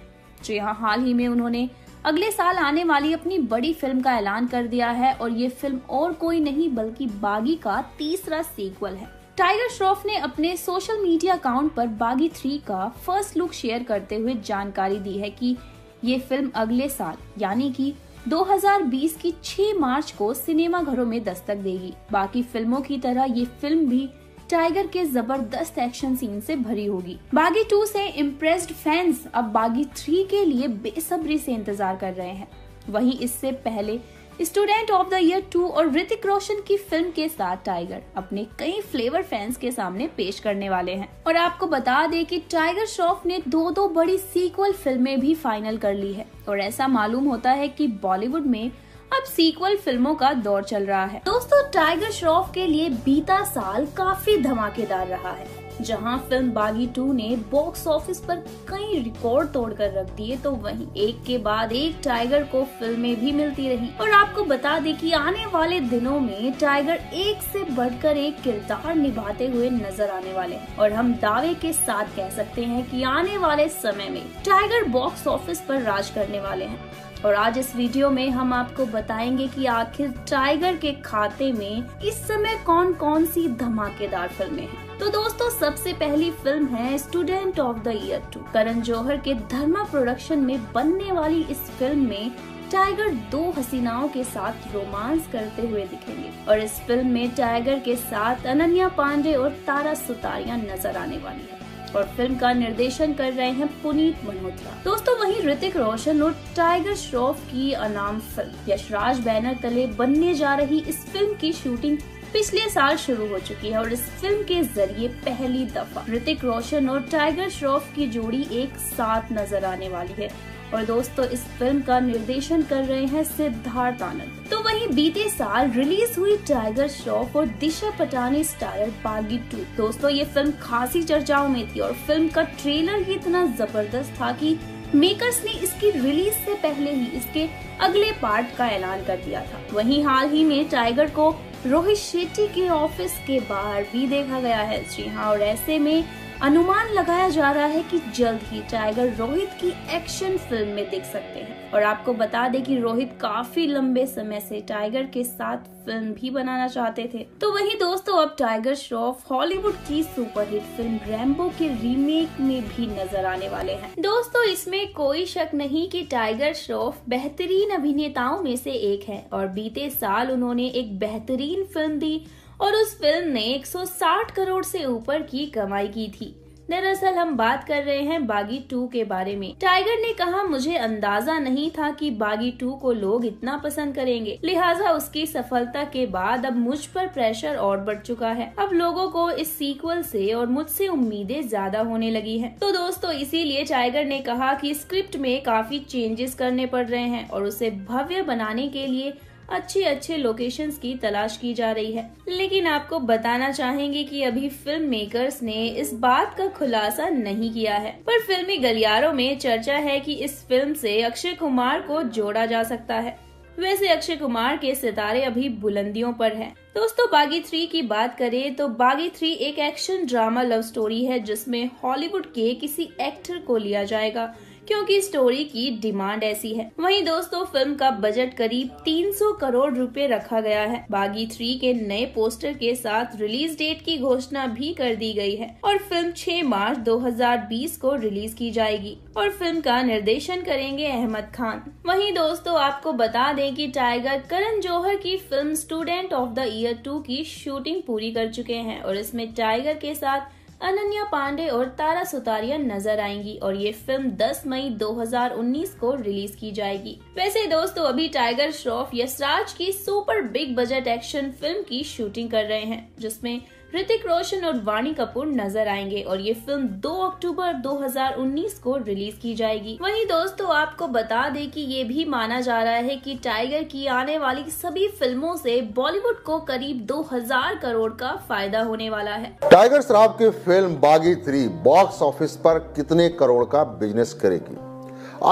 जी हाँ, हाल ही में उन्होंने अगले साल आने वाली अपनी बड़ी फिल्म का ऐलान कर दिया है और ये फिल्म और कोई नहीं बल्कि बागी का तीसरा सीक्वल है। टाइगर श्रॉफ ने अपने सोशल मीडिया अकाउंट पर बागी थ्री का फर्स्ट लुक शेयर करते हुए जानकारी दी है कि ये फिल्म अगले साल यानी कि दो हज़ार बीस की छह मार्च को सिनेमा घरों में दस्तक देगी। बाकी फिल्मों की तरह ये फिल्म भी टाइगर के जबरदस्त एक्शन सीन से भरी होगी। बागी टू से इम्प्रेस्ड फैंस अब बागी थ्री के लिए बेसब्री से इंतजार कर रहे हैं। वहीं इससे पहले Student of the year Two और ऋतिक रोशन की फिल्म के साथ टाइगर अपने कई फ्लेवर फैंस के सामने पेश करने वाले हैं। और आपको बता दें कि टाइगर श्रॉफ ने दो दो बड़ी सीक्वल फिल्में भी फाइनल कर ली है और ऐसा मालूम होता है कि बॉलीवुड में अब सीक्वल फिल्मों का दौर चल रहा है। दोस्तों टाइगर श्रॉफ के लिए बीता साल काफी धमाकेदार रहा है। जहां फिल्म बागी टू ने बॉक्स ऑफिस पर कई रिकॉर्ड तोड़कर रख दिए, तो वहीं एक के बाद एक टाइगर को फिल्में भी मिलती रही। और आपको बता दें कि आने वाले दिनों में टाइगर एक से बढ़कर एक किरदार निभाते हुए नजर आने वाले हैं। और हम दावे के साथ कह सकते हैं कि आने वाले समय में टाइगर बॉक्स ऑफिस पर राज करने वाले हैं। और आज इस वीडियो में हम आपको बताएंगे कि आखिर टाइगर के खाते में इस समय कौन कौन सी धमाकेदार फिल्में हैं। तो दोस्तों सबसे पहली फिल्म है student of the year Two. Karan Johar के धर्मा प्रोडक्शन में बनने वाली इस फिल्म में टाइगर दो हसीनाओं के साथ रोमांस करते हुए दिखेंगे। और इस फिल्म में टाइगर के साथ अनन्या पांडे और तारा सुतारिया नजर आने वाली है। और फिल्म का निर्देशन कर रहे हैं पुनीत मल्होत्रा। दोस्तों वहीं ऋतिक रोशन और टाइगर श्रॉफ की अनाम फिल्म यशराज बैनर तले बनने जा रही इस फिल्म की शूटिंग पिछले साल शुरू हो चुकी है। और इस फिल्म के जरिए पहली दफा ऋतिक रोशन और टाइगर श्रॉफ की जोड़ी एक साथ नजर आने वाली है। और दोस्तों इस फिल्म का निर्देशन कर रहे हैं सिद्धार्थ आनंद। तो वहीं बीते साल रिलीज हुई टाइगर श्रॉफ और दिशा पटानी स्टारर बागी टू। दोस्तों ये फिल्म खासी चर्चाओं में थी और फिल्म का ट्रेलर ही इतना जबरदस्त था कि मेकर्स ने इसकी रिलीज से पहले ही इसके अगले पार्ट का ऐलान कर दिया था। वहीं हाल ही में टाइगर को रोहित शेट्टी के ऑफिस के बाहर भी देखा गया है। जी हाँ, और ऐसे में अनुमान लगाया जा रहा है कि जल्द ही टाइगर रोहित की एक्शन फिल्म में दिख सकते हैं। और आपको बता दें कि रोहित काफी लंबे समय से टाइगर के साथ फिल्म भी बनाना चाहते थे। तो वहीं दोस्तों अब टाइगर श्रॉफ हॉलीवुड की सुपरहिट फिल्म रैम्बो के रीमेक में भी नजर आने वाले हैं। दोस्तों इसमें कोई शक नहीं कि टाइगर श्रॉफ बेहतरीन अभिनेताओं में से एक है और बीते साल उन्होंने एक बेहतरीन फिल्म दी और उस फिल्म ने एक सौ साठ करोड़ से ऊपर की कमाई की थी। दरअसल हम बात कर रहे हैं बागी टू के बारे में। टाइगर ने कहा, मुझे अंदाजा नहीं था कि बागी टू को लोग इतना पसंद करेंगे, लिहाजा उसकी सफलता के बाद अब मुझ पर प्रेशर और बढ़ चुका है। अब लोगों को इस सीक्वल से और मुझसे उम्मीदें ज्यादा होने लगी हैं। तो दोस्तों इसीलिए टाइगर ने कहा कि स्क्रिप्ट में काफी चेंजेस करने पड़ रहे हैं और उसे भव्य बनाने के लिए अच्छे अच्छे लोकेशंस की तलाश की जा रही है। लेकिन आपको बताना चाहेंगे कि अभी फिल्म मेकर्स ने इस बात का खुलासा नहीं किया है, पर फिल्मी गलियारों में चर्चा है कि इस फिल्म से अक्षय कुमार को जोड़ा जा सकता है। वैसे अक्षय कुमार के सितारे अभी बुलंदियों पर हैं। दोस्तों बागी थ्री की बात करें तो बागी थ्री एक एक्शन ड्रामा लव स्टोरी है जिसमें हॉलीवुड के किसी एक्टर को लिया जाएगा क्योंकि स्टोरी की डिमांड ऐसी है। वहीं दोस्तों फिल्म का बजट करीब तीन सौ करोड़ रुपए रखा गया है। बागी थ्री के नए पोस्टर के साथ रिलीज डेट की घोषणा भी कर दी गई है और फिल्म छह मार्च दो हज़ार बीस को रिलीज की जाएगी और फिल्म का निर्देशन करेंगे अहमद खान। वहीं दोस्तों आपको बता दें कि टाइगर करण जौहर की film student of the year to की शूटिंग पूरी कर चुके हैं और इसमें टाइगर के साथ अनन्या पांडे और तारा सुतारिया नजर आएंगी और ये फिल्म दस मई दो हज़ार उन्नीस को रिलीज की जाएगी। वैसे दोस्तों अभी टाइगर श्रॉफ यशराज की super big budget action film की शूटिंग कर रहे हैं जिसमें ऋतिक रोशन और वाणी कपूर नजर आएंगे और ये फिल्म दो अक्टूबर दो हज़ार उन्नीस को रिलीज की जाएगी। वहीं दोस्तों आपको बता दें कि ये भी माना जा रहा है कि टाइगर की आने वाली सभी फिल्मों से बॉलीवुड को करीब दो हज़ार करोड़ का फायदा होने वाला है। टाइगर श्रॉफ की फिल्म बागी थ्री बॉक्स ऑफिस पर कितने करोड़ का बिजनेस करेगी?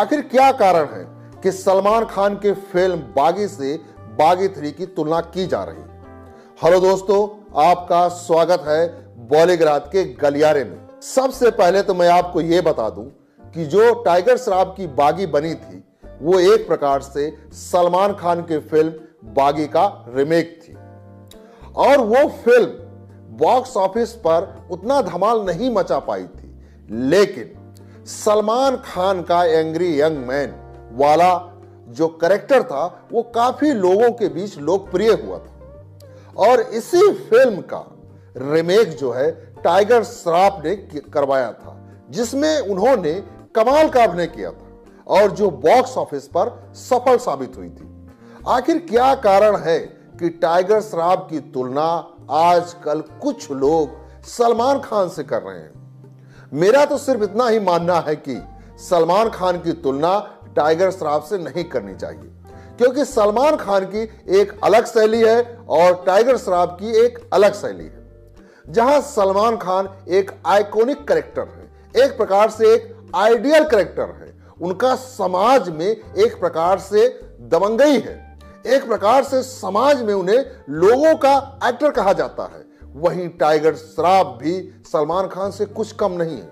आखिर क्या कारण है कि सलमान खान की फिल्म बागी से बागी थ्री की तुलना की जा रही है? हेलो दोस्तों, आपका स्वागत है बॉलीग्राज के गलियारे में। सबसे पहले तो मैं आपको यह बता दूं कि जो टाइगर श्रॉफ की बागी बनी थी वो एक प्रकार से सलमान खान की फिल्म बागी का रीमेक थी और वो फिल्म बॉक्स ऑफिस पर उतना धमाल नहीं मचा पाई थी, लेकिन सलमान खान का एंग्री यंग मैन वाला जो कैरेक्टर था वो काफी लोगों के बीच लोकप्रिय हुआ था और इसी फिल्म का रीमेक जो है टाइगर श्रॉफ ने करवाया था जिसमें उन्होंने कमाल का अभिनय किया था और जो बॉक्स ऑफिस पर सफल साबित हुई थी। आखिर क्या कारण है कि टाइगर श्रॉफ की तुलना आजकल कुछ लोग सलमान खान से कर रहे हैं? मेरा तो सिर्फ इतना ही मानना है कि सलमान खान की तुलना टाइगर श्रॉफ से नहीं करनी चाहिए क्योंकि सलमान खान की एक अलग शैली है और टाइगर श्रॉफ की एक अलग शैली है। जहां सलमान खान एक आइकॉनिक कैरेक्टर है, एक प्रकार से एक आइडियल कैरेक्टर है, उनका समाज में एक प्रकार से दबंगई है, एक प्रकार से समाज में उन्हें लोगों का एक्टर कहा जाता है। वहीं टाइगर श्रॉफ भी सलमान खान से कुछ कम नहीं है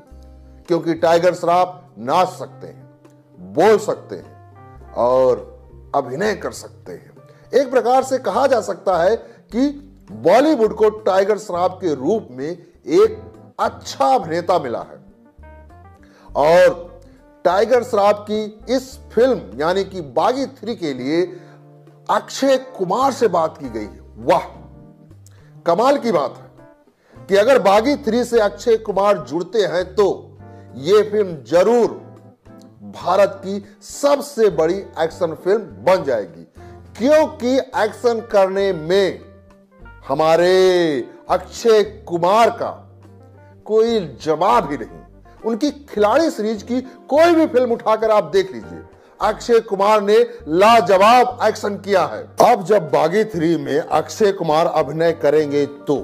क्योंकि टाइगर श्रॉफ नाच सकते हैं, बोल सकते हैं और अभिनय कर सकते हैं। एक प्रकार से कहा जा सकता है कि बॉलीवुड को टाइगर श्रॉफ के रूप में एक अच्छा अभिनेता मिला है और टाइगर श्रॉफ की इस फिल्म यानी कि बागी थ्री के लिए अक्षय कुमार से बात की गई है। वाह, कमाल की बात है कि अगर बागी थ्री से अक्षय कुमार जुड़ते हैं तो यह फिल्म जरूर भारत की सबसे बड़ी एक्शन फिल्म बन जाएगी क्योंकि एक्शन करने में हमारे अक्षय कुमार का कोई जवाब ही नहीं। उनकी खिलाड़ी सीरीज की कोई भी फिल्म उठाकर आप देख लीजिए, अक्षय कुमार ने लाजवाब एक्शन किया है। अब जब बागी थ्री में अक्षय कुमार अभिनय करेंगे तो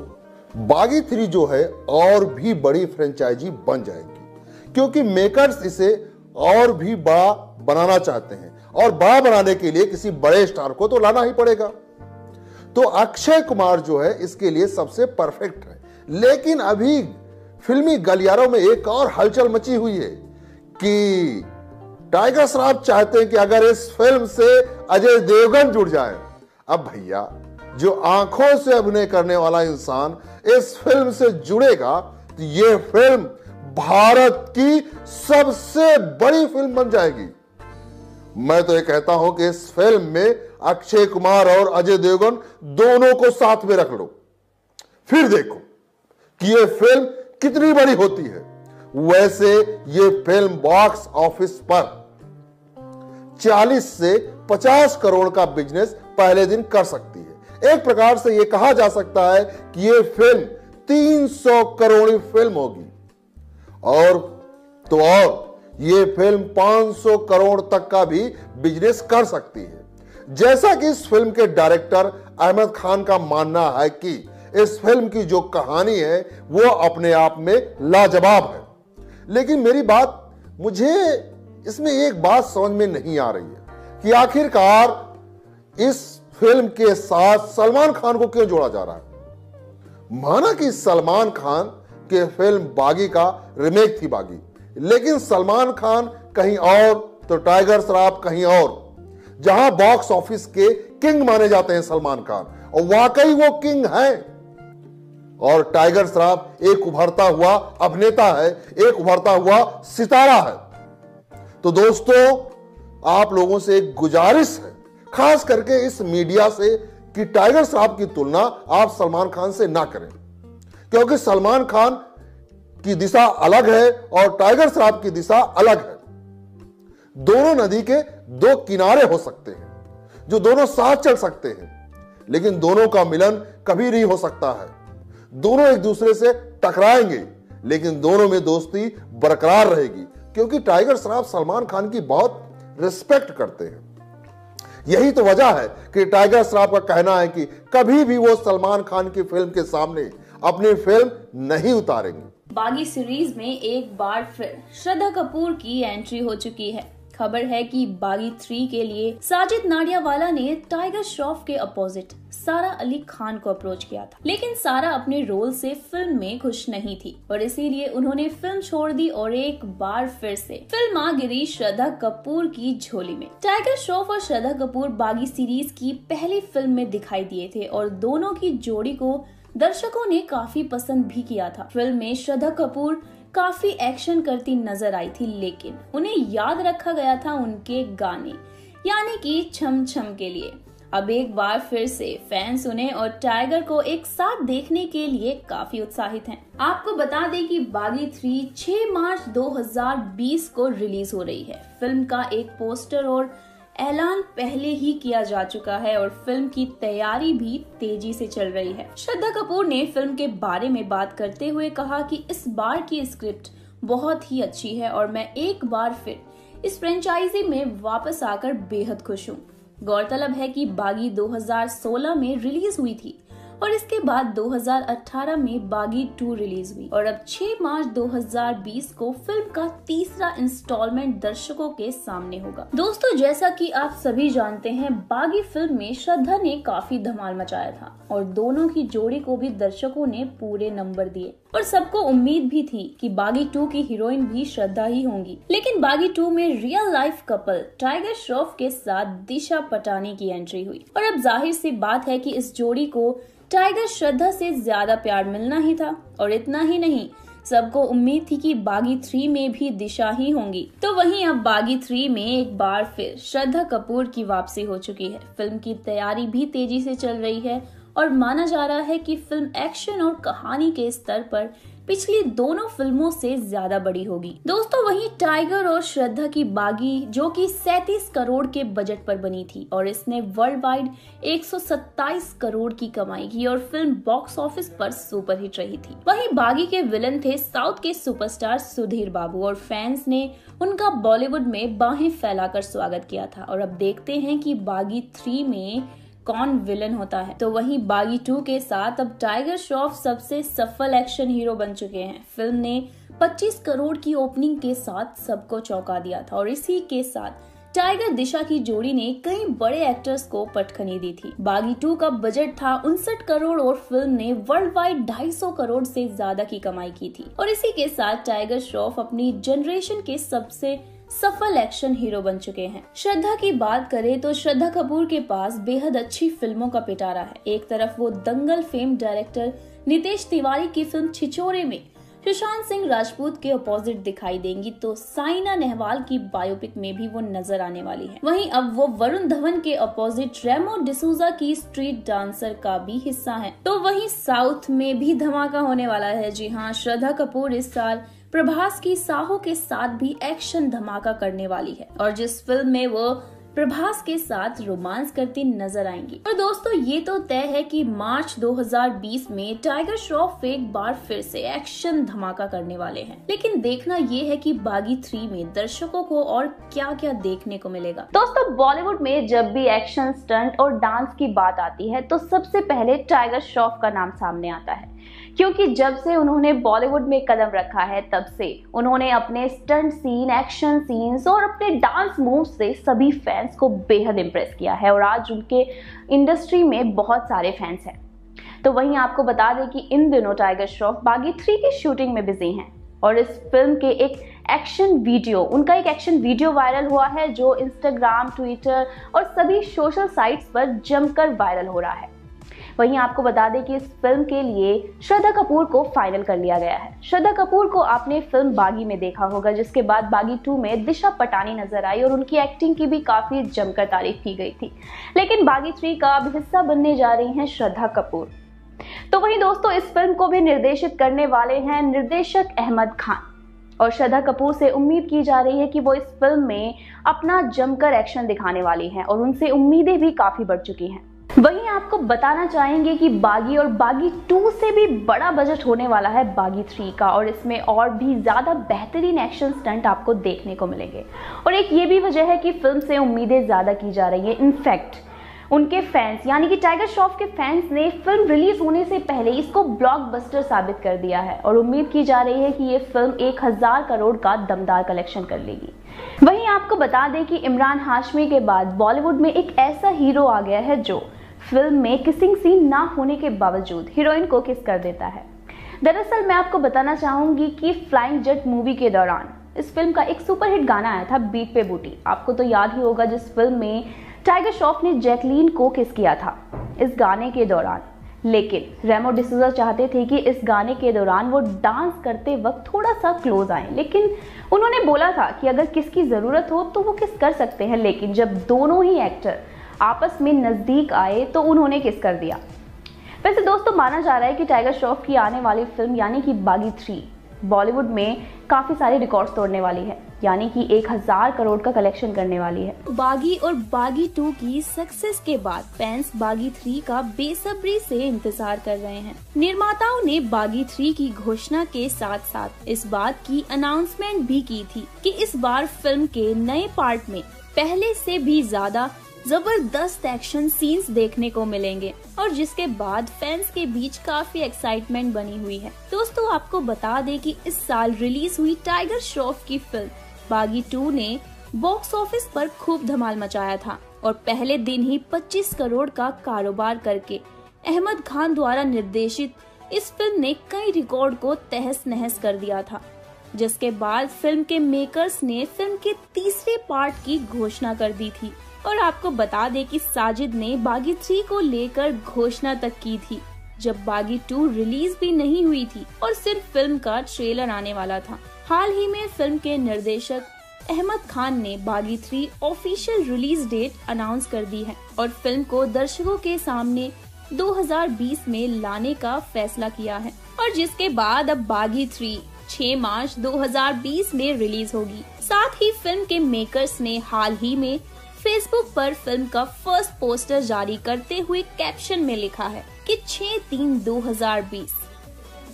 बागी थ्री जो है और भी बड़ी फ्रेंचाइजी बन जाएगी क्योंकि मेकर्स इसे और भी बड़ा बनाना चाहते हैं और बड़ा बनाने के लिए किसी बड़े स्टार को तो लाना ही पड़ेगा। तो अक्षय कुमार जो है इसके लिए सबसे परफेक्ट है। लेकिन अभी फिल्मी गलियारों में एक और हलचल मची हुई है कि टाइगर श्रॉफ चाहते हैं कि अगर इस फिल्म से अजय देवगन जुड़ जाए। अब भैया जो आंखों से अभिनय करने वाला इंसान इस फिल्म से जुड़ेगा तो यह फिल्म भारत की सबसे बड़ी फिल्म बन जाएगी। मैं तो ये कहता हूं कि इस फिल्म में अक्षय कुमार और अजय देवगन दोनों को साथ में रख लो, फिर देखो कि यह फिल्म कितनी बड़ी होती है। वैसे यह फिल्म बॉक्स ऑफिस पर चालीस से पचास करोड़ का बिजनेस पहले दिन कर सकती है। एक प्रकार से यह कहा जा सकता है कि यह फिल्म तीन सौ करोड़ फिल्म होगी और तो और यह फिल्म पाँच सौ करोड़ तक का भी बिजनेस कर सकती है। जैसा कि इस फिल्म के डायरेक्टर अहमद खान का मानना है कि इस फिल्म की जो कहानी है वो अपने आप में लाजवाब है। लेकिन मेरी बात, मुझे इसमें एक बात समझ में नहीं आ रही है कि आखिरकार इस फिल्म के साथ सलमान खान को क्यों जोड़ा जा रहा है। माना कि सलमान खान के फिल्म बागी का रिमेक थी बागी, लेकिन सलमान खान कहीं और तो टाइगर श्रॉफ कहीं और। जहां बॉक्स ऑफिस के किंग माने जाते हैं सलमान खान, और वाकई वो किंग है, और टाइगर श्रॉफ एक उभरता हुआ अभिनेता है, एक उभरता हुआ सितारा है। तो दोस्तों, आप लोगों से एक गुजारिश है, खास करके इस मीडिया से, कि टाइगर श्रॉफ की तुलना आप सलमान खान से ना करें, क्योंकि सलमान खान की दिशा अलग है और टाइगर श्रॉफ की दिशा अलग है। दोनों नदी के दो किनारे हो सकते हैं, जो दोनों साथ चल सकते हैं, लेकिन दोनों का मिलन कभी नहीं हो सकता है। दोनों एक दूसरे से टकराएंगे, लेकिन दोनों में दोस्ती बरकरार रहेगी, क्योंकि टाइगर श्रॉफ सलमान खान की बहुत रिस्पेक्ट करते हैं। यही तो वजह है कि टाइगर श्रॉफ का कहना है कि कभी भी वो सलमान खान की फिल्म के सामने अपनी फिल्म नहीं उतारेंगे। बागी सीरीज में एक बार फिर श्रद्धा कपूर की एंट्री हो चुकी है। खबर है कि बागी थ्री के लिए साजिद नाडियावाला ने टाइगर श्रॉफ के अपोजिट सारा अली खान को अप्रोच किया था, लेकिन सारा अपने रोल से फिल्म में खुश नहीं थी और इसीलिए उन्होंने फिल्म छोड़ दी और एक बार फिर से फिल्म आ गिरी श्रद्धा कपूर की झोली में। टाइगर श्रॉफ और श्रद्धा कपूर बागी सीरीज की पहली फिल्म में दिखाई दिए थे और दोनों की जोड़ी को दर्शकों ने काफी पसंद भी किया था। फिल्म में श्रद्धा कपूर काफी एक्शन करती नजर आई थी, लेकिन उन्हें याद रखा गया था उनके गाने यानी कि छम छम के लिए। अब एक बार फिर से फैंस उन्हें और टाइगर को एक साथ देखने के लिए काफी उत्साहित हैं। आपको बता दें कि बागी थ्री छह मार्च दो हज़ार बीस को रिलीज हो रही है। फिल्म का एक पोस्टर और ऐलान पहले ही किया जा चुका है और फिल्म की तैयारी भी तेजी से चल रही है। श्रद्धा कपूर ने फिल्म के बारे में बात करते हुए कहा कि इस बार की स्क्रिप्ट बहुत ही अच्छी है और मैं एक बार फिर इस फ्रेंचाइजी में वापस आकर बेहद खुश हूँ। गौरतलब है कि बागी दो हज़ार सोलह में रिलीज हुई थी और इसके बाद दो हज़ार अठारह में बागी टू रिलीज हुई और अब छह मार्च दो हज़ार बीस को फिल्म का तीसरा इंस्टॉलमेंट दर्शकों के सामने होगा। दोस्तों, जैसा कि आप सभी जानते हैं, बागी फिल्म में श्रद्धा ने काफी धमाल मचाया था और दोनों की जोड़ी को भी दर्शकों ने पूरे नंबर दिए और सबको उम्मीद भी थी कि बागी टू की हीरोइन भी श्रद्धा ही होंगी। लेकिन बागी टू में real life couple tiger Shroff के साथ दिशा पटानी की एंट्री हुई और अब जाहिर सी बात है कि इस जोड़ी को टाइगर श्रद्धा से ज्यादा प्यार मिलना ही था। और इतना ही नहीं, सबको उम्मीद थी कि बागी थ्री में भी दिशा ही होंगी। तो वहीं अब बागी थ्री में एक बार फिर श्रद्धा कपूर की वापसी हो चुकी है। फिल्म की तैयारी भी तेजी से चल रही है और माना जा रहा है कि फिल्म एक्शन और कहानी के स्तर पर पिछली दोनों फिल्मों से ज्यादा बड़ी होगी। दोस्तों, वहीं टाइगर और श्रद्धा की बागी, जो कि सैंतीस करोड़ के बजट पर बनी थी और इसने वर्ल्ड वाइड एक सौ सत्ताईस करोड़ की कमाई की और फिल्म बॉक्स ऑफिस पर सुपरहिट रही थी। वहीं बागी के विलन थे साउथ के सुपरस्टार सुधीर बाबू और फैंस ने उनका बॉलीवुड में बाहें फैलाकर स्वागत किया था और अब देखते हैं कि बागी थ्री में कौन विलन होता है। तो वहीं बागी टू के साथ अब टाइगर श्रॉफ सबसे सफल एक्शन हीरो बन चुके हैं। फिल्म ने पच्चीस करोड़ की ओपनिंग के साथ सबको चौंका दिया था और इसी के साथ टाइगर दिशा की जोड़ी ने कई बड़े एक्टर्स को पटखनी दी थी। बागी टू का बजट था उनसठ करोड़ और फिल्म ने वर्ल्ड वाइड ढाई सौ करोड़ से ज्यादा की कमाई की थी और इसी के साथ टाइगर श्रॉफ अपनी जनरेशन के सबसे सफल एक्शन हीरो बन चुके हैं। श्रद्धा की बात करें तो श्रद्धा कपूर के पास बेहद अच्छी फिल्मों का पिटारा है। एक तरफ वो दंगल फेम डायरेक्टर नितेश तिवारी की फिल्म छिछोरे में सुशांत सिंह राजपूत के अपोजिट दिखाई देंगी, तो साइना नेहवाल की बायोपिक में भी वो नजर आने वाली है। वहीं अब वो वरुण धवन के अपोजिट रेमो डिसूजा की स्ट्रीट डांसर का भी हिस्सा है। तो वहीं साउथ में भी धमाका होने वाला है। जी हाँ, श्रद्धा कपूर इस साल प्रभास की साहो के साथ भी एक्शन धमाका करने वाली है और जिस फिल्म में वो प्रभास के साथ रोमांस करती नजर आएंगी। और दोस्तों, ये तो तय है कि मार्च दो हज़ार बीस में टाइगर श्रॉफ एक बार फिर से एक्शन धमाका करने वाले हैं। लेकिन देखना ये है कि बागी थ्री में दर्शकों को और क्या क्या देखने को मिलेगा। दोस्तों, बॉलीवुड में जब भी एक्शन, स्टंट और डांस की बात आती है तो सबसे पहले टाइगर श्रॉफ का नाम सामने आता है, क्योंकि जब से उन्होंने बॉलीवुड में कदम रखा है तब से उन्होंने अपने स्टंट सीन, एक्शन सीन्स और अपने डांस मूव्स से सभी फैंस को बेहद इंप्रेस किया है और आज उनके इंडस्ट्री में बहुत सारे फैंस हैं। तो वहीं आपको बता दें कि इन दिनों टाइगर श्रॉफ बागी थ्री की शूटिंग में बिजी हैं और इस फिल्म के एक एक्शन वीडियो उनका एक एक्शन वीडियो वायरल हुआ है जो इंस्टाग्राम, ट्विटर और सभी सोशल साइट्स पर जमकर वायरल हो रहा है। वहीं आपको बता दें कि इस फिल्म के लिए श्रद्धा कपूर को फाइनल कर लिया गया है। श्रद्धा कपूर को आपने फिल्म बागी में देखा होगा, जिसके बाद बागी टू में दिशा पटानी नजर आई और उनकी एक्टिंग की भी काफी जमकर तारीफ की गई थी। लेकिन बागी थ्री का अब हिस्सा बनने जा रही हैं श्रद्धा कपूर। तो वहीं दोस्तों, इस फिल्म को भी निर्देशित करने वाले हैं निर्देशक अहमद खान और श्रद्धा कपूर से उम्मीद की जा रही है कि वो इस फिल्म में अपना जमकर एक्शन दिखाने वाली हैं और उनसे उम्मीदें भी काफी बढ़ चुकी हैं। वहीं आपको बताना चाहेंगे कि बागी और बागी टू से भी बड़ा बजट होने वाला है बागी थ्री का और इसमें और भी ज़्यादा बेहतरीन एक्शन स्टंट आपको देखने को मिलेंगे। और एक ये भी वजह है कि फिल्म से उम्मीदें ज़्यादा की जा रही है। इनफैक्ट उनके फैंस यानी कि टाइगर श्रॉफ के फैंस ने फिल्म रिलीज होने से पहले इसको ब्लॉकबस्टर साबित कर दिया है और उम्मीद की जा रही है कि ये फिल्म एक हजार करोड़ का दमदार कलेक्शन कर लेगी। वहीं आपको बता दें कि इमरान हाशमी के बाद बॉलीवुड में एक ऐसा हीरो आ गया है जो फिल्म में किसिंग सीन ना होने के बावजूद हीरोइन को किस कर देता है। दरअसल मैं आपको बताना चाहूंगी कि फ्लाइंग जेट मूवी के दौरान इस फिल्म का एक सुपरहिट गाना आया था, बीट पे बूटी। आपको तो याद ही होगा जिस फिल्म में टाइगर श्रॉफ ने जैकलीन को किस किया था इस गाने के दौरान। लेकिन रेमो डिसूजा चाहते थे कि इस गाने के दौरान वो डांस करते वक्त थोड़ा सा क्लोज आए, लेकिन उन्होंने बोला था कि अगर किस की जरूरत हो तो वो किस कर सकते हैं। लेकिन जब दोनों ही एक्टर आपस में नज़दीक आए तो उन्होंने किस कर दिया। वैसे दोस्तों, माना जा रहा है कि टाइगर श्रॉफ की आने वाली फिल्म यानी कि बागी थ्री बॉलीवुड में काफ़ी सारे रिकॉर्ड्स तोड़ने वाली है, यानी कि एक हजार करोड़ का कलेक्शन करने वाली है। बागी और बागी टू की सक्सेस के बाद फैंस बागी थ्री का बेसब्री से इंतजार कर रहे हैं। निर्माताओं ने बागी थ्री की घोषणा के साथ साथ इस बात की अनाउंसमेंट भी की थी कि इस बार फिल्म के नए पार्ट में पहले से भी ज्यादा जबरदस्त एक्शन सीन्स देखने को मिलेंगे और जिसके बाद फैंस के बीच काफी एक्साइटमेंट बनी हुई है। दोस्तों, आपको बता दें कि इस साल रिलीज हुई टाइगर श्रॉफ की फिल्म बागी टू ने बॉक्स ऑफिस पर खूब धमाल मचाया था और पहले दिन ही पच्चीस करोड़ का कारोबार करके अहमद खान द्वारा निर्देशित इस फिल्म ने कई रिकॉर्ड को तहस नहस कर दिया था, जिसके बाद फिल्म के मेकर्स ने फिल्म के तीसरे पार्ट की घोषणा कर दी थी। और आपको बता दें कि साजिद ने बागी थ्री को लेकर घोषणा तक की थी जब बागी टू रिलीज भी नहीं हुई थी और सिर्फ फिल्म का ट्रेलर आने वाला था। हाल ही में फिल्म के निर्देशक अहमद खान ने Baaghi three official release date announce कर दी है और फिल्म को दर्शकों के सामने दो हज़ार बीस में लाने का फैसला किया है और जिसके बाद अब बागी थ्री छह मार्च दो हज़ार बीस में रिलीज होगी। साथ ही फिल्म के मेकर्स ने हाल ही में फेसबुक पर फिल्म का फर्स्ट पोस्टर जारी करते हुए कैप्शन में लिखा है कि छह तीन दो हज़ार बीस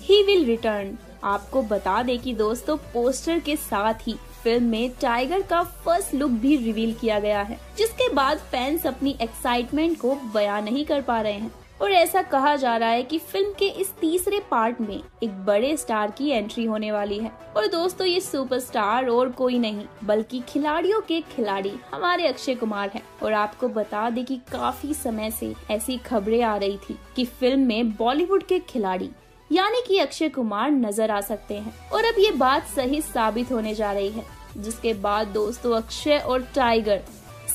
ही विल रिटर्न। आपको बता दें कि दोस्तों, पोस्टर के साथ ही फिल्म में टाइगर का फर्स्ट लुक भी रिवील किया गया है, जिसके बाद फैंस अपनी एक्साइटमेंट को बयां नहीं कर पा रहे हैं और ऐसा कहा जा रहा है कि फिल्म के इस तीसरे पार्ट में एक बड़े स्टार की एंट्री होने वाली है। और दोस्तों, ये सुपरस्टार और कोई नहीं बल्कि खिलाड़ियों के खिलाड़ी हमारे अक्षय कुमार हैं। और आपको बता दें कि काफी समय से ऐसी खबरें आ रही थी कि फिल्म में बॉलीवुड के खिलाड़ी यानी कि अक्षय कुमार नजर आ सकते हैं और अब ये बात सही साबित होने जा रही है। जिसके बाद दोस्तों अक्षय और टाइगर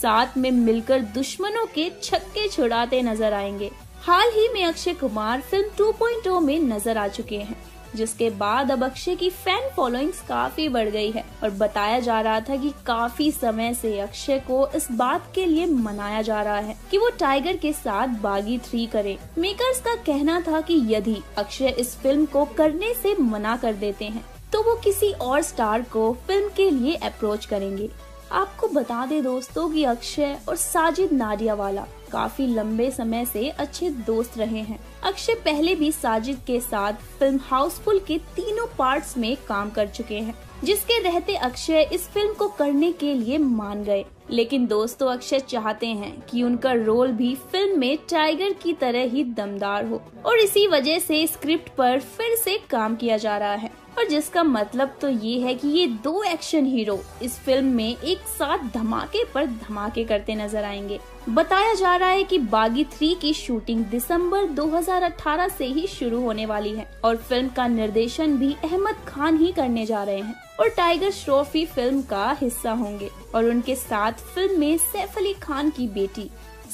साथ में मिलकर दुश्मनों के छक्के छुड़ाते नजर आएंगे। हाल ही में Akshay Kumar film two point O में नजर आ चुके हैं, जिसके बाद अब अक्षय की फैन फॉलोइंग्स काफी बढ़ गई है और बताया जा रहा था कि काफी समय से अक्षय को इस बात के लिए मनाया जा रहा है कि वो टाइगर के साथ बागी थ्री करे। मेकर्स का कहना था कि यदि अक्षय इस फिल्म को करने से मना कर देते हैं तो वो किसी और स्टार को फिल्म के लिए अप्रोच करेंगे। आपको बता दे दोस्तों कि अक्षय और साजिद नाडियावाला काफी लंबे समय से अच्छे दोस्त रहे हैं। अक्षय पहले भी साजिद के साथ फिल्म हाउसफुल के तीनों पार्ट्स में काम कर चुके हैं, जिसके रहते अक्षय इस फिल्म को करने के लिए मान गए। लेकिन दोस्तों अक्षय चाहते हैं कि उनका रोल भी फिल्म में टाइगर की तरह ही दमदार हो और इसी वजह से स्क्रिप्ट पर फिर से काम किया जा रहा है, और जिसका मतलब तो ये है कि ये दो एक्शन हीरो इस फिल्म में एक साथ धमाके पर धमाके करते नजर आएंगे। बताया जा रहा है कि बागी थ्री की शूटिंग दिसंबर दो हज़ार अठारह से ही शुरू होने वाली है और फिल्म का निर्देशन भी अहमद खान ही करने जा रहे हैं और टाइगर श्रॉफ ही फिल्म का हिस्सा होंगे और उनके साथ फिल्म में सैफ अली खान की बेटी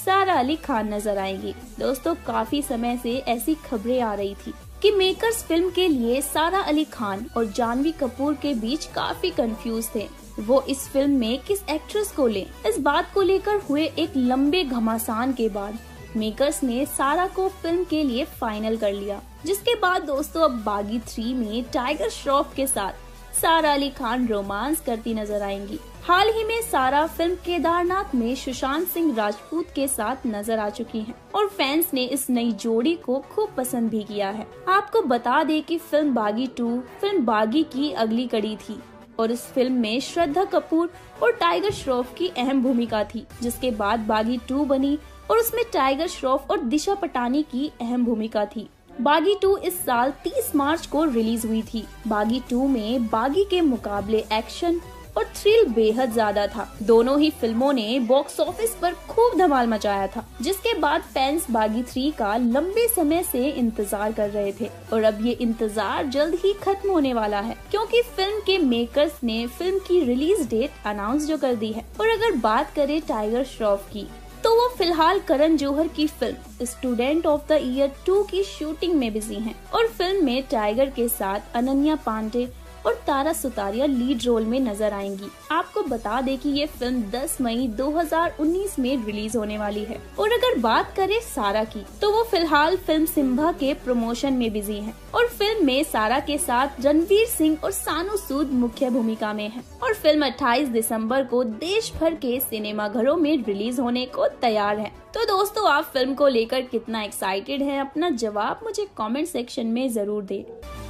सारा अली खान नजर आएगी। दोस्तों काफी समय से ऐसी खबरें आ रही थी कि मेकर्स फिल्म के लिए सारा अली खान और जानवी कपूर के बीच काफी कंफ्यूज थे, वो इस फिल्म में किस एक्ट्रेस को लें। इस बात को लेकर हुए एक लंबे घमासान के बाद मेकर्स ने सारा को फिल्म के लिए फाइनल कर लिया, जिसके बाद दोस्तों अब बागी थ्री में टाइगर श्रॉफ के साथ सारा अली खान रोमांस करती नजर आएंगी। हाल ही में सारा फिल्म केदारनाथ में सुशांत सिंह राजपूत के साथ नजर आ चुकी हैं और फैंस ने इस नई जोड़ी को खूब पसंद भी किया है। आपको बता दें कि फिल्म बागी टू फिल्म बागी की अगली कड़ी थी और इस फिल्म में श्रद्धा कपूर और टाइगर श्रॉफ की अहम भूमिका थी, जिसके बाद बागी टू बनी और उसमें टाइगर श्रॉफ और दिशा पटानी की अहम भूमिका थी। बागी टू इस साल तीस मार्च को रिलीज हुई थी। बागी टू में बागी के मुकाबले एक्शन और थ्रिल बेहद ज्यादा था। दोनों ही फिल्मों ने बॉक्स ऑफिस पर खूब धमाल मचाया था, जिसके बाद फैंस बागी थ्री का लंबे समय से इंतजार कर रहे थे और अब ये इंतजार जल्द ही खत्म होने वाला है, क्योंकि फिल्म के मेकर्स ने फिल्म की रिलीज डेट अनाउंस जो कर दी है। और अगर बात करें टाइगर श्रॉफ की, तो वो फिलहाल करण जौहर की film student of the year to की शूटिंग में बिजी हैं और फिल्म में टाइगर के साथ अनन्या पांडे और तारा सुतारिया लीड रोल में नजर आएंगी। आपको बता दें कि ये फिल्म दस मई दो हज़ार उन्नीस में रिलीज होने वाली है। और अगर बात करें सारा की, तो वो फिलहाल फिल्म सिम्बा के प्रमोशन में बिजी हैं और फिल्म में सारा के साथ रणवीर सिंह और सानू सूद मुख्य भूमिका में हैं और फिल्म अट्ठाईस दिसंबर को देश भर के सिनेमा घरों में रिलीज होने को तैयार है। तो दोस्तों आप फिल्म को लेकर कितना एक्साइटेड है, अपना जवाब मुझे कॉमेंट सेक्शन में जरूर दें।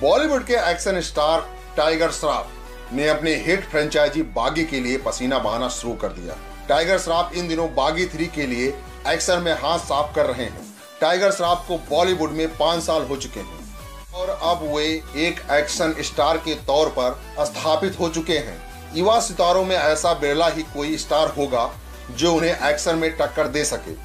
बॉलीवुड के एक्शन स्टार टाइगर श्रॉफ ने अपने हिट फ्रेंचाइजी बागी के लिए पसीना बहाना शुरू कर दिया। टाइगर श्रॉफ इन दिनों बागी थ्री के लिए एक्शन में हाथ साफ कर रहे हैं। टाइगर श्रॉफ को बॉलीवुड में पाँच साल हो चुके हैं और अब वे एक एक्शन स्टार के तौर पर स्थापित हो चुके हैं। युवा सितारों में ऐसा बेला ही कोई स्टार होगा जो उन्हें एक्शन में टक्कर दे सके।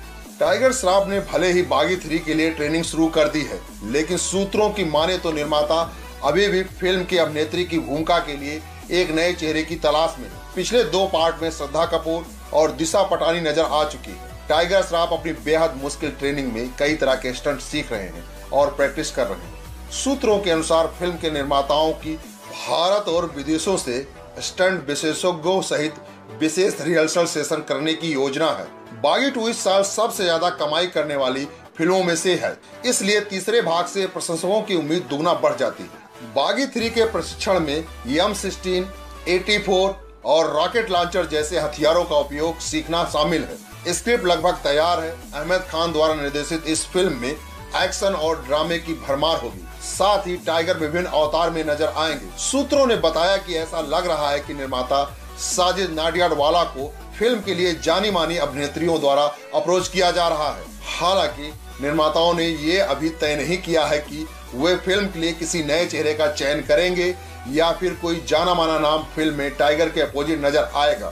टाइगर श्रॉफ ने भले ही बागी थ्री के लिए ट्रेनिंग शुरू कर दी है, लेकिन सूत्रों की माने तो निर्माता अभी भी फिल्म की अभिनेत्री की भूमिका के लिए एक नए चेहरे की तलाश में। पिछले दो पार्ट में श्रद्धा कपूर और दिशा पटानी नजर आ चुकी है। टाइगर श्रॉफ अपनी बेहद मुश्किल ट्रेनिंग में कई तरह के स्टंट सीख रहे हैं और प्रैक्टिस कर रहे हैं। सूत्रों के अनुसार फिल्म के निर्माताओं की भारत और विदेशों से स्टंट विशेषज्ञों सहित विशेष रिहर्सल सेशन करने की योजना है। बागी टू इस साल सबसे ज्यादा कमाई करने वाली फिल्मों में से है, इसलिए तीसरे भाग से प्रशंसकों की उम्मीद दुगना बढ़ जाती है। बागी थ्री के प्रशिक्षण में एम सिक्सटीन, चौरासी और रॉकेट लॉन्चर जैसे हथियारों का उपयोग सीखना शामिल है। स्क्रिप्ट लगभग तैयार है। अहमद खान द्वारा निर्देशित इस फिल्म में एक्शन और ड्रामे की भरमार होगी, साथ ही टाइगर विभिन्न अवतार में नजर आएंगे। सूत्रों ने बताया कि ऐसा लग रहा है कि निर्माता साजिद नाडियाडवाला को फिल्म के लिए जानी मानी अभिनेत्रियों द्वारा अप्रोच किया जा रहा है। हालांकि निर्माताओं ने ये अभी तय नहीं किया है कि वे फिल्म के लिए किसी नए चेहरे का चयन करेंगे या फिर कोई जाना माना नाम फिल्म में टाइगर के अपोजिट नजर आएगा।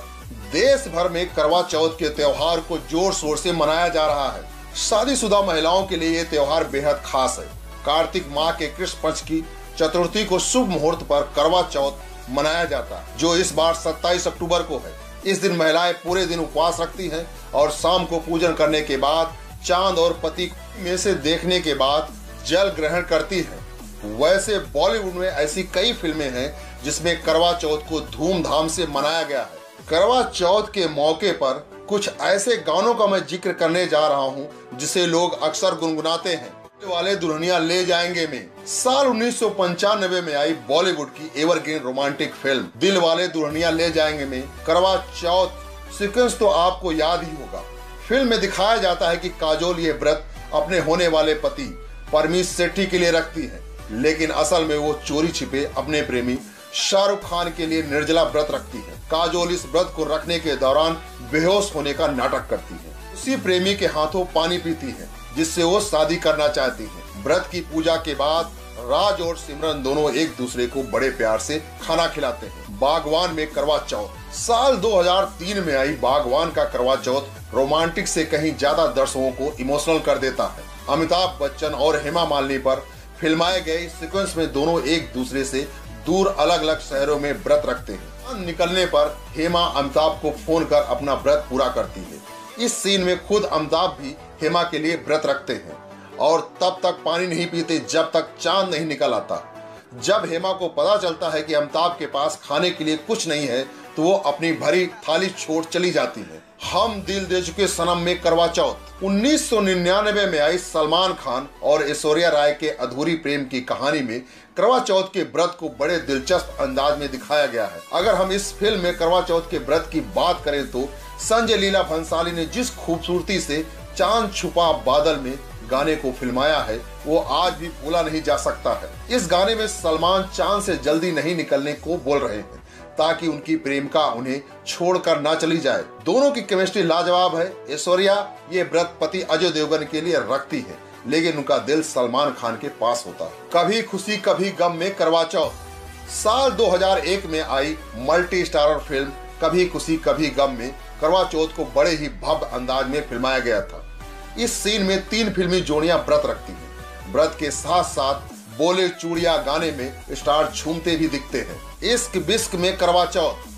देश भर में करवा चौथ के त्योहार को जोर शोर से मनाया जा रहा है। शादीशुदा महिलाओं के लिए ये त्योहार बेहद खास है। कार्तिक माह के कृष्ण पक्ष की चतुर्थी को शुभ मुहूर्त पर करवा चौथ मनाया जाता है, जो इस बार सत्ताईस अक्टूबर को है। इस दिन महिलाएं पूरे दिन उपवास रखती हैं और शाम को पूजन करने के बाद चांद और पति में से देखने के बाद जल ग्रहण करती हैं। वैसे बॉलीवुड में ऐसी कई फिल्में हैं जिसमें करवा चौथ को धूमधाम से मनाया गया है। करवा चौथ के मौके पर कुछ ऐसे गानों का मैं जिक्र करने जा रहा हूं जिसे लोग अक्सर गुनगुनाते हैं। वाले दुल्हनिया ले जाएंगे में साल उन्नीस सौ पंचानवे में आई बॉलीवुड की एवरग्रीन रोमांटिक फिल्म दिल वाले दुल्हनिया ले जाएंगे में करवा चौथ सीक्वेंस तो आपको याद ही होगा। फिल्म में दिखाया जाता है कि काजोल ये व्रत अपने होने वाले पति परमीश सेठी के लिए रखती है, लेकिन असल में वो चोरी छिपे अपने प्रेमी शाहरुख खान के लिए निर्जला व्रत रखती है। काजोल इस व्रत को रखने के दौरान बेहोश होने का नाटक करती है, उसी प्रेमी के हाथों पानी पीती है जिससे वो शादी करना चाहती है। व्रत की पूजा के बाद राज और सिमरन दोनों एक दूसरे को बड़े प्यार से खाना खिलाते हैं। बागवान में करवा चौथ साल दो हजार तीन में आई बागवान का करवा चौथ रोमांटिक से कहीं ज्यादा दर्शकों को इमोशनल कर देता है। अमिताभ बच्चन और हेमा मालिनी पर फिल्माए गए इस सीक्वेंस में दोनों एक दूसरे से दूर अलग अलग शहरों में व्रत रखते हैं। निकलने पर हेमा अमिताभ को फोन कर अपना व्रत पूरा करती है। इस सीन में खुद अमिताभ भी हेमा के लिए व्रत रखते हैं और तब तक पानी नहीं पीते जब तक चांद नहीं निकल आता। जब हेमा को पता चलता है कि अमिताभ के पास खाने के लिए कुछ नहीं है तो वो अपनी भरी थाली छोड़ चली जाती है। हम दिल दे चुके सनम में करवा चौथ उन्नीस सौ निन्यानवे में आई सलमान खान और ऐश्वर्या राय के अधूरी प्रेम की कहानी में करवा चौथ के व्रत को बड़े दिलचस्प अंदाज में दिखाया गया है। अगर हम इस फिल्म में करवा चौथ के व्रत की बात करें तो संजय लीला भंसाली ने जिस खूबसूरती से चांद छुपा बादल में गाने को फिल्माया है वो आज भी भूला नहीं जा सकता है। इस गाने में सलमान चांद से जल्दी नहीं निकलने को बोल रहे हैं ताकि उनकी प्रेमिका उन्हें छोड़कर ना चली जाए। दोनों की केमिस्ट्री लाजवाब है। ऐश्वर्या ये व्रत पति अजय देवगन के लिए रखती है, लेकिन उनका दिल सलमान खान के पास होता है। कभी खुशी कभी गम में करवा चौथ साल दो हजार एक में आई मल्टी स्टारर फिल्म कभी खुशी कभी गम में करवा चौथ को बड़े ही भव्य अंदाज में फिल्माया गया था। इस सीन में तीन फिल्मी जोड़ियां व्रत रखती हैं। व्रत के साथ साथ बोले चूड़िया गाने में स्टार झूमते भी दिखते हैं। इश्क विश्क में करवा चौथ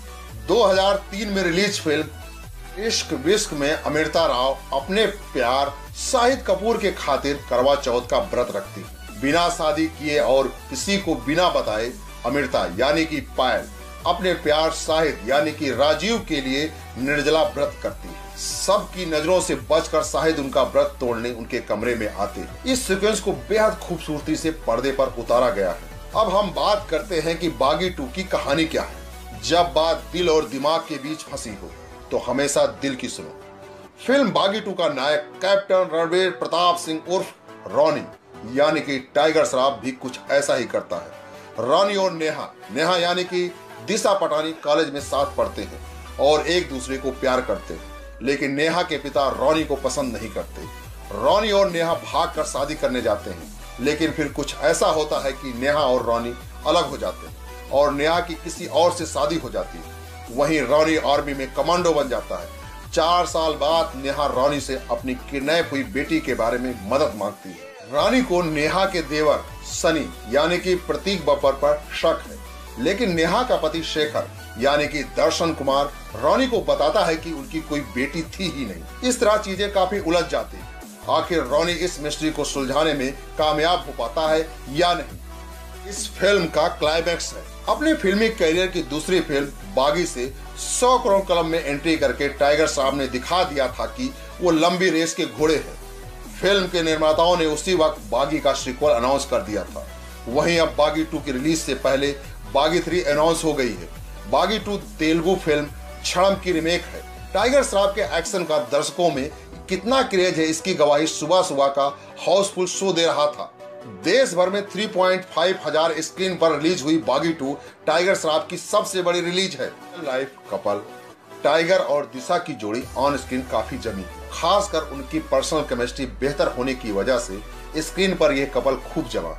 दो हजार तीन में रिलीज फिल्म इश्क विश्क में अमृता राव अपने प्यार शाहिद कपूर के खातिर करवा चौथ का व्रत रखती है। बिना शादी किए और किसी को बिना बताए अमृता यानी कि पायल अपने प्यार शाहिद यानी कि राजीव के लिए निर्जला व्रत करती है। सबकी नजरों से बचकर शाहिद उनका व्रत तोड़ने उनके कमरे में आते हैं। इस सीक्वेंस को बेहद खूबसूरती से पर्दे पर उतारा गया है। अब हम बात करते हैं कि बागी टू की कहानी क्या है। जब बात दिल और दिमाग के बीच फंसी हो तो हमेशा दिल की सुनो। फिल्म बागी टू का नायक कैप्टन रणवीर प्रताप सिंह उर्फ रॉनी यानी कि टाइगर श्रॉफ भी कुछ ऐसा ही करता है। रॉनी और नेहा नेहा यानी कि दिशा पटानी कॉलेज में साथ पढ़ते हैं और एक दूसरे को प्यार करते हैं, लेकिन नेहा के पिता रॉनी को पसंद नहीं करते। रॉनी और नेहा भागकर शादी करने जाते हैं, लेकिन फिर कुछ ऐसा होता है कि नेहा और रॉनी अलग हो जाते हैं और नेहा की किसी और से शादी हो जाती है। वहीं रॉनी आर्मी में कमांडो बन जाता है। चार साल बाद नेहा रॉनी से अपनी किडनैप हुई बेटी के बारे में मदद मांगती है। रॉनी को नेहा के देवर सनी यानी कि प्रतीक बब्बर पर शक है, लेकिन नेहा का पति शेखर यानी कि दर्शन कुमार रॉनी को बताता है कि उनकी कोई बेटी थी ही नहीं। इस तरह चीजें काफी उलझ जाती हैं। आखिर रॉनी इस मिस्ट्री को सुलझाने में कामयाब हो पाता है या नहीं, इस फिल्म का क्लाइमैक्स है। अपने फिल्मी करियर की दूसरी फिल्म बागी से सौ करोड़ कलम में एंट्री करके टाइगर साहब ने दिखा दिया था कि वो लंबी रेस के घोड़े हैं। फिल्म के निर्माताओं ने उसी वक्त बागी का सीक्वल अनाउंस कर दिया था। वहीं अब बागी टू की रिलीज से पहले बागी थ्री अनाउंस हो गई है। बागी टू तेलुगु फिल्म छड़म की रिमेक है। टाइगर श्रॉफ के एक्शन का दर्शकों में कितना क्रेज है इसकी गवाही सुबह सुबह का हाउसफुल शो दे रहा था। देश भर में तीन पॉइंट पाँच हजार स्क्रीन पर रिलीज हुई बागी टू टाइगर श्रॉफ की सबसे बड़ी रिलीज है। लाइफ कपल टाइगर और दिशा की जोड़ी ऑन स्क्रीन काफी जमी, खासकर उनकी पर्सनल केमिस्ट्री बेहतर होने की वजह से स्क्रीन पर यह कपल खूब जमा।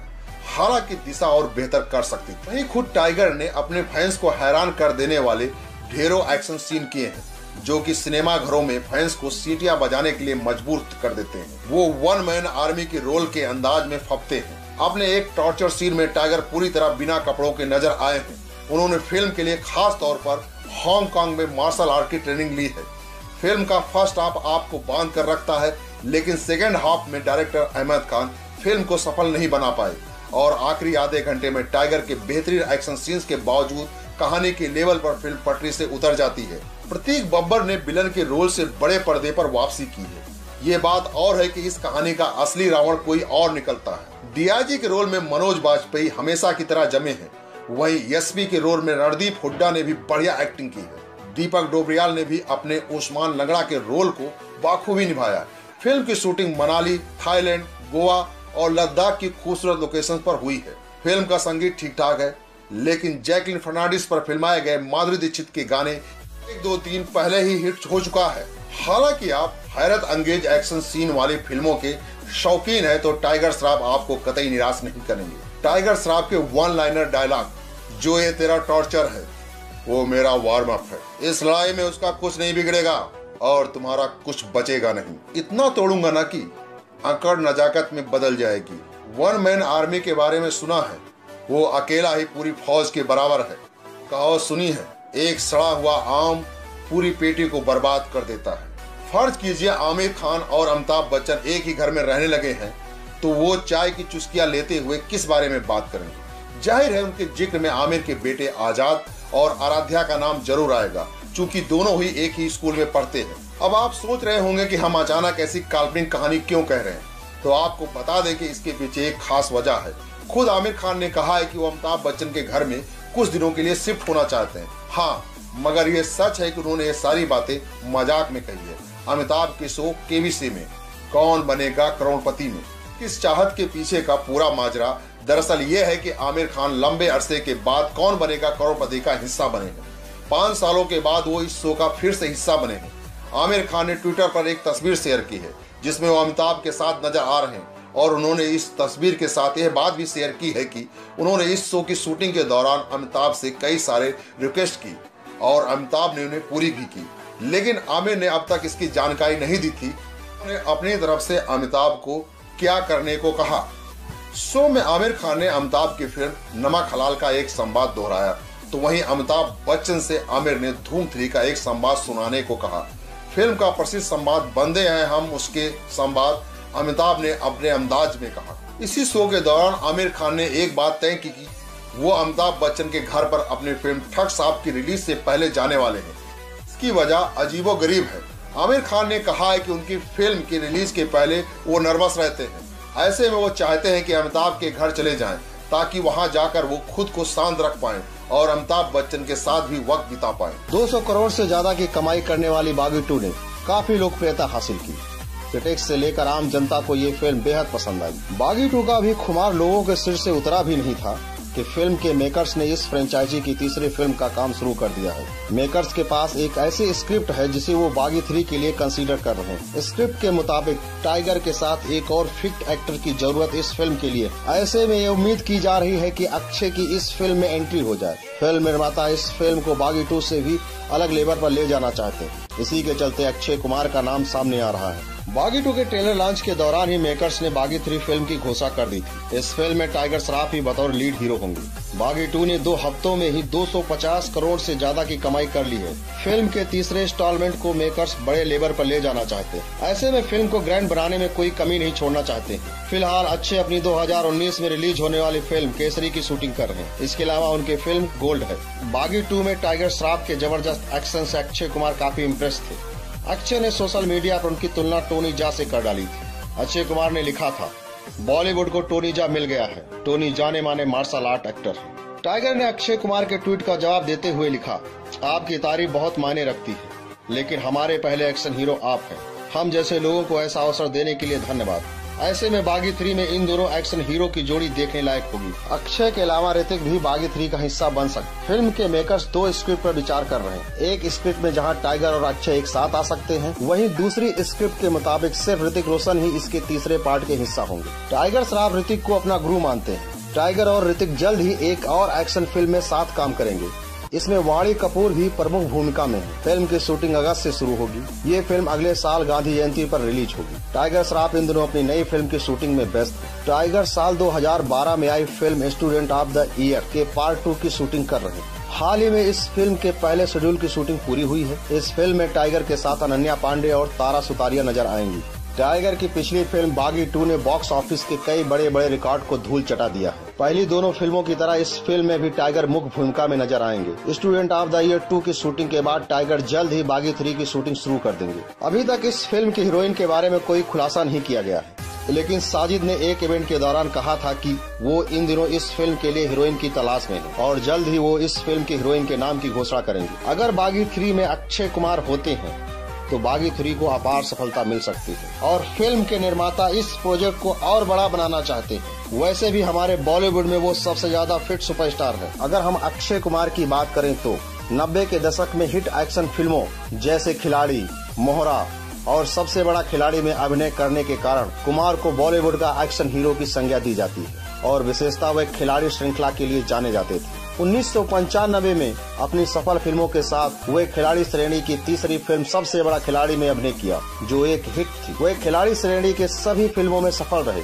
हालांकि दिशा और बेहतर कर सकती थी। वहीं खुद टाइगर ने अपने फैंस को हैरान कर देने वाले ढेरों एक्शन सीन किए हैं जो कि सिनेमा घरों में फैंस को सीटियां बजाने के लिए मजबूर कर देते हैं। वो वन मैन आर्मी के रोल के अंदाज में फपते हैं। अपने एक टॉर्चर सीन में टाइगर पूरी तरह बिना कपड़ों के नजर आए हैं। उन्होंने फिल्म के लिए खास तौर पर हांगकांग में मार्शल आर्ट की ट्रेनिंग ली है। फिल्म का फर्स्ट हाफ आपको बांध कर रखता है, लेकिन सेकेंड हाफ में डायरेक्टर अहमद खान फिल्म को सफल नहीं बना पाए और आखिरी आधे घंटे में टाइगर के बेहतरीन एक्शन सीन्स के बावजूद कहानी के लेवल पर फिल्म पटरी से उतर जाती है। प्रतीक बब्बर ने विलन के रोल से बड़े पर्दे पर वापसी की है। ये बात और है कि इस कहानी का असली रावण कोई और निकलता है। डीआईजी के रोल में मनोज बाजपेयी हमेशा की तरह जमे हैं। वहीं एसपी के रोल में रणदीप हुड्डा ने भी बढ़िया एक्टिंग की है। दीपक डोबरियाल ने भी अपने उस्मान लंगड़ा के रोल को बाखूबी निभाया। फिल्म की शूटिंग मनाली, थाईलैंड, गोवा और लद्दाख की खूबसूरत लोकेशन पर हुई है। फिल्म का संगीत ठीक ठाक है, लेकिन जैकलिन फर्नांडिस पर फिल्माए गए माधुरी दीक्षित के गाने एक दो तीन पहले ही हिट हो चुका है। हालांकि आप हैरत अंगेज एक्शन सीन वाली फिल्मों के शौकीन हैं तो टाइगर श्रॉफ आपको कतई निराश नहीं करेंगे। टाइगर श्रॉफ के वन लाइनर डायलॉग, जो ये तेरा टॉर्चर है वो मेरा वार्म अप है, इस लड़ाई में उसका कुछ नहीं बिगड़ेगा और तुम्हारा कुछ बचेगा नहीं, इतना तोड़ूंगा ना कि अकड़ नजाकत में बदल जाएगी। वन मैन आर्मी के बारे में सुना है, वो अकेला ही पूरी फौज के बराबर है। कहावत सुनी है, एक सड़ा हुआ आम पूरी पेटी को बर्बाद कर देता है। फर्ज कीजिए आमिर खान और अमिताभ बच्चन एक ही घर में रहने लगे हैं तो वो चाय की चुस्कियां लेते हुए किस बारे में बात करेंगे। जाहिर है उनके जिक्र में आमिर के बेटे आजाद और आराध्या का नाम जरूर आएगा, चूंकि दोनों ही एक ही स्कूल में पढ़ते हैं। अब आप सोच रहे होंगे कि हम अचानक ऐसी काल्पनिक कहानी क्यों कह रहे हैं, तो आपको बता दें कि इसके पीछे एक खास वजह है। खुद आमिर खान ने कहा है कि वो अमिताभ बच्चन के घर में कुछ दिनों के लिए शिफ्ट होना चाहते हैं। हाँ, मगर ये सच है कि उन्होंने ये सारी बातें मजाक में कही है। अमिताभ के शो केबीसी में कौन बनेगा करोड़पति में इस चाहत के पीछे का पूरा माजरा दरअसल ये है कि आमिर खान लंबे अरसे के बाद कौन बनेगा करोड़पति का हिस्सा बनेगा। पाँच सालों के बाद वो इस शो का फिर से हिस्सा बने हैं। आमिर खान ने ट्विटर पर एक तस्वीर शेयर की है जिसमें वो अमिताभ के साथ नजर आ रहे हैं और उन्होंने इस तस्वीर के साथ यह बात भी शेयर की है कि उन्होंने इस शो की शूटिंग के दौरान अमिताभ से कई सारे रिक्वेस्ट की और अमिताभ ने उन्हें पूरी भी की, लेकिन आमिर ने अब तक इसकी जानकारी नहीं दी थी। उन्होंने अपनी तरफ से अमिताभ को क्या करने को कहा। शो में आमिर खान ने अमिताभ की फिल्म नमक हलाल का एक संवाद दोहराया, तो वहीं अमिताभ बच्चन से आमिर ने धूम थ्री का एक संवाद सुनाने को कहा। फिल्म का प्रसिद्ध संवाद बंदे हैं हम उसके संवाद अमिताभ ने अपने अंदाज में कहा। इसी शो के दौरान आमिर खान ने एक बात तय की कि वो अमिताभ बच्चन के घर पर अपनी फिल्म ठग साहब की रिलीज से पहले जाने वाले हैं। इसकी वजह अजीबोगरीब है। आमिर खान ने कहा है कि उनकी फिल्म की रिलीज के पहले वो नर्वस रहते हैं, ऐसे में वो चाहते हैं कि अमिताभ के घर चले जाएं ताकि वहाँ जाकर वो खुद को शांत रख पाए और अमिताभ बच्चन के साथ भी वक्त बिता पाए। दो सौ करोड़ से ज्यादा की कमाई करने वाली बागी टू ने काफी लोकप्रियता हासिल की। क्रिटिक्स से लेकर आम जनता को ये फिल्म बेहद पसंद आई। बागी टू का भी खुमार लोगों के सिर से उतरा भी नहीं था कि फिल्म के मेकर्स ने इस फ्रेंचाइजी की तीसरी फिल्म का काम शुरू कर दिया है। मेकर्स के पास एक ऐसी स्क्रिप्ट है जिसे वो बागी थ्री के लिए कंसीडर कर रहे हैं। स्क्रिप्ट के मुताबिक टाइगर के साथ एक और फिक्ट एक्टर की जरूरत इस फिल्म के लिए। ऐसे में ये उम्मीद की जा रही है कि अक्षय की इस फिल्म में एंट्री हो जाए। फिल्म निर्माता इस फिल्म को बागी टू से भी अलग लेवल पर ले जाना चाहते हैं। इसी के चलते अक्षय कुमार का नाम सामने आ रहा है। बागी टू के ट्रेलर लॉन्च के दौरान ही मेकर्स ने बागी थ्री फिल्म की घोषणा कर दी थी। इस फिल्म में टाइगर श्रॉफ ही बतौर लीड हीरो होंगे। बागी टू ने दो हफ्तों में ही दो सौ पचास करोड़ से ज्यादा की कमाई कर ली है। फिल्म के तीसरे इंस्टॉलमेंट को मेकर्स बड़े लेबर पर ले जाना चाहते हैं। ऐसे में फिल्म को ग्रैंड बनाने में कोई कमी नहीं छोड़ना चाहते। फिलहाल अच्छे अपनी दो हजार उन्नीस में रिलीज होने वाली फिल्म केसरी की शूटिंग कर रहे हैं। इसके अलावा उनकी फिल्म गोल्ड है। बागी टू में टाइगर श्रॉफ के जबरदस्त एक्शन से अक्षय कुमार काफी इम्प्रेस थे। अक्षय ने सोशल मीडिया पर उनकी तुलना टोनी जॉ से कर डाली थी। अक्षय कुमार ने लिखा था, बॉलीवुड को टोनी जॉ मिल गया है, टोनी जॉ ने माने मार्शल आर्ट एक्टर। टाइगर ने अक्षय कुमार के ट्वीट का जवाब देते हुए लिखा, आपकी तारीफ बहुत मायने रखती है, लेकिन हमारे पहले एक्शन हीरो आप हैं। हम जैसे लोगों को ऐसा अवसर देने के लिए धन्यवाद। ऐसे में बागी थ्री में इन दोनों एक्शन हीरो की जोड़ी देखने लायक होगी। अक्षय के अलावा ऋतिक भी बागी थ्री का हिस्सा बन सकते। फिल्म के मेकर्स दो स्क्रिप्ट पर विचार कर रहे हैं। एक स्क्रिप्ट में जहां टाइगर और अक्षय एक साथ आ सकते हैं, वहीं दूसरी स्क्रिप्ट के मुताबिक सिर्फ ऋतिक रोशन ही इसके तीसरे पार्ट के हिस्सा होंगे। टाइगर श्रॉफ ऋतिक को अपना गुरु मानते हैं। टाइगर और ऋतिक जल्द ही एक और एक्शन फिल्म में साथ काम करेंगे। इसमें वाणी कपूर भी प्रमुख भूमिका में है। फिल्म की शूटिंग अगस्त से शुरू होगी। ये फिल्म अगले साल गांधी जयंती पर रिलीज होगी। टाइगर श्रॉफ इन दिनों अपनी नई फिल्म की शूटिंग में व्यस्त। टाइगर साल दो हज़ार बारह में आई film student of the year के पार्ट टू की शूटिंग कर रहे हैं। हाल ही में इस फिल्म के पहले शेड्यूल की शूटिंग पूरी हुई है। इस फिल्म में टाइगर के साथ अनन्या पांडे और तारा सुतारिया नजर आएंगी। टाइगर की पिछली फिल्म बागी टू ने बॉक्स ऑफिस के कई बड़े बड़े रिकॉर्ड को धूल चटा दिया है। पहली दोनों फिल्मों की तरह इस फिल्म में भी टाइगर मुख्य भूमिका में नजर आएंगे। Student of the year to की शूटिंग के बाद टाइगर जल्द ही बागी थ्री की शूटिंग शुरू कर देंगे। अभी तक इस फिल्म की हीरोइन के बारे में कोई खुलासा नहीं किया गया है, लेकिन साजिद ने एक इवेंट के दौरान कहा था कि वो इन दिनों इस फिल्म के लिए हीरोइन की तलाश में है और जल्द ही वो इस फिल्म की हीरोइन के नाम की घोषणा करेंगे। अगर बागी थ्री में अक्षय कुमार होते हैं तो बागी थ्री को अपार सफलता मिल सकती है और फिल्म के निर्माता इस प्रोजेक्ट को और बड़ा बनाना चाहते हैं। वैसे भी हमारे बॉलीवुड में वो सबसे ज्यादा फिट सुपरस्टार है। अगर हम अक्षय कुमार की बात करें तो नब्बे के दशक में हिट एक्शन फिल्मों जैसे खिलाड़ी, मोहरा और सबसे बड़ा खिलाड़ी में अभिनय करने के कारण कुमार को बॉलीवुड का एक्शन हीरो की संज्ञा दी जाती है और विशेषता वे खिलाड़ी श्रृंखला के लिए जाने जाते थे। उन्नीस सौ पंचानबे में अपनी सफल फिल्मों के साथ वे खिलाड़ी श्रेणी की तीसरी फिल्म सबसे बड़ा खिलाड़ी में अभिनय किया, जो एक हिट थी। वे खिलाड़ी श्रेणी के सभी फिल्मों में सफल रहे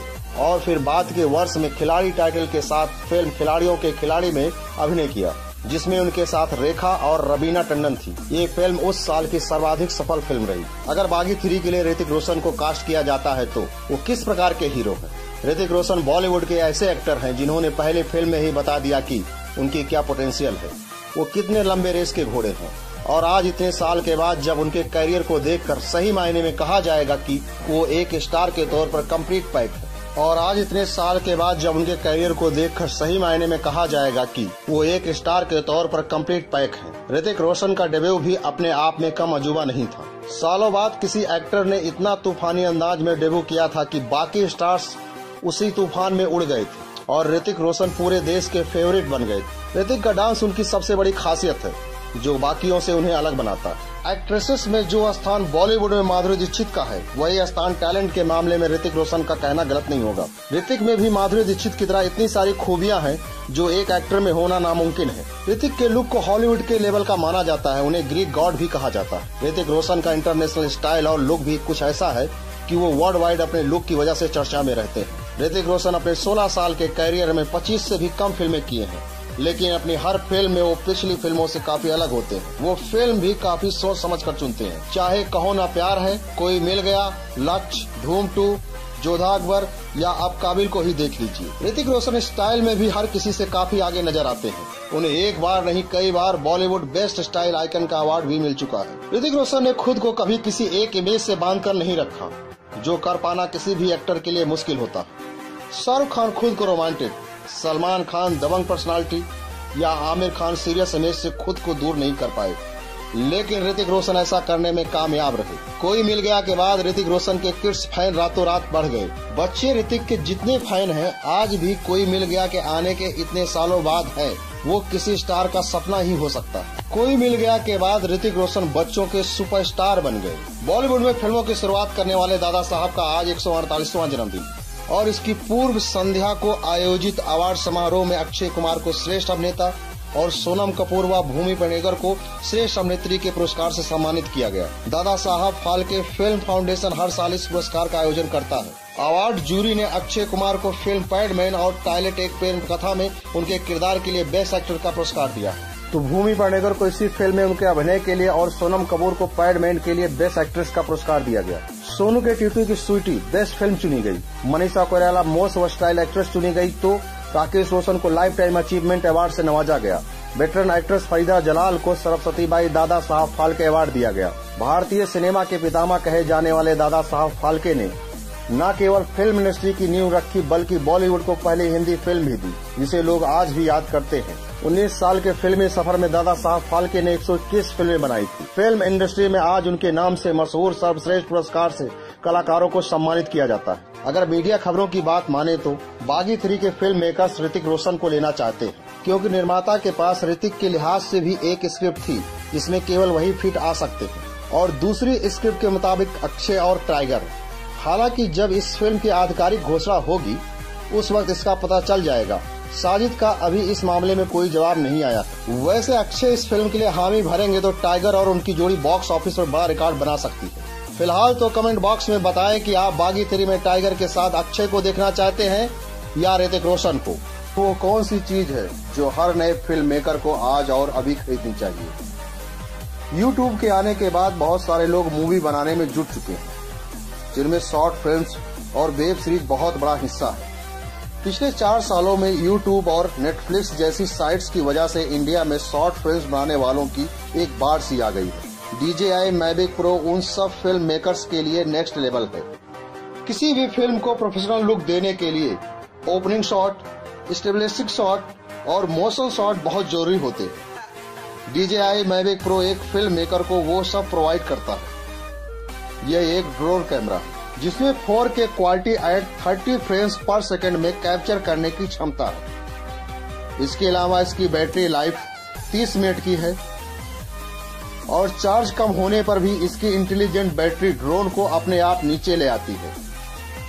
और फिर बाद के वर्ष में खिलाड़ी टाइटल के साथ फिल्म खिलाड़ियों के खिलाड़ी में अभिनय किया, जिसमें उनके साथ रेखा और रबीना टंडन थी। ये फिल्म उस साल की सर्वाधिक सफल फिल्म रही। अगर बागी थ्री के लिए ऋतिक रोशन को कास्ट किया जाता है तो वो किस प्रकार के हीरो हैं? ऋतिक रोशन बॉलीवुड के ऐसे एक्टर हैं जिन्होंने पहले फिल्म में ही बता दिया कि उनकी क्या पोटेंशियल है, वो कितने लंबे रेस के घोड़े हैं। और आज इतने साल के बाद जब उनके करियर को देखकर सही मायने में कहा जाएगा कि वो एक स्टार के तौर पर कम्प्लीट पैक है और आज इतने साल के बाद जब उनके करियर को देखकर सही मायने में कहा जाएगा कि वो एक स्टार के तौर पर कंप्लीट पैक है। ऋतिक रोशन का डेब्यू भी अपने आप में कम अजूबा नहीं था। सालों बाद किसी एक्टर ने इतना तूफानी अंदाज में डेब्यू किया था कि बाकी स्टार्स उसी तूफान में उड़ गए थे और ऋतिक रोशन पूरे देश के फेवरेट बन गए थे। ऋतिक का डांस उनकी सबसे बड़ी खासियत है, जो बाकियों से उन्हें अलग बनाता है। एक्ट्रेसेस में जो स्थान बॉलीवुड में माधुरी दीक्षित का है, वही स्थान टैलेंट के मामले में ऋतिक रोशन का कहना गलत नहीं होगा। ऋतिक में भी माधुरी दीक्षित की तरह इतनी सारी खूबियां हैं जो एक एक्टर में होना नामुमकिन है। ऋतिक के लुक को हॉलीवुड के लेवल का माना जाता है, उन्हें ग्रीक गॉड भी कहा जाता है। ऋतिक रोशन का इंटरनेशनल स्टाइल और लुक भी कुछ ऐसा है कि वो वर्ल्ड वाइड अपने लुक की वजह से चर्चा में रहते हैं। ऋतिक रोशन अपने सोलह साल के करियर में पच्चीस से भी कम फिल्में किए हैं, लेकिन अपनी हर फिल्म में वो पिछली फिल्मों से काफी अलग होते हैं। वो फिल्म भी काफी सोच समझ कर चुनते हैं, चाहे कहो ना प्यार है, कोई मिल गया, लक्ष्य, धूम टू, जोधा अकबर या आप काबिल को ही देख लीजिए। ऋतिक रोशन स्टाइल में भी हर किसी से काफी आगे नजर आते हैं। उन्हें एक बार नहीं कई बार बॉलीवुड बेस्ट स्टाइल आइकन का अवार्ड भी मिल चुका है। ऋतिक रोशन ने खुद को कभी किसी एक इमेज से बांधकर नहीं रखा, जो कर पाना किसी भी एक्टर के लिए मुश्किल होता। शाहरुख खान खुद को रोमांटिक, सलमान खान दबंग पर्सनालिटी या आमिर खान सीरियस इमेज से खुद को दूर नहीं कर पाए, लेकिन ऋतिक रोशन ऐसा करने में कामयाब रहे। कोई मिल गया के बाद ऋतिक रोशन के किड्स फैन रातों रात बढ़ गए। बच्चे ऋतिक के जितने फैन हैं, आज भी कोई मिल गया के आने के इतने सालों बाद है, वो किसी स्टार का सपना ही हो सकता है। कोई मिल गया के बाद ऋतिक रोशन बच्चों के सुपरस्टार बन गए। बॉलीवुड में फिल्मों की शुरुआत करने वाले दादा साहब का आज एक सौ अड़तालीसवां जन्मदिन और इसकी पूर्व संध्या को आयोजित अवार्ड समारोह में अक्षय कुमार को श्रेष्ठ अभिनेता और सोनम कपूर व भूमि पेडनेकर को श्रेष्ठ अभिनेत्री के पुरस्कार से सम्मानित किया गया। दादा साहब फाल्के फिल्म फाउंडेशन हर साल इस पुरस्कार का आयोजन करता है। अवार्ड जूरी ने अक्षय कुमार को फिल्म पैडमैन और टॉयलेट एक प्रेम कथा में उनके किरदार के लिए बेस्ट एक्टर का पुरस्कार दिया, तो भूमि पेडनेकर को इसी फिल्म में उनके अभिनय के लिए और सोनम कपूर को पैडमैन के लिए बेस्ट एक्ट्रेस का पुरस्कार दिया गया। सोनू के टीटू की स्वीटी बेस्ट फिल्म चुनी गई, Manisha Koirala most versatile actress चुनी गई, तो राकेश रोशन को लाइफ टाइम अचीवमेंट अवार्ड से नवाजा गया। वेटरन एक्ट्रेस फरीदा जलाल को सरस्वती बाई दादा साहब फाल्के अवार्ड दिया गया। भारतीय सिनेमा के पितामह कहे जाने वाले दादा साहब फाल्के ने न केवल फिल्म इंडस्ट्री की नींव रखी, बल्कि बॉलीवुड को पहली हिंदी फिल्म भी दी, जिसे लोग आज भी याद करते हैं। उन्नीस साल के फिल्मी सफर में दादा साहब फाल्के ने एक सौ इक्कीस फिल्में बनाई थी। फिल्म इंडस्ट्री में आज उनके नाम से मशहूर सर्वश्रेष्ठ पुरस्कार से कलाकारों को सम्मानित किया जाता है। अगर मीडिया खबरों की बात माने तो बागी थ्री के फिल्म मेकर्स ऋतिक रोशन को लेना चाहते हैं, क्योंकि निर्माता के पास ऋतिक के लिहाज से भी एक स्क्रिप्ट थी जिसमें केवल वही फिट आ सकते हैं और दूसरी स्क्रिप्ट के मुताबिक अक्षय और टाइगर। हालांकि जब इस फिल्म की आधिकारिक घोषणा होगी उस वक्त इसका पता चल जाएगा साजिद का अभी इस मामले में कोई जवाब नहीं आया। वैसे अक्षय इस फिल्म के लिए हामी भरेंगे तो टाइगर और उनकी जोड़ी बॉक्स ऑफिस पर बड़ा रिकॉर्ड बना सकती है। फिलहाल तो कमेंट बॉक्स में बताएं कि आप बागी तेरी में टाइगर के साथ अक्षय को देखना चाहते हैं या ऋतिक रोशन को। वो कौन सी चीज है जो हर नए फिल्म मेकर को आज और अभी खरीदनी चाहिए। यूट्यूब के आने के बाद बहुत सारे लोग मूवी बनाने में जुट चुके हैं, जिनमें शॉर्ट फिल्म्स और वेब सीरीज बहुत बड़ा हिस्सा है। पिछले चार सालों में यूट्यूब और नेटफ्लिक्स जैसी साइट्स की वजह से इंडिया में शॉर्ट फिल्म्स बनाने वालों की एक बाढ़ सी आ गई है। D J I Mavic Pro उन सब फिल्म मेकर्स के लिए नेक्स्ट लेवल है। किसी भी फिल्म को प्रोफेशनल लुक देने के लिए ओपनिंग शॉट, स्टेबलिस्टिक शॉट और मोशन शॉट बहुत जरूरी होते हैं। D J I Mavic Pro एक फिल्म मेकर को वो सब प्रोवाइड करता है। यह एक ड्रोन कैमरा है जिसमें फोर के क्वालिटी एट तीस फ्रेम्स पर सेकंड में कैप्चर करने की क्षमता है। इसके अलावा इसकी बैटरी लाइफ तीस मिनट की है और चार्ज कम होने पर भी इसकी इंटेलिजेंट बैटरी ड्रोन को अपने आप नीचे ले आती है।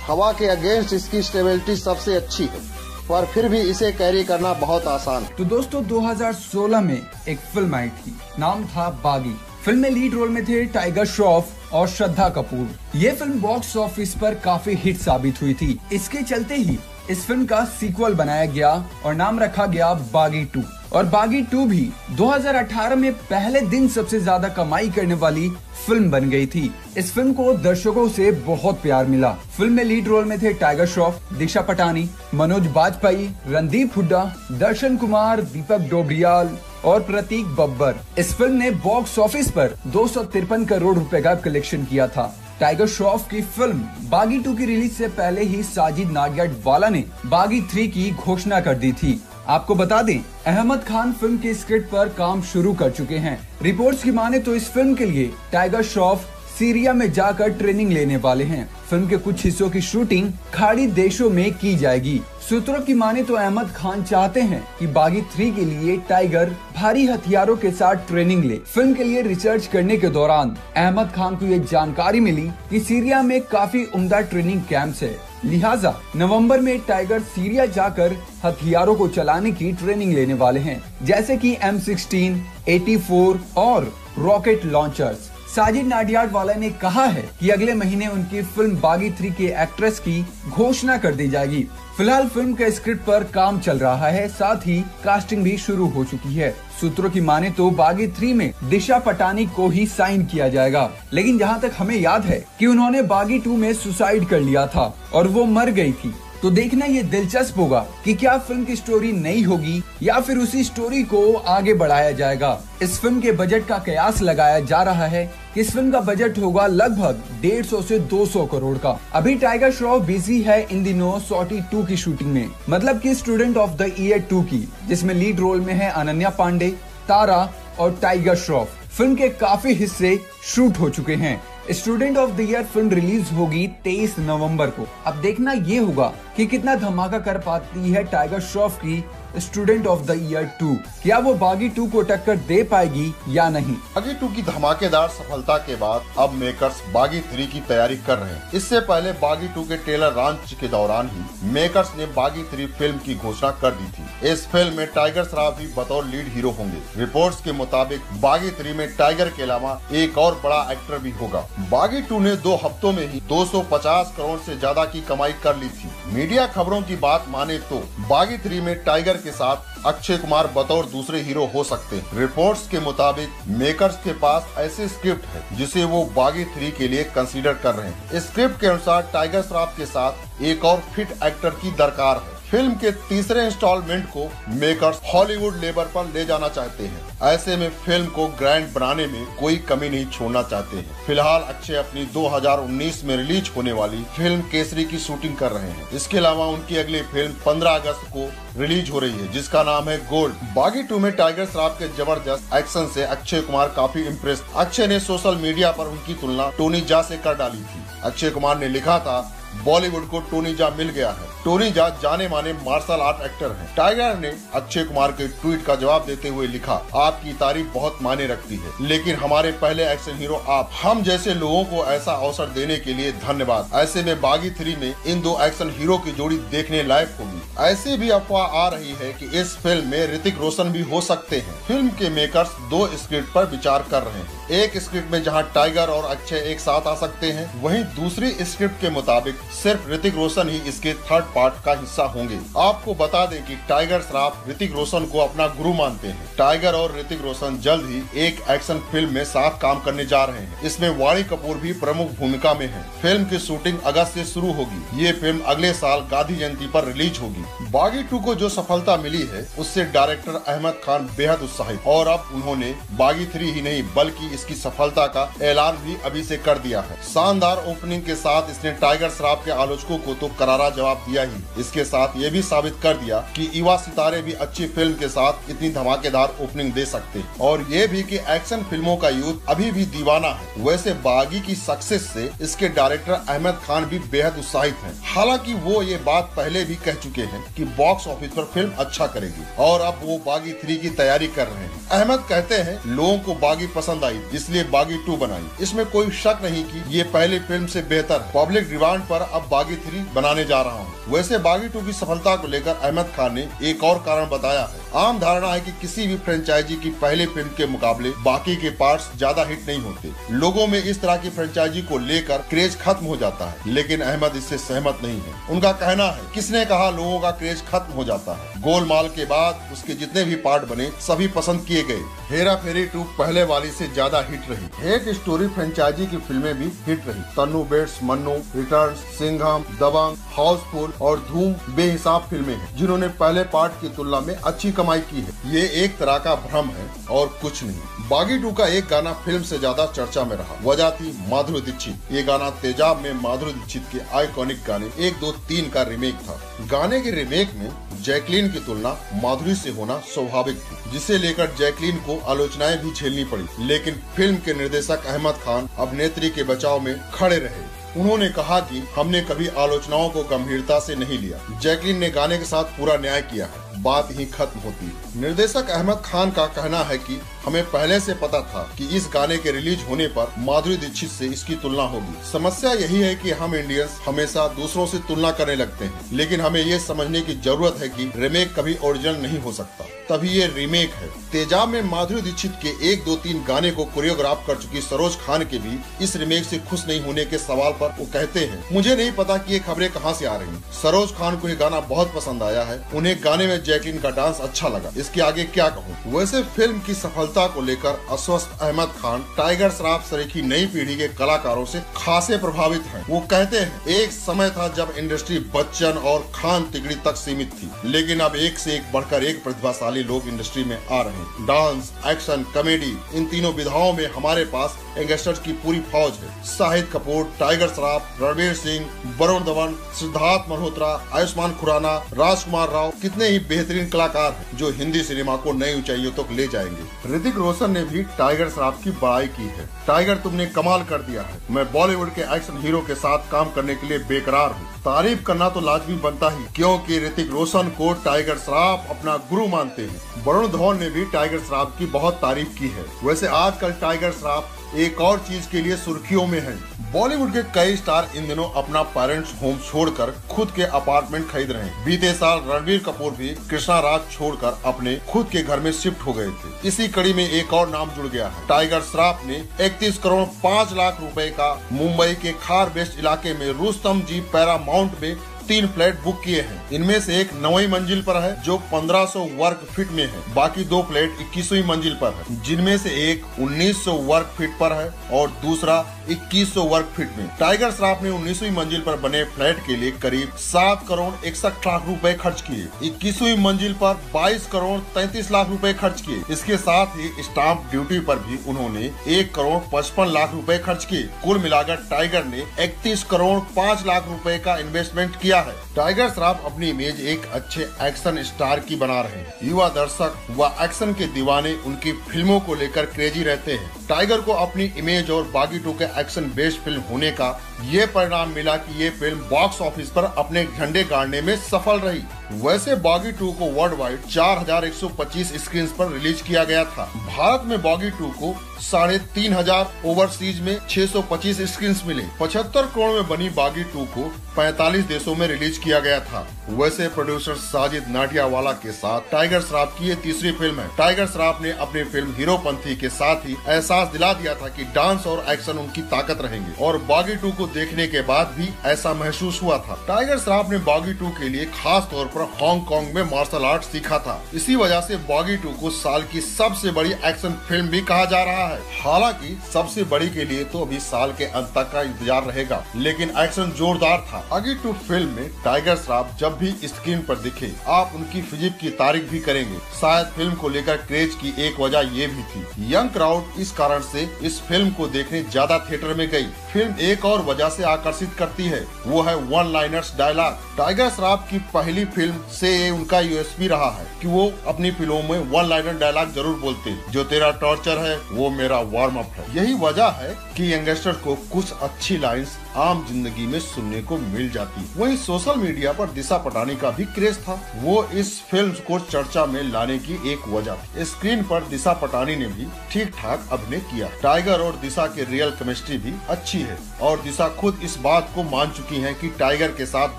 हवा के अगेंस्ट इसकी स्टेबिलिटी सबसे अच्छी है, पर फिर भी इसे कैरी करना बहुत आसान है। तो दोस्तों दो हज़ार सोलह में एक फिल्म आई थी, नाम था बागी। फिल्म में लीड रोल में थे टाइगर श्रॉफ और श्रद्धा कपूर। ये फिल्म बॉक्स ऑफिस पर काफी हिट साबित हुई थी। इसके चलते ही इस फिल्म का सीक्वल बनाया गया और नाम रखा गया बागी टू। और बागी टू भी दो हज़ार अठारह में पहले दिन सबसे ज्यादा कमाई करने वाली फिल्म बन गई थी। इस फिल्म को दर्शकों से बहुत प्यार मिला। फिल्म में लीड रोल में थे टाइगर श्रॉफ, दीक्षा पटानी, मनोज बाजपेयी, रणदीप हुड्डा, दर्शन कुमार, दीपक डोबरियाल और प्रतीक बब्बर। इस फिल्म ने बॉक्स ऑफिस पर दो सौ तिरपन करोड़ रुपए का कलेक्शन किया था। टाइगर श्रॉफ की फिल्म बागी टू की रिलीज से पहले ही साजिद नाडियाडवाला ने बागी थ्री की घोषणा कर दी थी। आपको बता दें अहमद खान फिल्म के स्क्रिप्ट पर काम शुरू कर चुके हैं। रिपोर्ट्स की माने तो इस फिल्म के लिए टाइगर श्रॉफ सीरिया में जाकर ट्रेनिंग लेने वाले हैं। फिल्म के कुछ हिस्सों की शूटिंग खाड़ी देशों में की जाएगी। सूत्रों की माने तो अहमद खान चाहते हैं कि बागी थ्री के लिए टाइगर भारी हथियारों के साथ ट्रेनिंग ले। फिल्म के लिए रिसर्च करने के दौरान अहमद खान को ये जानकारी मिली कि सीरिया में काफी उम्दा ट्रेनिंग कैंप्स है, लिहाजा नवंबर में टाइगर सीरिया जाकर हथियारों को चलाने की ट्रेनिंग लेने वाले हैं, जैसे कि एम सिक्सटीन, एटी फोर और रॉकेट लॉन्चर्स। साजिद नाडियाडवाला ने कहा है कि अगले महीने उनकी फिल्म बागी थ्री के एक्ट्रेस की घोषणा कर दी जाएगी। फिलहाल फिल्म के स्क्रिप्ट पर काम चल रहा है, साथ ही कास्टिंग भी शुरू हो चुकी है। सूत्रों की माने तो बागी थ्री में दिशा पटानी को ही साइन किया जाएगा, लेकिन जहां तक हमें याद है कि उन्होंने बागी टू में सुसाइड कर लिया था और वो मर गयी थी। तो देखना ये दिलचस्प होगा कि क्या फिल्म की स्टोरी नई होगी या फिर उसी स्टोरी को आगे बढ़ाया जाएगा। इस फिल्म के बजट का कयास लगाया जा रहा है कि इस फिल्म का बजट होगा लगभग डेढ़ सौ से दो सौ करोड़ का। अभी टाइगर श्रॉफ बिजी है इन दिनों सॉटी टू की शूटिंग में, मतलब कि student of the year to की, जिसमें लीड रोल में है अनन्या पांडे, तारा और टाइगर श्रॉफ। फिल्म के काफी हिस्से शूट हो चुके हैं। Student of the year film release होगी तेईस नवंबर को। अब देखना ये होगा कि कितना धमाका कर पाती है टाइगर श्रॉफ की student of the year two. क्या वो बागी टू को टक्कर दे पाएगी या नहीं। बागी टू की धमाकेदार सफलता के बाद अब मेकर्स बागी थ्री की तैयारी कर रहे हैं। इससे पहले बागी टू के ट्रेलर लॉन्च के दौरान ही मेकर्स ने बागी थ्री फिल्म की घोषणा कर दी थी। इस फिल्म में टाइगर श्रॉफ भी बतौर लीड हीरो होंगे। रिपोर्ट्स के मुताबिक बागी थ्री में टाइगर के अलावा एक और बड़ा एक्टर भी होगा। बागी टू ने दो हफ्तों में ही दो सौ पचास करोड़ से ज्यादा की कमाई कर ली थी। मीडिया खबरों की बात माने तो बागी थ्री में टाइगर के साथ अक्षय कुमार बतौर दूसरे हीरो हो सकते हैं। रिपोर्ट्स के मुताबिक मेकर्स के पास ऐसे स्क्रिप्ट है जिसे वो बागी थ्री के लिए कंसीडर कर रहे हैं। स्क्रिप्ट के अनुसार टाइगर श्रॉफ के साथ एक और फिट एक्टर की दरकार है। फिल्म के तीसरे इंस्टॉलमेंट को मेकर्स हॉलीवुड लेवल पर ले जाना चाहते हैं। ऐसे में फिल्म को ग्रैंड बनाने में कोई कमी नहीं छोड़ना चाहते हैं। फिलहाल अक्षय अपनी दो हज़ार उन्नीस में रिलीज होने वाली फिल्म केसरी की शूटिंग कर रहे हैं। इसके अलावा उनकी अगली फिल्म पंद्रह अगस्त को रिलीज हो रही है, जिसका नाम है गोल्ड। बागी टू में टाइगर श्रॉफ के जबरदस्त एक्शन से अक्षय कुमार काफी इम्प्रेस। अक्षय ने सोशल मीडिया पर उनकी तुलना टोनी जॉ से कर डाली थी। अक्षय कुमार ने लिखा था बॉलीवुड को टोनी जॉ मिल गया है। टोनी जॉ जाने माने मार्शल आर्ट एक्टर हैं। टाइगर ने अक्षय कुमार के ट्वीट का जवाब देते हुए लिखा, आपकी तारीफ बहुत मायने रखती है, लेकिन हमारे पहले एक्शन हीरो आप, हम जैसे लोगों को ऐसा अवसर देने के लिए धन्यवाद। ऐसे में बागी थ्री में इन दो एक्शन हीरो की जोड़ी देखने लायक होगी। ऐसे भी अफवाह आ रही है कि इस फिल्म में ऋतिक रोशन भी हो सकते हैं। फिल्म के मेकर्स दो स्क्रिप्ट पर विचार कर रहे हैं। एक स्क्रिप्ट में जहां टाइगर और अक्षय एक साथ आ सकते हैं, वहीं दूसरी स्क्रिप्ट के मुताबिक सिर्फ ऋतिक रोशन ही इसके थर्ड पार्ट का हिस्सा होंगे। आपको बता दें कि टाइगर श्रॉफ ऋतिक रोशन को अपना गुरु मानते हैं। टाइगर और ऋतिक रोशन जल्द ही एक एक्शन फिल्म में साथ काम करने जा रहे हैं। इसमें वाणी कपूर भी प्रमुख भूमिका में है। फिल्म की शूटिंग अगस्त से शुरू होगी। ये फिल्म अगले साल गांधी जयंती पर रिलीज होगी। बागी टू को जो सफलता मिली है, उससे डायरेक्टर अहमद खान बेहद उत्साहित, और अब उन्होंने बागी थ्री ही नहीं बल्कि इसकी सफलता का ऐलान भी अभी से कर दिया है। शानदार ओपनिंग के साथ इसने टाइगर श्रॉफ के आलोचकों को तो करारा जवाब दिया ही, इसके साथ ये भी साबित कर दिया कि युवा सितारे भी अच्छी फिल्म के साथ इतनी धमाकेदार ओपनिंग दे सकते हैं, और ये भी कि एक्शन फिल्मों का यूथ अभी भी दीवाना है। वैसे बागी की सक्सेस से इसके डायरेक्टर अहमद खान भी बेहद उत्साहित हैं। हालांकि वो ये बात पहले भी कह चुके हैं कि बॉक्स ऑफिस पर फिल्म अच्छा करेगी, और अब वो बागी थ्री की तैयारी कर रहे हैं। अहमद कहते हैं, लोगों को बागी पसंद आई इसलिए बागी टू बनाई। इसमें कोई शक नहीं कि ये पहली फिल्म से बेहतर पब्लिक डिमांड पर अब बागी थ्री बनाने जा रहा हूं। वैसे बागी टू की सफलता को लेकर अहमद खान ने एक और कारण बताया है। आम धारणा है कि किसी भी फ्रेंचाइजी की पहली फिल्म के मुकाबले बाकी के पार्ट्स ज्यादा हिट नहीं होते। लोगों में इस तरह की फ्रेंचाइजी को लेकर क्रेज खत्म हो जाता है, लेकिन अहमद इससे सहमत नहीं है। उनका कहना है, किसने कहा लोगों का क्रेज खत्म हो जाता है? गोलमाल के बाद उसके जितने भी पार्ट बने सभी पसंद किए गए। हेरा फेरी टू पहले वाली से ज्यादा हिट रही। एक स्टोरी फ्रेंचाइजी की फिल्में भी हिट रही। तन्नू बेड्स मन्नू, रिटर्न, सिंघम, दबंग, हाउसफुल और धूम बेहिसाब फिल्में हैं, जिन्होंने पहले पार्ट की तुलना में अच्छी कमाई की है। ये एक तरह का भ्रम है और कुछ नहीं। बागी टू का एक गाना फिल्म से ज्यादा चर्चा में रहा। वजह थी माधुरी दीक्षित। ये गाना तेजाब में माधुरी दीक्षित के आइकॉनिक गाने एक दो तीन का रीमेक था। गाने के रीमेक में जैकलीन की तुलना माधुरी से होना स्वाभाविक थी, जिसे लेकर जैकलीन को आलोचनाएं भी झेलनी पड़ी। लेकिन फिल्म के निर्देशक अहमद खान अभिनेत्री के बचाव में खड़े रहे। उन्होंने कहा कि हमने कभी आलोचनाओं को गंभीरता से नहीं लिया। जैकलीन ने गाने के साथ पूरा न्याय किया है। बात ही खत्म होती है। निर्देशक अहमद खान का कहना है कि हमें पहले से पता था कि इस गाने के रिलीज होने पर माधुरी दीक्षित से इसकी तुलना होगी। समस्या यही है कि हम इंडियंस हमेशा दूसरों से तुलना करने लगते हैं, लेकिन हमें ये समझने की जरूरत है कि रीमेक कभी ओरिजिनल नहीं हो सकता, तभी ये रीमेक है। तेजाब में माधुरी दीक्षित के एक दो तीन गाने को कोरियोग्राफ कर चुकी सरोज खान के भी इस रीमेक से खुश नहीं होने के सवाल पर वो कहते हैं, मुझे नहीं पता कि ये खबरें कहां से आ रही हैं। सरोज खान को ये गाना बहुत पसंद आया है। उन्हें गाने में जैकलीन का डांस अच्छा लगा। इसके आगे क्या कहूँ। वैसे फिल्म की सफलता को लेकर अस्वस्थ अहमद खान टाइगर श्रॉफ सरीखी नई पीढ़ी के कलाकारों से खासे प्रभावित हैं। वो कहते हैं, एक समय था जब इंडस्ट्री बच्चन और खान तिगड़ी तक सीमित थी, लेकिन अब एक से एक बढ़कर एक प्रतिभाशाली लोग इंडस्ट्री में आ रहे हैं। डांस, एक्शन, कॉमेडी, इन तीनों विधाओं में हमारे पास यंगस्टर्स की पूरी फौज है। शाहिद कपूर, टाइगर श्रॉफ, रणवीर सिंह, वरुण धवन, सिद्धार्थ मल्होत्रा, आयुष्मान खुराना, राजकुमार राव, कितने ही बेहतरीन कलाकार हैं जो हिंदी सिनेमा को नई ऊंचाइयों तक ले जाएंगे। ऋतिक रोशन ने भी टाइगर श्रॉफ की बड़ाई की है। टाइगर, तुमने कमाल कर दिया है। मैं बॉलीवुड के एक्शन हीरो के साथ काम करने के लिए बेकरार हूँ। तारीफ करना तो लाजमी बनता ही, क्योंकि ऋतिक रोशन को टाइगर श्रॉफ अपना गुरु मानते हैं। वरुण धवन ने भी टाइगर श्रॉफ की बहुत तारीफ की है। वैसे आजकल टाइगर श्रॉफ एक और चीज के लिए सुर्खियों में है। बॉलीवुड के कई स्टार इन दिनों अपना पेरेंट्स होम छोड़कर खुद के अपार्टमेंट खरीद रहे हैं। बीते साल रणवीर कपूर भी कृष्णा राज छोड़कर अपने खुद के घर में शिफ्ट हो गए थे। इसी कड़ी में एक और नाम जुड़ गया है। टाइगर श्रॉफ ने इकतीस करोड़ पाँच लाख रुपए का मुंबई के खार वेस्ट इलाके में रुस्तम जी पैरामाउंट में तीन फ्लैट बुक किए हैं। इनमें से एक नौवीं मंजिल पर है जो पंद्रह सौ वर्ग फीट में है। बाकी दो फ्लैट इक्कीसवीं मंजिल पर है, जिनमें से एक उन्नीस सौ वर्ग फीट पर है और दूसरा इक्कीस सौ वर्ग फीट में। टाइगर श्रॉफ ने उन्नीसवीं मंजिल पर बने फ्लैट के लिए करीब सात करोड़ इकसठ लाख रुपए खर्च किए। इक्कीसवीं मंजिल पर बाईस करोड़ तैतीस लाख रुपए खर्च किए। इसके साथ ही स्टाम्प ड्यूटी पर भी उन्होंने एक करोड़ पचपन लाख रुपए खर्च किए। कुल मिलाकर टाइगर ने इकतीस करोड़ पाँच लाख रुपए का इन्वेस्टमेंट किया। क्या है। टाइगर श्रॉफ अपनी इमेज एक अच्छे एक्शन स्टार की बना रहे हैं। युवा दर्शक व एक्शन के दीवाने उनकी फिल्मों को लेकर क्रेजी रहते हैं। टाइगर को अपनी इमेज और बागी टू के एक्शन बेस्ड फिल्म होने का ये परिणाम मिला कि ये फिल्म बॉक्स ऑफिस पर अपने झंडे गाड़ने में सफल रही। वैसे बागी टू को वर्ल्ड वाइड चार हज़ार एक सौ पच्चीस स्क्रीन पर रिलीज किया गया था। भारत में बागी टू को साढ़े तीन हजार ओवरसीज में छह सौ पच्चीस स्क्रीन मिले। पचहत्तर करोड़ में बनी बागी टू को पैंतालीस देशों में रिलीज किया गया था। वैसे प्रोड्यूसर साजिद नाडियावाला के साथ टाइगर श्रॉफ की ये तीसरी फिल्म है। टाइगर श्रॉफ ने अपनी फिल्म हीरोपंथी के साथ ही एहसास दिला दिया था कि डांस और एक्शन उनकी ताकत रहेंगे और बागी टू को देखने के बाद भी ऐसा महसूस हुआ था। टाइगर श्रॉफ ने बागी टू के लिए खास तौर पर हांगकांग में मार्शल आर्ट सीखा था। इसी वजह से बागी टू को साल की सबसे बड़ी एक्शन फिल्म भी कहा जा रहा है। हालांकि सबसे बड़ी के लिए तो अभी साल के अंत तक का इंतजार रहेगा, लेकिन एक्शन जोरदार था। बागी टू फिल्म में टाइगर श्रॉफ जब भी स्क्रीन पर दिखे आप उनकी फिजिक की तारीफ भी करेंगे। शायद फिल्म को लेकर क्रेज की एक वजह ये भी थी। यंग क्राउड इस कारण से इस फिल्म को देखने ज्यादा थिएटर में गई। फिल्म एक और वजह से आकर्षित करती है, वो है one liners dialogue. Tiger Shroff की पहली फिल्म से उनका यूएसपी रहा है कि वो अपनी फिल्मों में वन लाइनर डायलॉग जरूर बोलते। जो तेरा टॉर्चर है वो मेरा वार्म अप है। यही वजह है कि यंगस्टर को कुछ अच्छी लाइंस आम जिंदगी में सुनने को मिल जाती। वहीं सोशल मीडिया पर दिशा पटानी का भी क्रेज था, वो इस फिल्म को चर्चा में लाने की एक वजह थी। स्क्रीन पर दिशा पटानी ने भी ठीक ठाक अभिनय किया। टाइगर और दिशा के रियल केमिस्ट्री भी अच्छी है और दिशा खुद इस बात को मान चुकी है कि टाइगर के साथ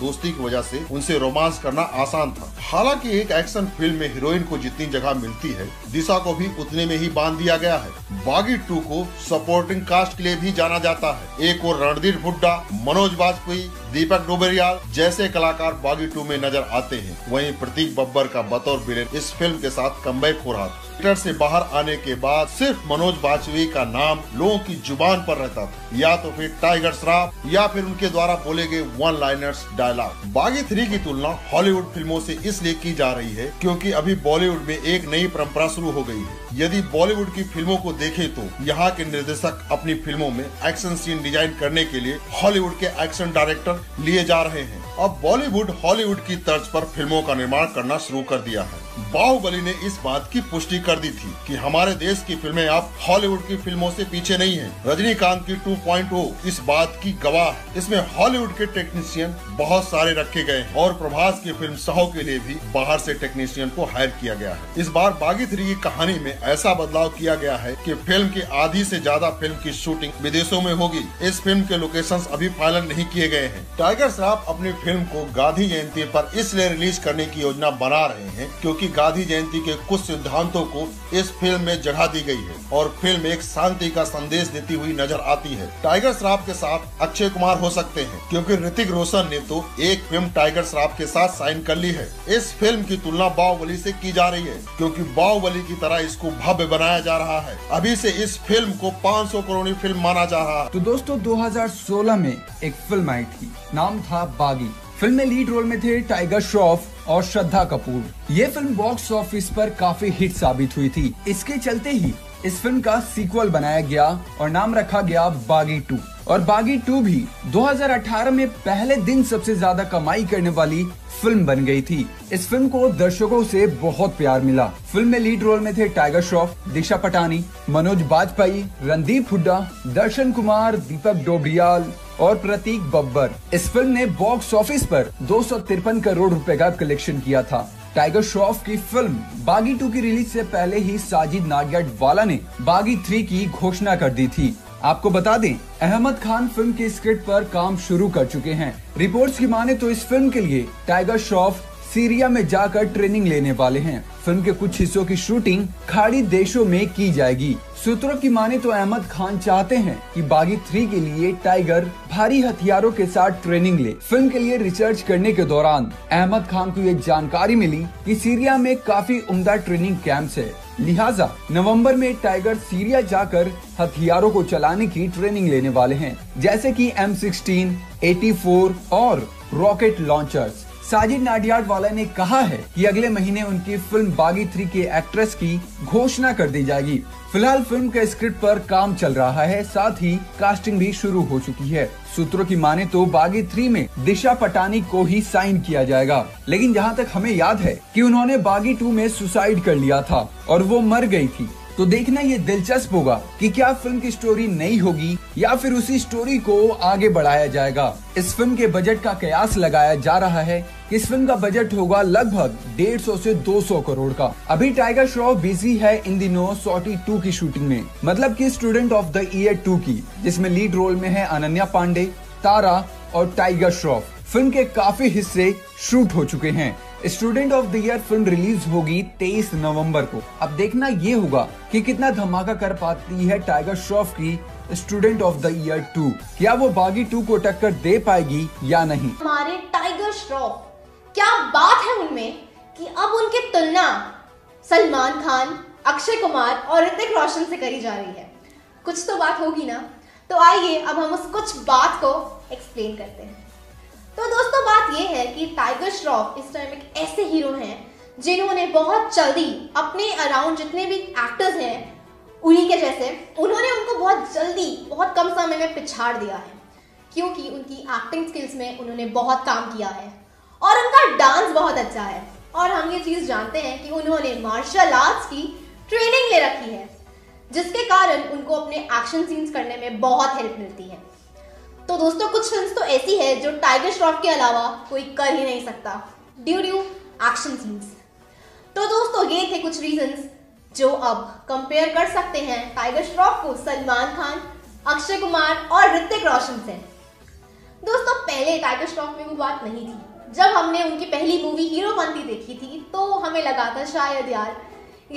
दोस्ती की वजह से उनसे रोमांस करना आसान था। हालांकि एक एक्शन फिल्म में हीरोइन को जितनी जगह मिलती है दिशा को भी उतने में ही बांध दिया गया है। बागी टू को सपोर्टिंग कास्ट के लिए भी जाना जाता है। एक और रणधीर हुड्डा, मनोज बाजपेयी, दीपक डोबरियाल जैसे कलाकार बागी टू में नजर आते हैं। वहीं प्रतीक बब्बर का बतौर विलेन इस फिल्म के साथ कमबैक हो रहा था। थिएटर से बाहर आने के बाद सिर्फ मनोज बाजपेयी का नाम लोगों की जुबान पर रहता था, या तो फिर टाइगर श्रॉफ या फिर उनके द्वारा बोले गए one liners dialogue. Baaghi three की तुलना हॉलीवुड फिल्मों से इसलिए की जा रही है क्योंकि अभी बॉलीवुड में एक नई परंपरा शुरू हो गई है। यदि बॉलीवुड की फिल्मों को देखें तो यहाँ के निर्देशक अपनी फिल्मों में एक्शन सीन डिजाइन करने के लिए हॉलीवुड के एक्शन डायरेक्टर लिए जा रहे हैं। अब बॉलीवुड हॉलीवुड की तर्ज पर फिल्मों का निर्माण करना शुरू कर दिया है। बाहुबली ने इस बात की पुष्टि कर दी थी कि हमारे देश की फिल्में अब हॉलीवुड की फिल्मों से पीछे नहीं हैं। रजनीकांत की टू पॉइंट ओ इस बात की गवाह है। इसमें हॉलीवुड के टेक्नीशियन बहुत सारे रखे गए हैं और प्रभास की फिल्म साहो के लिए भी बाहर से टेक्नीशियन को हायर किया गया है। इस बार बागी थ्री की कहानी में ऐसा बदलाव किया गया है कि फिल्म की आधी से ज्यादा फिल्म की शूटिंग विदेशों में होगी। इस फिल्म के लोकेशंस अभी फाइनल नहीं किए गए हैं। टाइगर श्रॉफ अपनी फिल्म को गांधी जयंती पर इसलिए रिलीज करने की योजना बना रहे हैं क्योंकि गांधी जयंती के कुछ सिद्धांतों को इस फिल्म में जगह दी गई है और फिल्म एक शांति का संदेश देती हुई नजर आती है। टाइगर श्रॉफ के साथ अक्षय कुमार हो सकते हैं क्योंकि ऋतिक रोशन ने तो एक फिल्म टाइगर श्रॉफ के साथ साइन कर ली है। इस फिल्म की तुलना बाहुबली से की जा रही है क्योंकि बाहुबली की तरह इसको भव्य बनाया जा रहा है। अभी से इस फिल्म को पाँच सौ करोड़ फिल्म माना जा रहा है। तो दोस्तों दो हजार सोलह में एक फिल्म आई थी, नाम था बागी। फिल्म में लीड रोल में थे टाइगर श्रॉफ और श्रद्धा कपूर। ये फिल्म बॉक्स ऑफिस पर काफी हिट साबित हुई थी। इसके चलते ही इस फिल्म का सीक्वल बनाया गया और नाम रखा गया बागी टू। और बागी टू भी दो हज़ार अठारह में पहले दिन सबसे ज्यादा कमाई करने वाली फिल्म बन गई थी। इस फिल्म को दर्शकों से बहुत प्यार मिला। फिल्म में लीड रोल में थे टाइगर श्रॉफ, दिशा पटानी, मनोज बाजपेयी, रणदीप हुड्डा, दर्शन कुमार, दीपक डोबरियाल और प्रतीक बब्बर। इस फिल्म ने बॉक्स ऑफिस पर दो सौ तिरपन करोड़ रुपए का कलेक्शन किया था। टाइगर श्रॉफ की फिल्म बागी टू की रिलीज से पहले ही साजिद नाडियाडवाला ने बागी थ्री की घोषणा कर दी थी। आपको बता दें अहमद खान फिल्म के स्क्रिप्ट पर काम शुरू कर चुके हैं। रिपोर्ट्स की माने तो इस फिल्म के लिए टाइगर श्रॉफ सीरिया में जाकर ट्रेनिंग लेने वाले हैं। फिल्म के कुछ हिस्सों की शूटिंग खाड़ी देशों में की जाएगी। सूत्रों की माने तो अहमद खान चाहते हैं कि बागी थ्री के लिए टाइगर भारी हथियारों के साथ ट्रेनिंग ले। फिल्म के लिए रिसर्च करने के दौरान अहमद खान को ये जानकारी मिली कि सीरिया में काफी उम्दा ट्रेनिंग कैंप्स है, लिहाजा नवंबर में टाइगर सीरिया जाकर हथियारों को चलाने की ट्रेनिंग लेने वाले हैं, जैसे कि एम सिक्सटीन, एटी फोर और रॉकेट लॉन्चर्स। साजिद नाडियाडवाला ने कहा है कि अगले महीने उनकी फिल्म बागी थ्री के एक्ट्रेस की घोषणा कर दी जाएगी। फिलहाल फिल्म के स्क्रिप्ट पर काम चल रहा है, साथ ही कास्टिंग भी शुरू हो चुकी है। सूत्रों की माने तो बागी थ्री में दिशा पटानी को ही साइन किया जाएगा, लेकिन जहां तक हमें याद है कि उन्होंने बागी टू में सुसाइड कर लिया था और वो मर गई थी। तो देखना ये दिलचस्प होगा कि क्या फिल्म की स्टोरी नई होगी या फिर उसी स्टोरी को आगे बढ़ाया जाएगा। इस फिल्म के बजट का कयास लगाया जा रहा है कि इस फिल्म का बजट होगा लगभग डेढ़ सौ से दो सौ करोड़ का। अभी टाइगर श्रॉफ बिजी है इन दिनों सॉटी टू की शूटिंग में, मतलब कि student of the year to की, जिसमें लीड रोल में है अनन्या पांडे, तारा और टाइगर श्रॉफ। फिल्म के काफी हिस्से शूट हो चुके हैं। Student of the year film release होगी तेईस नवंबर को। अब देखना ये होगा कि कितना धमाका कर पाती है टाइगर श्रॉफ की student of the year two. क्या वो बागी टू को टक्कर दे पाएगी या नहीं। हमारे टाइगर श्रॉफ, क्या बात है उनमें कि अब उनकी तुलना सलमान खान, अक्षय कुमार और ऋतिक रोशन से करी जा रही है। कुछ तो बात होगी ना। तो आइए अब हम उस कुछ बात को एक्सप्लेन करते हैं। तो दोस्तों बात ये है कि टाइगर श्रॉफ इस टाइम एक ऐसे हीरो हैं जिन्होंने बहुत जल्दी अपने अराउंड जितने भी एक्टर्स हैं उन्हीं के जैसे उन्होंने उनको बहुत जल्दी बहुत कम समय में पिछाड़ दिया है, क्योंकि उनकी एक्टिंग स्किल्स में उन्होंने बहुत काम किया है और उनका डांस बहुत अच्छा है। और हम ये चीज़ जानते हैं कि उन्होंने मार्शल आर्ट्स की ट्रेनिंग ले रखी है, जिसके कारण उनको अपने एक्शन सीन्स करने में बहुत हेल्प मिलती है। तो दोस्तों कुछ फिल्म्स तो ऐसी है जो टाइगर श्रॉफ के अलावा कोई कर ही नहीं सकता ड्यू टू एक्शन सीन्स। तो दोस्तों ये थे कुछ रीजंस जो अब कंपेयर कर सकते हैं टाइगर श्रॉफ को सलमान खान, अक्षय कुमार और ऋतिक रोशन से। दोस्तों पहले टाइगर श्रॉफ में वो बात नहीं थी। जब हमने उनकी पहली मूवी हीरोपंती देखी थी तो हमें लगा था शायद यार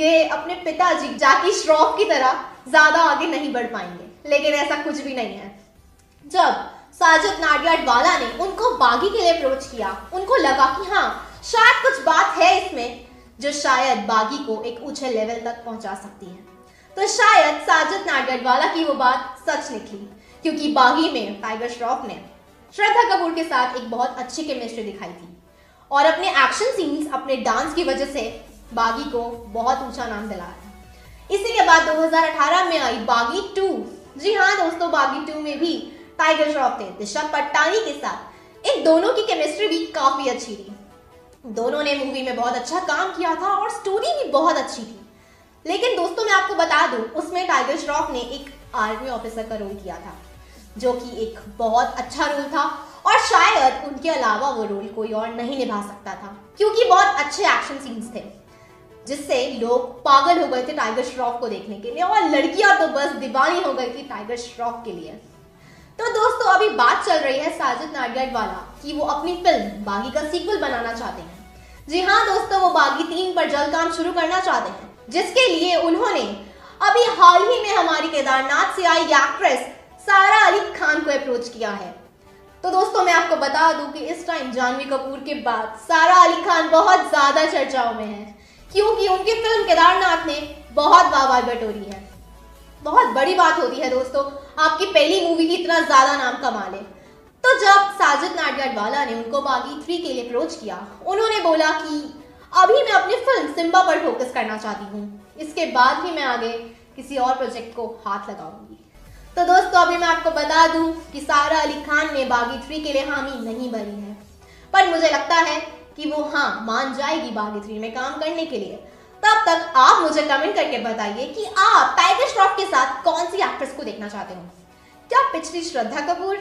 ये अपने पिताजी जैकी श्रॉफ की तरह ज्यादा आगे नहीं बढ़ पाएंगे, लेकिन ऐसा कुछ भी नहीं है। जब साजिद नाडियाडवाला ने उनको बागी के लिए अप्रोच किया, उनको लगा कि हाँ शायद कुछ बात है इसमें जो शायद बागी को एक ऊंचे लेवल तक पहुंचा सकती है। तो शायद साजिद नाडियाडवाला की वो बात सच निकली, क्योंकि बागी में टाइगर श्रॉफ ने श्रद्धा कपूर के साथ एक बहुत अच्छी केमिस्ट्री दिखाई थी और अपने एक्शन सीन्स, अपने डांस की वजह से बागी को बहुत ऊंचा नाम दिलाया। इसी के बाद दो हज़ार अठारह में आई बागी टू। जी हाँ दोस्तों, बागी टू में भी टाइगर श्रॉफ थे दिशा पटानी के साथ। इन दोनों की केमिस्ट्री भी काफी अच्छी थी। दोनों ने मूवी में बहुत अच्छा काम किया था और स्टोरी भी बहुत अच्छी थी। लेकिन दोस्तों मैं आपको बता दूं, उसमें टाइगर श्रॉफ ने एक आर्मी ऑफिसर का रोल किया था, जो कि एक बहुत अच्छा रोल था और शायद उनके अलावा वो रोल कोई और नहीं निभा सकता था, क्योंकि बहुत अच्छे एक्शन सीन्स थे जिससे लोग पागल हो गए थे टाइगर श्रॉफ को देखने के लिए और लड़कियां तो बस दीवानी हो गई थी टाइगर श्रॉफ के लिए। तो दोस्तों अभी बात चल रही है साजिद नाडियाडवाला की वो अपनी फिल्म बागी का सीक्वल बनाना चाहते हैं। जी हाँ दोस्तों, वो बागी तीन पर जल्द काम शुरू करना चाहते हैं, जिसके लिए उन्होंने अभी हाल ही में हमारी केदारनाथ से आई एक्ट्रेस सारा अली खान को अप्रोच किया है। तो दोस्तों मैं आपको बता दूं कि इस टाइम जानवी कपूर के बाद सारा अली खान बहुत ज्यादा चर्चाओं में है, क्योंकि उनकी फिल्म केदारनाथ ने बहुत वाहवाही बटोरी है। बहुत बड़ी बात होती है दोस्तों आपकी पहली मूवी की इतना ज्यादा नाम कमा ले। तो जब साजिद नाडियाडवाला ने उनको बागी थ्री के लिए अप्रोच किया, उन्होंने बोला कि अभी मैं अपनी फिल्म सिम्बा पर फोकस करना चाहती हूँ, इसके बाद ही मैं आगे किसी और प्रोजेक्ट को हाथ लगाऊंगी। तो दोस्तों अभी मैं आपको बता दूं कि सारा अली खान ने बागी थ्री के लिए हामी नहीं भरी है, पर मुझे लगता है कि वो हाँ मान जाएगी बागी थ्री में काम करने के लिए। तब तक आप मुझे कमेंट करके बताइए कि आप टाइगर श्रॉफ के साथ कौन सी एक्ट्रेस को देखना चाहते हो, क्या पिछली श्रद्धा कपूर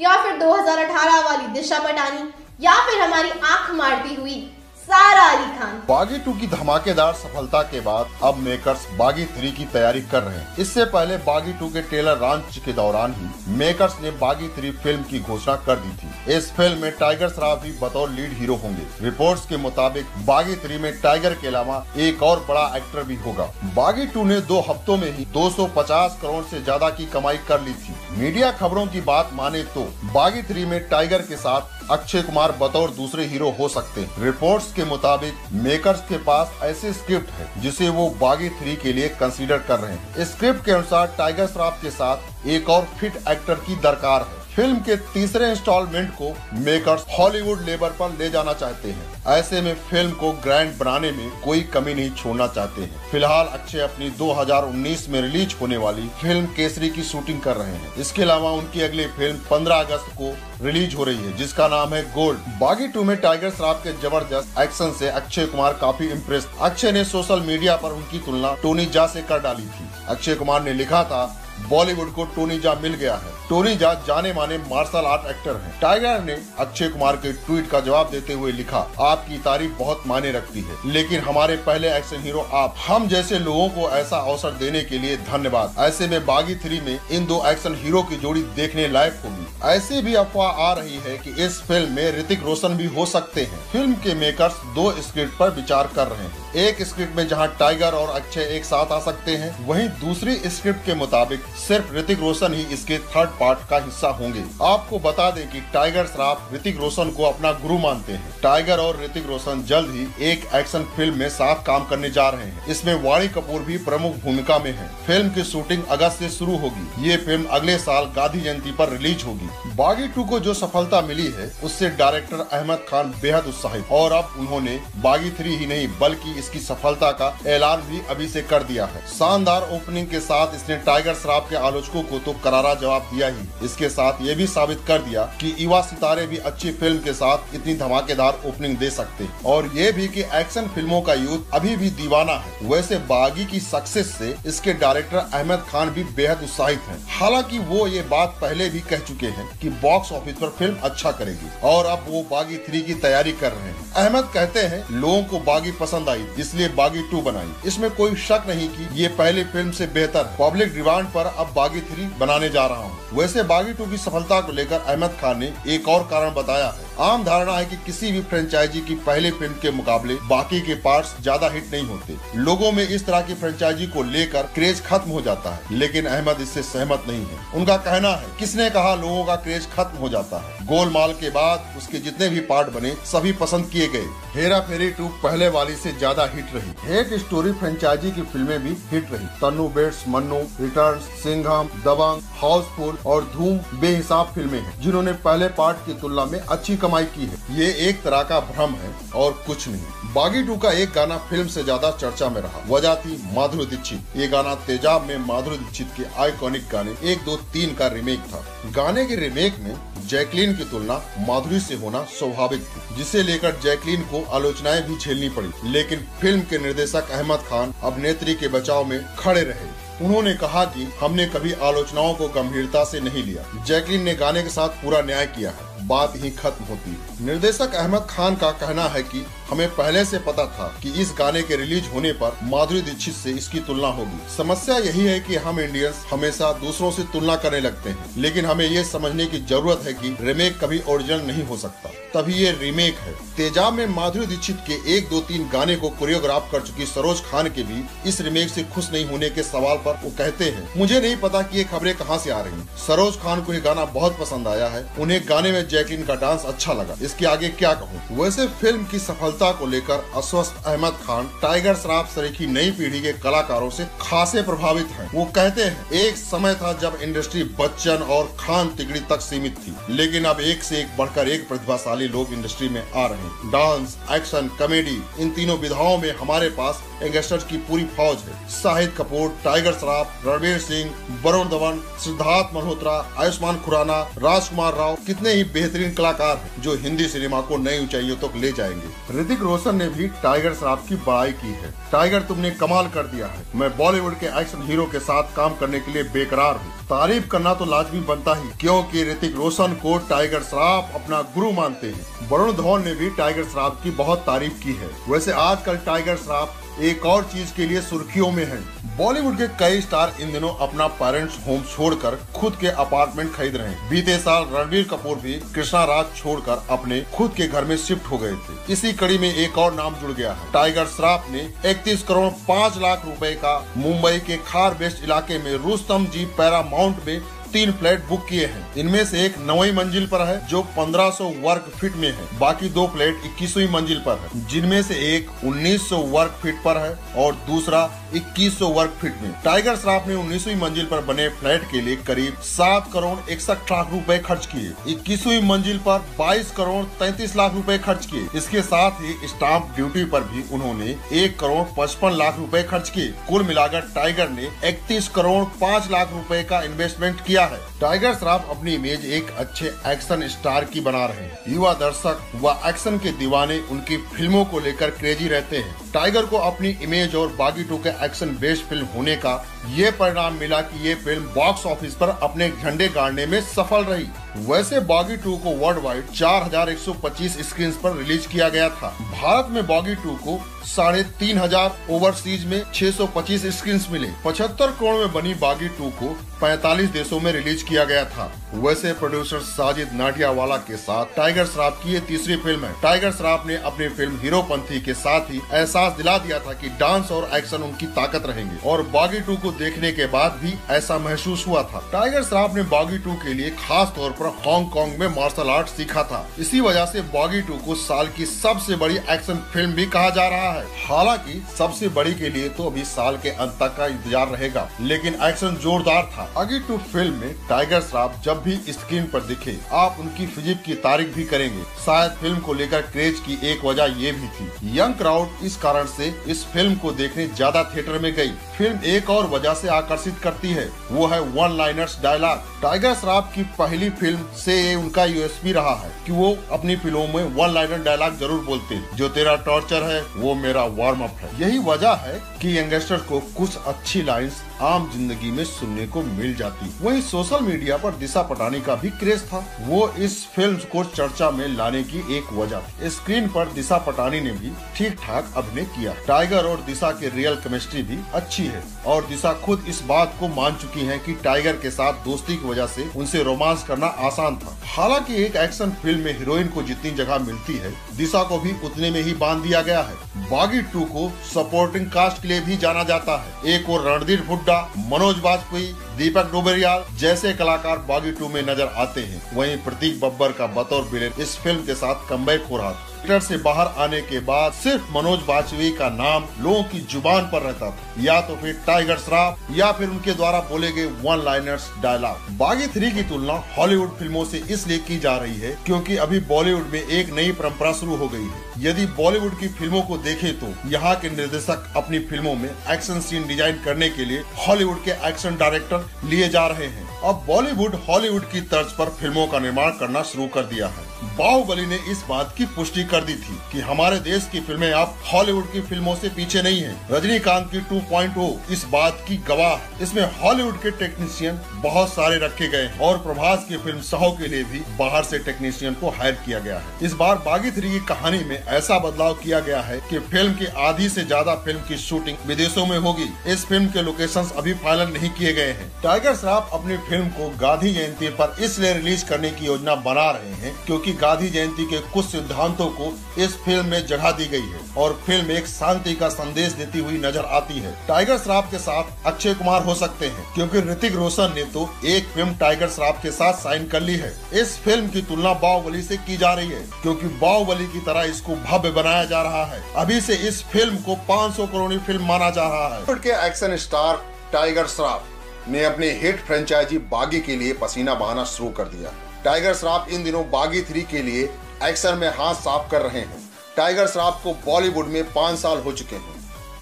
या फिर दो हज़ार अठारह वाली दिशा पटानी या फिर हमारी आंख मारती हुई सारा अली खान। बागी टू की धमाकेदार सफलता के बाद अब मेकर्स बागी थ्री की तैयारी कर रहे हैं। इससे पहले बागी टू के ट्रेलर लॉन्च के दौरान ही मेकर्स ने बागी थ्री फिल्म की घोषणा कर दी थी। इस फिल्म में टाइगर श्रॉफ भी बतौर लीड हीरो होंगे। रिपोर्ट्स के मुताबिक बागी थ्री में टाइगर के अलावा एक और बड़ा एक्टर भी होगा। बागी टू ने दो हफ्तों में ही दो सौ पचास करोड़ से ज्यादा की कमाई कर ली थी। मीडिया खबरों की बात माने तो बागी थ्री में टाइगर के साथ अक्षय कुमार बतौर दूसरे हीरो हो सकते। रिपोर्ट्स के मुताबिक मेकर्स के पास ऐसी स्क्रिप्ट है जिसे वो बागी थ्री के लिए कंसीडर कर रहे हैं। स्क्रिप्ट के अनुसार टाइगर श्रॉफ के साथ एक और फिट एक्टर की दरकार है। फिल्म के तीसरे इंस्टॉलमेंट को मेकर्स हॉलीवुड लेबर पर ले जाना चाहते हैं। ऐसे में फिल्म को ग्रैंड बनाने में कोई कमी नहीं छोड़ना चाहते हैं। फिलहाल अक्षय अपनी दो हज़ार उन्नीस में रिलीज होने वाली फिल्म केसरी की शूटिंग कर रहे हैं। इसके अलावा उनकी अगली फिल्म पंद्रह अगस्त को रिलीज हो रही है, जिसका नाम है गोल्ड। बागी टू में टाइगर श्रॉफ के जबरदस्त एक्शन से अक्षय कुमार काफी इम्प्रेस। अक्षय ने सोशल मीडिया पर उनकी तुलना टोनी जॉ से कर डाली थी। अक्षय कुमार ने लिखा था, बॉलीवुड को टोनी जॉ मिल गया है। टोनी जॉ जाने माने मार्शल आर्ट एक्टर हैं। टाइगर ने अक्षय कुमार के ट्वीट का जवाब देते हुए लिखा, आपकी तारीफ बहुत मायने रखती है, लेकिन हमारे पहले एक्शन हीरो आप, हम जैसे लोगों को ऐसा अवसर देने के लिए धन्यवाद। ऐसे में बागी थ्री में इन दो एक्शन हीरो की जोड़ी देखने लायक होगी। ऐसी भी अफवाह आ रही है कि इस फिल्म में ऋतिक रोशन भी हो सकते हैं। फिल्म के मेकर्स दो स्क्रिप्ट पर विचार कर रहे हैं। एक स्क्रिप्ट में जहां टाइगर और अक्षय एक साथ आ सकते हैं, वहीं दूसरी स्क्रिप्ट के मुताबिक सिर्फ ऋतिक रोशन ही इसके थर्ड पार्ट का हिस्सा होंगे। आपको बता दें कि टाइगर श्रॉफ ऋतिक रोशन को अपना गुरु मानते हैं। टाइगर और ऋतिक रोशन जल्द ही एक एक्शन फिल्म में साथ काम करने जा रहे हैं। इसमें वाणी कपूर भी प्रमुख भूमिका में है। फिल्म की शूटिंग अगस्त से शुरू होगी। ये फिल्म अगले साल गांधी जयंती पर रिलीज होगी। बागी टू को जो सफलता मिली है, उससे डायरेक्टर अहमद खान बेहद उत्साहित, और अब उन्होंने बागी थ्री ही नहीं बल्कि इसकी सफलता का ऐलान भी अभी से कर दिया है। शानदार ओपनिंग के साथ इसने टाइगर श्रॉफ के आलोचकों को तो करारा जवाब दिया ही, इसके साथ ये भी साबित कर दिया कि युवा सितारे भी अच्छी फिल्म के साथ इतनी धमाकेदार ओपनिंग दे सकते हैं, और ये भी कि एक्शन फिल्मों का यूथ अभी भी दीवाना है। वैसे बागी की सक्सेस से इसके डायरेक्टर अहमद खान भी बेहद उत्साहित हैं। हालांकि वो ये बात पहले भी कह चुके हैं कि बॉक्स ऑफिस पर फिल्म अच्छा करेगी, और अब वो बागी थ्री की तैयारी कर रहे हैं। अहमद कहते हैं, लोगों को बागी पसंद आई इसलिए बागी टू बनाई। इसमें कोई शक नहीं कि ये पहले फिल्म से बेहतर है। पब्लिक डिमांड पर अब बागी थ्री बनाने जा रहा हूँ। वैसे बागी टू की सफलता को लेकर अहमद खान ने एक और कारण बताया है। आम धारणा है कि किसी भी फ्रेंचाइजी की पहले फिल्म के मुकाबले बाकी के पार्ट्स ज्यादा हिट नहीं होते। लोगों में इस तरह की फ्रेंचाइजी को लेकर क्रेज खत्म हो जाता है, लेकिन अहमद इससे सहमत नहीं है। उनका कहना है, किसने कहा लोगों का क्रेज खत्म हो जाता है? गोलमाल के बाद उसके जितने भी पार्ट बने सभी पसंद किए गए। हेरा फेरी टू पहले वाली से ज्यादा हिट रही। हेट स्टोरी फ्रेंचाइजी की फिल्में भी हिट रही। तन्नू बेड्स मन्नू, रिटर्न, सिंघम, दबंग, हाउसफुल और धूम बेहिसाब फिल्में हैं, जिन्होंने पहले पार्ट की तुलना में अच्छी कमाई की है। ये एक तरह का भ्रम है और कुछ नहीं। बागी टू का एक गाना फिल्म से ज्यादा चर्चा में रहा। वजह थी माधुरी दीक्षित। ये गाना तेजाब में माधुरी दीक्षित के आइकॉनिक गाने एक दो तीन का रीमेक था। गाने के रीमेक में जैकलीन की तुलना माधुरी से होना स्वाभाविक थी, जिसे लेकर जैकलीन को आलोचनाएं भी झेलनी पड़ी। लेकिन फिल्म के निर्देशक अहमद खान अभिनेत्री के बचाव में खड़े रहे। उन्होंने कहा कि हमने कभी आलोचनाओं को गंभीरता से नहीं लिया। जैकलीन ने गाने के साथ पूरा न्याय किया है। बात ही खत्म होती है। निर्देशक अहमद खान का कहना है कि हमें पहले से पता था कि इस गाने के रिलीज होने पर माधुरी दीक्षित से इसकी तुलना होगी। समस्या यही है कि हम इंडियंस हमेशा दूसरों से तुलना करने लगते हैं, लेकिन हमें ये समझने की जरूरत है कि रीमेक कभी ओरिजिनल नहीं हो सकता, तभी ये रीमेक है। तेजाब में माधुरी दीक्षित के एक दो तीन गाने को कोरियोग्राफ कर चुकी सरोज खान के भी इस रीमेक से खुश नहीं होने के सवाल पर वो कहते हैं, मुझे नहीं पता कि ये खबरें कहाँ से आ रही। सरोज खान को ये गाना बहुत पसंद आया है। उन्हें गाने में जैकलीन का डांस अच्छा लगा। इसके आगे क्या कहूँ। वैसे फिल्म की सफलता को लेकर अस्वस्थ अहमद खान टाइगर श्रॉफ सरीखी नई पीढ़ी के कलाकारों से खासे प्रभावित हैं। वो कहते हैं, एक समय था जब इंडस्ट्री बच्चन और खान तिगड़ी तक सीमित थी, लेकिन अब एक से एक बढ़कर एक प्रतिभाशाली लोग इंडस्ट्री में आ रहे हैं। डांस, एक्शन, कॉमेडी, इन तीनों विधाओं में हमारे पास यंगस्टर्स की पूरी फौज है। शाहिद कपूर, टाइगर श्रॉफ, रणवीर सिंह, वरुण धवन, सिद्धार्थ मल्होत्रा, आयुष्मान खुराना, राजकुमार राव, कितने ही बेहतरीन कलाकार हैं जो हिंदी सिनेमा को नई ऊंचाइयों तक ले जाएंगे। ऋतिक रोशन ने भी टाइगर श्रॉफ की बड़ाई की है। टाइगर, तुमने कमाल कर दिया है। मैं बॉलीवुड के एक्शन हीरो के साथ काम करने के लिए बेकरार हूँ। तारीफ करना तो लाजमी बनता ही, क्योंकि ऋतिक रोशन को टाइगर श्रॉफ अपना गुरु मानते हैं। वरुण धवन ने भी टाइगर श्रॉफ की बहुत तारीफ की है। वैसे आजकल टाइगर श्रॉफ एक और चीज के लिए सुर्खियों में है। बॉलीवुड के कई स्टार इन दिनों अपना पेरेंट्स होम छोड़कर खुद के अपार्टमेंट खरीद रहे हैं। बीते साल रणवीर कपूर भी कृष्णा राज छोड़कर अपने खुद के घर में शिफ्ट हो गए थे। इसी कड़ी में एक और नाम जुड़ गया है। टाइगर श्रॉफ ने इकतीस करोड़ पाँच लाख रुपए का मुंबई के खार वेस्ट इलाके में रुस्तम जी पैरामाउंट में तीन फ्लैट बुक किए हैं। इनमें से एक नौवीं मंजिल पर है जो पंद्रह सौ वर्ग फीट में है, बाकी दो फ्लैट इक्कीसवीं मंजिल पर है, जिनमें से एक उन्नीस सौ वर्ग फीट पर है और दूसरा इक्कीस सौ वर्ग फीट में। टाइगर श्रॉफ ने उन्नीसवीं मंजिल पर बने फ्लैट के लिए करीब सात करोड़ इकसठ लाख रूपए खर्च किए, इक्कीसवीं मंजिल पर बाईस करोड़ तैतीस लाख रूपए खर्च किए। इसके साथ ही स्टाम्प ड्यूटी पर भी उन्होंने एक करोड़ पचपन लाख रूपए खर्च किए। कुल मिलाकर टाइगर ने इकतीस करोड़ पाँच लाख रूपए का इन्वेस्टमेंट किया है। टाइगर श्रॉफ अपनी इमेज एक अच्छे एक्शन स्टार की बना रहे हैं। युवा दर्शक व एक्शन के दीवाने उनकी फिल्मों को लेकर क्रेजी रहते हैं। टाइगर को अपनी इमेज और बागी टू के एक्शन बेस्ड फिल्म होने का ये परिणाम मिला कि ये फिल्म बॉक्स ऑफिस पर अपने झंडे गाड़ने में सफल रही। वैसे बागी टू को वर्ल्ड वाइड चार हज़ार एक सौ पच्चीस स्क्रीन पर रिलीज किया गया था। भारत में बागी टू को साढ़े तीन हजार ओवरसीज में छह सौ पच्चीस स्क्रीन मिले। पचहत्तर करोड़ में बनी बागी टू को पैंतालीस देशों में रिलीज किया गया था। वैसे प्रोड्यूसर साजिद नाडियावाला के साथ टाइगर श्रॉफ की ये तीसरी फिल्म है। टाइगर श्रॉफ ने अपनी फिल्म हीरोपंथी के साथ ही एहसास दिला दिया था कि डांस और एक्शन उनकी ताकत रहेंगे और बागी टू को देखने के बाद भी ऐसा महसूस हुआ था। टाइगर श्रॉफ ने बागी टू के लिए खास तौर पर हांगकांग में मार्शल आर्ट सीखा था। इसी वजह से बागी टू को साल की सबसे बड़ी एक्शन फिल्म भी कहा जा रहा है। हालांकि सबसे बड़ी के लिए तो अभी साल के अंत तक का इंतजार रहेगा, लेकिन एक्शन जोरदार था। बागी टू फिल्म में टाइगर श्रॉफ जब भी स्क्रीन पर दिखे आप उनकी फिजिक की तारीफ भी करेंगे। शायद फिल्म को लेकर क्रेज की एक वजह ये भी थी, यंग क्राउड इस कारण से इस फिल्म को देखने ज्यादा थिएटर में गई। फिल्म एक और वजह से आकर्षित करती है, वो है one liners dialogue. Tiger Shroff की पहली फिल्म से ये उनका यूएसपी रहा है कि वो अपनी फिल्मों में वन लाइनर डायलॉग जरूर बोलते हैं। जो तेरा टॉर्चर है वो मेरा वार्म अप है। यही वजह है कि यंगस्टर को कुछ अच्छी लाइंस आम जिंदगी में सुनने को मिल जाती। वहीं सोशल मीडिया पर दिशा पटानी का भी क्रेज था, वो इस फिल्म को चर्चा में लाने की एक वजह। स्क्रीन पर दिशा पटानी ने भी ठीक ठाक अभिनय किया। टाइगर और दिशा के रियल केमिस्ट्री भी अच्छी है और दिशा खुद इस बात को मान चुकी है कि टाइगर के साथ दोस्ती की वजह से उनसे रोमांस करना आसान था। हालांकि एक एक्शन फिल्म में हीरोइन को जितनी जगह मिलती है दिशा को भी उतने में ही बांध दिया गया है। बागी टू को सपोर्टिंग कास्ट के लिए भी जाना जाता है। एक और रणधीर हुड्डा, मनोज वाजपेयी, दीपक डोबरियाल जैसे कलाकार बागी टू में नजर आते हैं। वहीं प्रतीक बब्बर का बतौर विलेन इस फिल्म के साथ कमबैक हो रहा था। थिएटर से बाहर आने के बाद सिर्फ मनोज वाजपेयी का नाम लोगों की जुबान पर रहता था, या तो फिर टाइगर श्रॉफ या फिर उनके द्वारा बोले गए one liners dialogue. Baaghi three की तुलना हॉलीवुड फिल्मों से इसलिए की जा रही है क्योंकि अभी बॉलीवुड में एक नई परंपरा शुरू हो गई है। यदि बॉलीवुड की फिल्मों को देखें तो यहाँ के निर्देशक अपनी फिल्मों में एक्शन सीन डिजाइन करने के लिए हॉलीवुड के एक्शन डायरेक्टर लिए जा रहे हैं। अब बॉलीवुड हॉलीवुड की तर्ज पर फिल्मों का निर्माण करना शुरू कर दिया है। बाहुबली ने इस बात की पुष्टि कर दी थी कि हमारे देश की फिल्में अब हॉलीवुड की फिल्मों से पीछे नहीं है। रजनीकांत की टू पॉइंट ओ इस बात की गवाह है। इसमें हॉलीवुड के टेक्नीशियन बहुत सारे रखे गए हैं और प्रभास की फिल्म साहो के लिए भी बाहर से टेक्नीशियन को हायर किया गया है। इस बार बागी थ्री की कहानी में ऐसा बदलाव किया गया है कि फिल्म की आधी से ज्यादा फिल्म की शूटिंग विदेशों में होगी। इस फिल्म के लोकेशंस अभी फाइनल नहीं किए गए हैं। टाइगर श्रॉफ अपनी फिल्म को गांधी जयंती पर इसलिए रिलीज करने की योजना बना रहे हैं क्योंकि गांधी जयंती के कुछ सिद्धांतों को इस फिल्म में जगह दी गई है और फिल्म एक शांति का संदेश देती हुई नजर आती है। टाइगर श्रॉफ के साथ अक्षय कुमार हो सकते हैं क्योंकि ऋतिक रोशन ने तो एक फिल्म टाइगर श्रॉफ के साथ साइन कर ली है। इस फिल्म की तुलना बाहुबली से की जा रही है क्योंकि बाहुबली की तरह इसको भव्य बनाया जा रहा है। अभी से इस फिल्म को पाँच सौ करोड़ फिल्म माना जा रहा है। बॉलीवुड के एक्शन स्टार टाइगर श्रॉफ ने अपने हिट फ्रेंचाइजी बागी के लिए पसीना बहाना शुरू कर दिया। टाइगर श्रॉफ इन दिनों बागी थ्री के लिए एक्शन में हाथ साफ कर रहे हैं। टाइगर श्रॉफ को बॉलीवुड में पाँच साल हो चुके हैं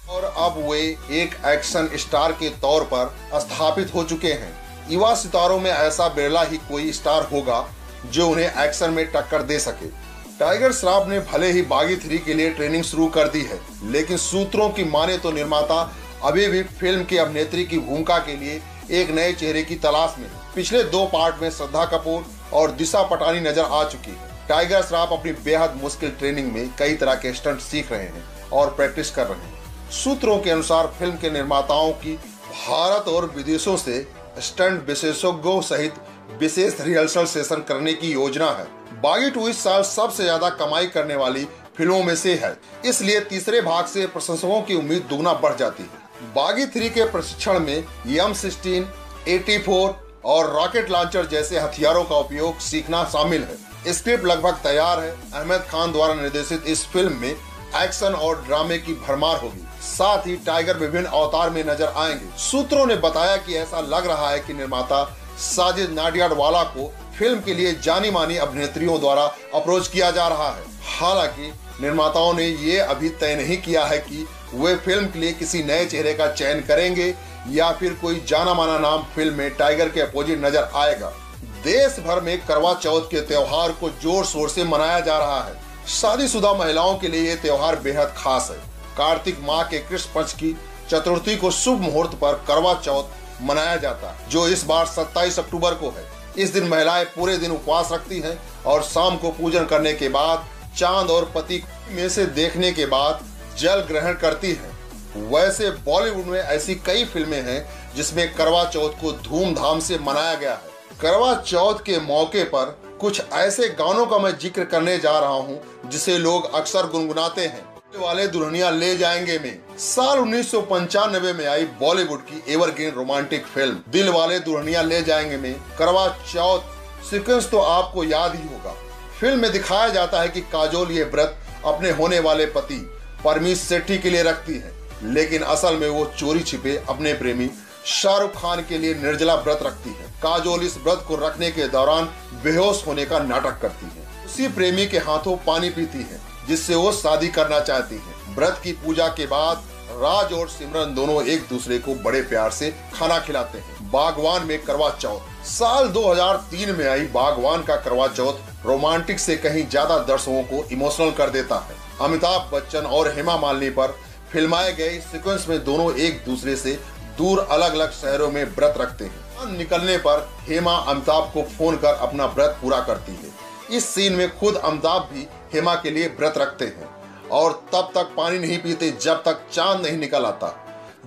और अब वे एक एक्शन स्टार के तौर पर स्थापित हो चुके हैं। युवा सितारों में ऐसा बेला ही कोई स्टार होगा जो उन्हें एक्शन में टक्कर दे सके। टाइगर श्रॉफ ने भले ही बागी थ्री के लिए ट्रेनिंग शुरू कर दी है, लेकिन सूत्रों की माने तो निर्माता अभी भी फिल्म की अभिनेत्री की भूमिका के लिए एक नए चेहरे की तलाश में। पिछले दो पार्ट में श्रद्धा कपूर और दिशा पटानी नजर आ चुकी है। टाइगर श्रॉफ अपनी बेहद मुश्किल ट्रेनिंग में कई तरह के स्टंट सीख रहे हैं और प्रैक्टिस कर रहे हैं। सूत्रों के अनुसार फिल्म के निर्माताओं की भारत और विदेशों से स्टंट विशेषज्ञों सहित विशेष रिहर्सल सेशन करने की योजना है। बागी टू इस साल सबसे ज्यादा कमाई करने वाली फिल्मों में से है, इसलिए तीसरे भाग से प्रशंसकों की उम्मीद दुगना बढ़ जाती है। बागी थ्री के प्रशिक्षण में एम सिक्सटीन, एटी फोर और रॉकेट लॉन्चर जैसे हथियारों का उपयोग सीखना शामिल है। स्क्रिप्ट लगभग तैयार है। अहमद खान द्वारा निर्देशित इस फिल्म में एक्शन और ड्रामे की भरमार होगी, साथ ही टाइगर विभिन्न अवतार में नजर आएंगे। सूत्रों ने बताया कि ऐसा लग रहा है कि निर्माता साजिद नाडियाडवाला को फिल्म के लिए जानी मानी अभिनेत्रियों द्वारा अप्रोच किया जा रहा है। हालांकि निर्माताओं ने ये अभी तय नहीं किया है कि वे फिल्म के लिए किसी नए चेहरे का चयन करेंगे या फिर कोई जाना माना नाम फिल्म में टाइगर के अपोजिट नजर आएगा। देश भर में करवा चौथ के त्योहार को जोर शोर से मनाया जा रहा है। शादीशुदा महिलाओं के लिए ये त्योहार बेहद खास है। कार्तिक माह के कृष्ण पक्ष की चतुर्थी को शुभ मुहूर्त पर करवा चौथ मनाया जाता है, जो इस बार सत्ताईस अक्टूबर को है। इस दिन महिलाएं पूरे दिन उपवास रखती हैं और शाम को पूजन करने के बाद चांद और पति में से देखने के बाद जल ग्रहण करती हैं। वैसे बॉलीवुड में ऐसी कई फिल्में हैं जिसमें करवा चौथ को धूमधाम से मनाया गया है। करवा चौथ के मौके पर कुछ ऐसे गानों का मैं जिक्र करने जा रहा हूं जिसे लोग अक्सर गुनगुनाते हैं। वाले दुल्हनिया ले जाएंगे में साल उन्नीस सौ पंचानवे में आई बॉलीवुड की एवरग्रीन रोमांटिक फिल्म दिल वाले दुल्हनिया ले जाएंगे में करवा चौथ सीक्वेंस तो आपको याद ही होगा। फिल्म में दिखाया जाता है कि काजोल ये व्रत अपने होने वाले पति परमीश सेठी के लिए रखती है, लेकिन असल में वो चोरी छिपे अपने प्रेमी शाहरुख खान के लिए निर्जला व्रत रखती है। काजोल इस व्रत को रखने के दौरान बेहोश होने का नाटक करती है, उसी प्रेमी के हाथों पानी पीती है जिससे वो शादी करना चाहती है। व्रत की पूजा के बाद राज और सिमरन दोनों एक दूसरे को बड़े प्यार से खाना खिलाते हैं। बागवान में करवा चौथ साल दो हज़ार तीन में आई बागवान का करवा चौथ रोमांटिक से कहीं ज्यादा दर्शकों को इमोशनल कर देता है। अमिताभ बच्चन और हेमा मालिनी पर फिल्माए गए सीक्वेंस में दोनों एक दूसरे से दूर अलग अलग शहरों में व्रत रखते हैं। निकलने पर हेमा अमिताभ को फोन कर अपना व्रत पूरा करती है। इस सीन में खुद अमिताभ भी हेमा के लिए व्रत रखते हैं और तब तक पानी नहीं पीते जब तक चांद नहीं निकल आता।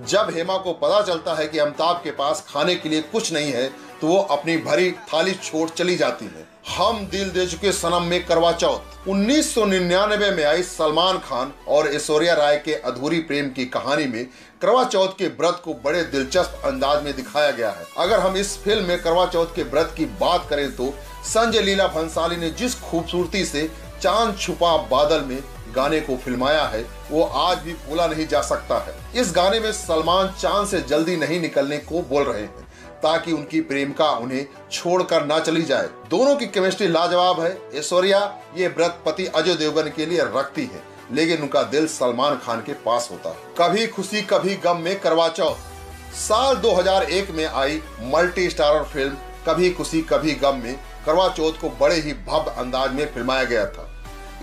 जब हेमा को पता चलता है कि अमिताभ के पास खाने के लिए कुछ नहीं है तो वो अपनी भरी थाली छोड़ चली जाती है। हम दिल दे चुके सनम में करवा चौथ उन्नीस सौ निन्यानवे में आई सलमान खान और ऐश्वर्या राय के अधूरी प्रेम की कहानी में करवा चौथ के व्रत को बड़े दिलचस्प अंदाज में दिखाया गया है। अगर हम इस फिल्म में करवा चौथ के व्रत की बात करें तो संजय लीला भंसाली ने जिस खूबसूरती से चांद छुपा बादल में गाने को फिल्माया है वो आज भी भूला नहीं जा सकता है। इस गाने में सलमान चांद से जल्दी नहीं निकलने को बोल रहे हैं ताकि उनकी प्रेमिका उन्हें छोड़कर ना चली जाए। दोनों की केमिस्ट्री लाजवाब है। ऐश्वर्या ये व्रत पति अजय देवगन के लिए रखती है, लेकिन उनका दिल सलमान खान के पास होता है। कभी खुशी कभी गम में करवा चौथ साल दो हज़ार एक में आई मल्टी स्टारर फिल्म कभी खुशी कभी गम में करवा चौथ को बड़े ही भव्य अंदाज में फिल्माया गया था।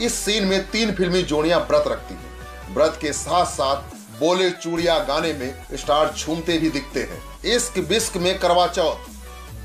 इस सीन में तीन फिल्मी जोड़ियां व्रत रखती हैं। व्रत के साथ साथ बोले चूड़िया गाने में स्टार झूमते भी दिखते हैं। इश्क विश्क में करवा चौथ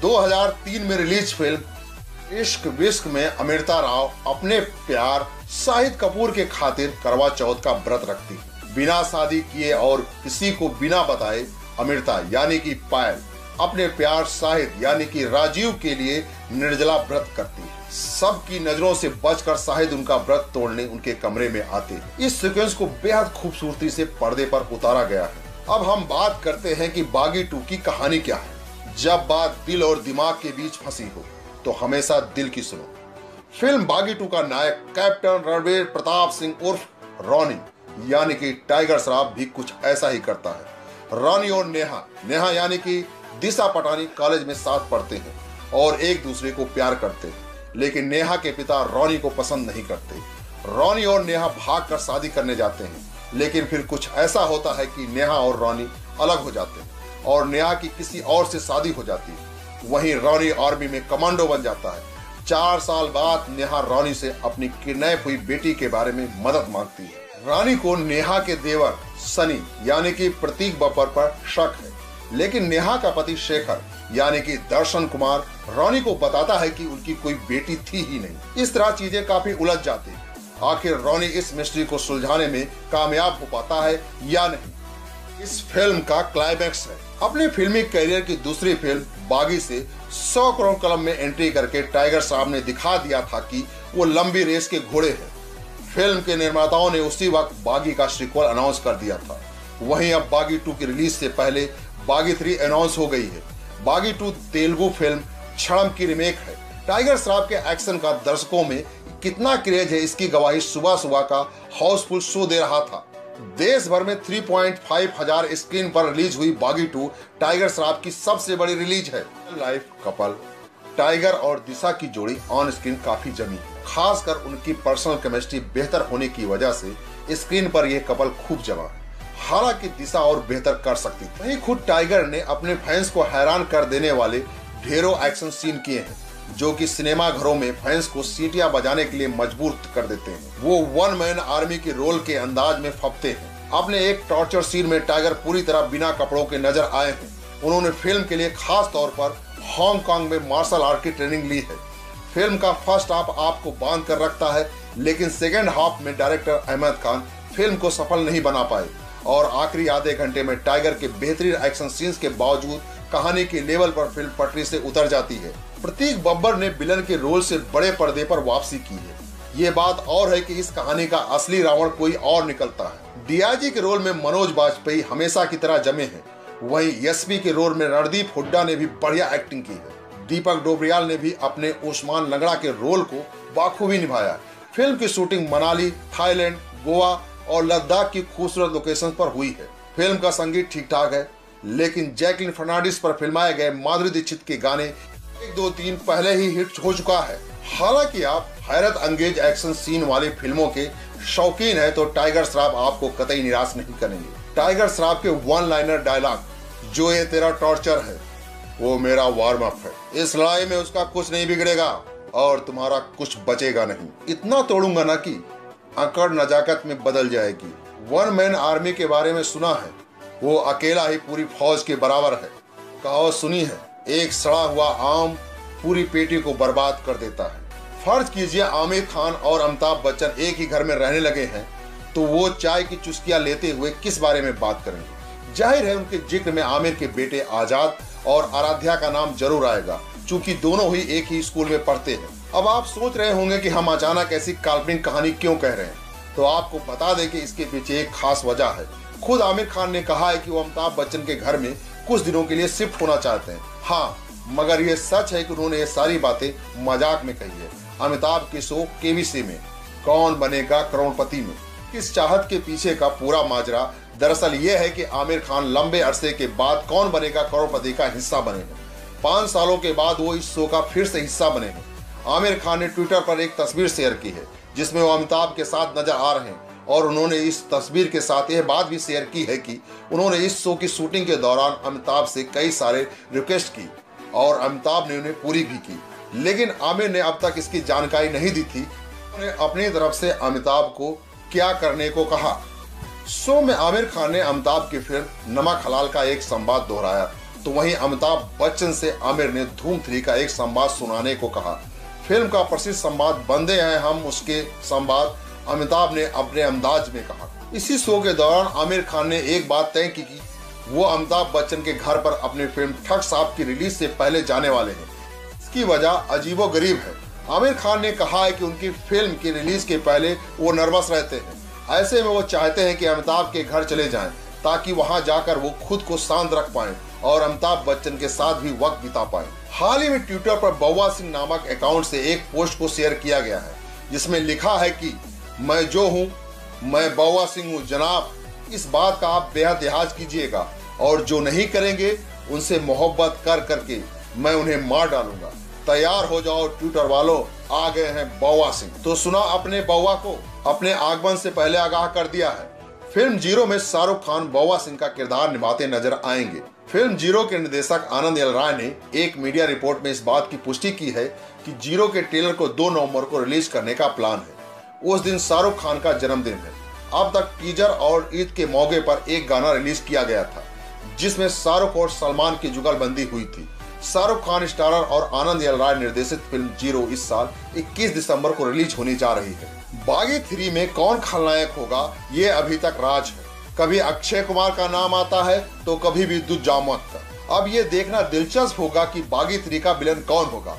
दो हज़ार तीन में रिलीज फिल्म इश्क विश्क में अमृता राव अपने प्यार शाहिद कपूर के खातिर करवा चौथ का व्रत रखती है। बिना शादी किए और किसी को बिना बताए अमृता यानी कि पायल अपने प्यार शाहिद यानी कि राजीव के लिए निर्जला व्रत करती है। सबकी नजरों से बचकर शाहिद उनका व्रत तोड़ने उनके कमरे में आते हैं। इस सीक्वेंस को बेहद खूबसूरती से पर्दे पर उतारा गया है। अब हम बात करते हैं कि बागी टू की कहानी क्या है। जब बात दिल और दिमाग के बीच फंसी हो तो हमेशा दिल की सुनो। फिल्म बागी टू का नायक कैप्टन रणवीर प्रताप सिंह उर्फ रॉनी यानी कि टाइगर श्रॉफ भी कुछ ऐसा ही करता है। रॉनी और नेहा नेहा यानी कि दिशा पटानी कॉलेज में साथ पढ़ते हैं और एक दूसरे को प्यार करते हैं, लेकिन नेहा के पिता रॉनी को पसंद नहीं करते। रॉनी और नेहा भागकर शादी करने जाते हैं, लेकिन फिर कुछ ऐसा होता है कि नेहा और रॉनी अलग हो जाते हैं और नेहा की किसी और से शादी हो जाती है। वहीं रॉनी आर्मी में कमांडो बन जाता है। चार साल बाद नेहा रॉनी से अपनी किडनैप हुई बेटी के बारे में मदद मांगती है। रॉनी को नेहा के देवर सनी यानी कि प्रतीक बब्बर पर शक है, लेकिन नेहा का पति शेखर यानी कि दर्शन कुमार रॉनी को बताता है कि उनकी कोई बेटी थी ही नहीं। इस तरह चीजें काफी उलझ जाती हैं। आखिर रॉनी इस मिस्ट्री को सुलझाने में कामयाब हो पाता है या नहीं, इस फिल्म का क्लाइमैक्स है। अपने फिल्मी करियर की दूसरी फिल्म बागी से सौ करोड़ कलम में एंट्री करके टाइगर साहब ने दिखा दिया था कि वो लंबी रेस के घोड़े हैं। फिल्म के निर्माताओं ने उसी वक्त बागी का सीक्वल अनाउंस कर दिया था। वहीं अब बागी टू की रिलीज से पहले बागी थ्री अनाउंस हो गई है। बागी टू तेलुगु फिल्म क्षणम की रिमेक है। टाइगर श्रॉफ के एक्शन का दर्शकों में कितना क्रेज है इसकी गवाही सुबह सुबह का हाउसफुल शो दे रहा था। देश भर में तीन पॉइंट पाँच हजार स्क्रीन पर रिलीज हुई बागी टू टाइगर श्रॉफ की सबसे बड़ी रिलीज है। लाइफ कपल टाइगर और दिशा की जोड़ी ऑन स्क्रीन काफी जमी, खासकर उनकी पर्सनल केमिस्ट्री बेहतर होने की वजह से स्क्रीन पर यह कपल खूब जमा। हालांकि दिशा और बेहतर कर सकती थी। वहीं खुद टाइगर ने अपने फैंस को हैरान कर देने वाले ढेरों एक्शन सीन किए हैं जो कि सिनेमा घरों में फैंस को सीटियां बजाने के लिए मजबूर कर देते हैं। वो वन मैन आर्मी के रोल के अंदाज में फपते हैं। अपने एक टॉर्चर सीन में टाइगर पूरी तरह बिना कपड़ों के नजर आए हैं। उन्होंने फिल्म के लिए खास तौर पर हांगकांग में मार्शल आर्ट की ट्रेनिंग ली है। फिल्म का फर्स्ट हाफ आपको बांध कर रखता है, लेकिन सेकेंड हाफ में डायरेक्टर अहमद खान फिल्म को सफल नहीं बना पाए और आखिरी आधे घंटे में टाइगर के बेहतरीन एक्शन सीन्स के बावजूद कहानी के लेवल पर फिल्म पटरी से उतर जाती है। प्रतीक बब्बर ने विलन के रोल से बड़े पर्दे पर वापसी की है। ये बात और है कि इस कहानी का असली रावण कोई और निकलता है। डीआईजी के रोल में मनोज बाजपेयी हमेशा की तरह जमे हैं। वहीं एसपी के रोल में रणदीप हुड्डा ने भी बढ़िया एक्टिंग की है। दीपक डोबरियाल ने भी अपने उस्मान लंगड़ा के रोल को बाखूबी निभाया। फिल्म की शूटिंग मनाली, थाईलैंड, गोवा और लद्दाख की खूबसूरत लोकेशन पर हुई है। फिल्म का संगीत ठीक ठाक है, लेकिन जैकलिन फर्नांडिस पर फिल्माए गए माधुरी दीक्षित के गाने एक दो तीन पहले ही हिट हो चुका है। हालांकि आप हैरत अंगेज एक्शन सीन वाली फिल्मों के शौकीन हैं तो टाइगर श्रॉफ आपको कतई निराश नहीं करेंगे। टाइगर श्रॉफ के वन लाइनर डायलॉग जो ये तेरा टॉर्चर है वो मेरा वार्म अप है, इस लड़ाई में उसका कुछ नहीं बिगड़ेगा और तुम्हारा कुछ बचेगा नहीं, इतना तोड़ूंगा ना कि अकड़ नजाकत में बदल जाएगी। वन मैन आर्मी के बारे में सुना है, वो अकेला ही पूरी फौज के बराबर है। कहावत सुनी है, एक सड़ा हुआ आम पूरी पेटी को बर्बाद कर देता है। फर्ज कीजिए आमिर खान और अमिताभ बच्चन एक ही घर में रहने लगे हैं तो वो चाय की चुस्कियां लेते हुए किस बारे में बात करेंगे। जाहिर है उनके जिक्र में आमिर के बेटे आजाद और आराध्या का नाम जरूर आएगा, चूंकि दोनों ही एक ही स्कूल में पढ़ते हैं। अब आप सोच रहे होंगे कि हम अचानक ऐसी काल्पनिक कहानी क्यों कह रहे हैं, तो आपको बता दें कि इसके पीछे एक खास वजह है। खुद आमिर खान ने कहा है कि वो अमिताभ बच्चन के घर में कुछ दिनों के लिए शिफ्ट होना चाहते हैं। हाँ, मगर ये सच है कि उन्होंने ये सारी बातें मजाक में कही है। अमिताभ के शो केबीसी में कौन बनेगा करोड़पति में इस चाहत के पीछे का पूरा माजरा दरअसल ये है कि आमिर खान लंबे अरसे के बाद कौन बनेगा करोड़पति का हिस्सा बने हैं। पाँच सालों के बाद वो इस शो का फिर से हिस्सा बने हैं। आमिर खान ने ट्विटर पर एक तस्वीर शेयर की है जिसमें वो अमिताभ के साथ नजर आ रहे हैं और उन्होंने इस तस्वीर के साथ यह बात भी शेयर की है कि उन्होंने इस शो की शूटिंग के दौरान अमिताभ से कई सारे रिक्वेस्ट की और अमिताभ ने उन्हें पूरी भी की, लेकिन आमिर ने अब तक इसकी जानकारी नहीं दी थी। उन्होंने अपनी तरफ से अमिताभ को क्या करने को कहा। शो में आमिर खान ने अमिताभ की फिल्म नमक हलाल का एक संवाद दोहराया, तो वहीं अमिताभ बच्चन से आमिर ने धूम थ्री का एक संवाद सुनाने को कहा। फिल्म का प्रसिद्ध संवाद बंदे हैं हम उसके संवाद अमिताभ ने अपने अंदाज में कहा। इसी शो के दौरान आमिर खान ने एक बात तय की कि वो अमिताभ बच्चन के घर पर अपनी फिल्म ठग साहब की रिलीज से पहले जाने वाले हैं। इसकी वजह अजीबोगरीब है। आमिर खान ने कहा है कि उनकी फिल्म की रिलीज के पहले वो नर्वस रहते हैं। ऐसे में वो चाहते हैं कि अमिताभ के घर चले जाएं ताकि वहां जाकर वो खुद को शांत रख पाएं और अमिताभ बच्चन के साथ भी वक्त बिता पाएं। हाल ही में ट्विटर पर बब्बा सिंह नामक अकाउंट से एक पोस्ट को शेयर किया गया है जिसमें लिखा है कि मैं जो हूं, मैं बब्बा सिंह हूं जनाब, इस बात का आप बेहद लिहाज कीजिएगा और जो नहीं करेंगे उनसे मोहब्बत कर करके मैं उन्हें मार डालूंगा। तैयार हो जाओ ट्विटर वालों, आ गए हैं बब्बा सिंह। तो सुना अपने बब्बा को अपने आगमन से पहले आगाह कर दिया है। फिल्म जीरो में शाहरुख खान बब्बा सिंह का किरदार निभाते नजर आएंगे। फिल्म जीरो के निर्देशक आनंद एल राय ने एक मीडिया रिपोर्ट में इस बात की पुष्टि की है कि जीरो के ट्रेलर को दो नवंबर को रिलीज करने का प्लान है। उस दिन शाहरुख खान का जन्मदिन है। अब तक टीजर और ईद के मौके पर एक गाना रिलीज किया गया था जिसमें शाहरुख और सलमान की जुगलबंदी हुई थी। शाहरुख खान स्टारर और आनंद एल राय निर्देशित फिल्म जीरो इस साल इक्कीस दिसंबर को रिलीज होने जा रही है। बागी थ्री में कौन खलनायक होगा ये अभी तक राज है। कभी अक्षय कुमार का नाम आता है तो कभी विद्युत जामवाल का। अब ये देखना दिलचस्प होगा कि बागी थ्री का विलन कौन होगा।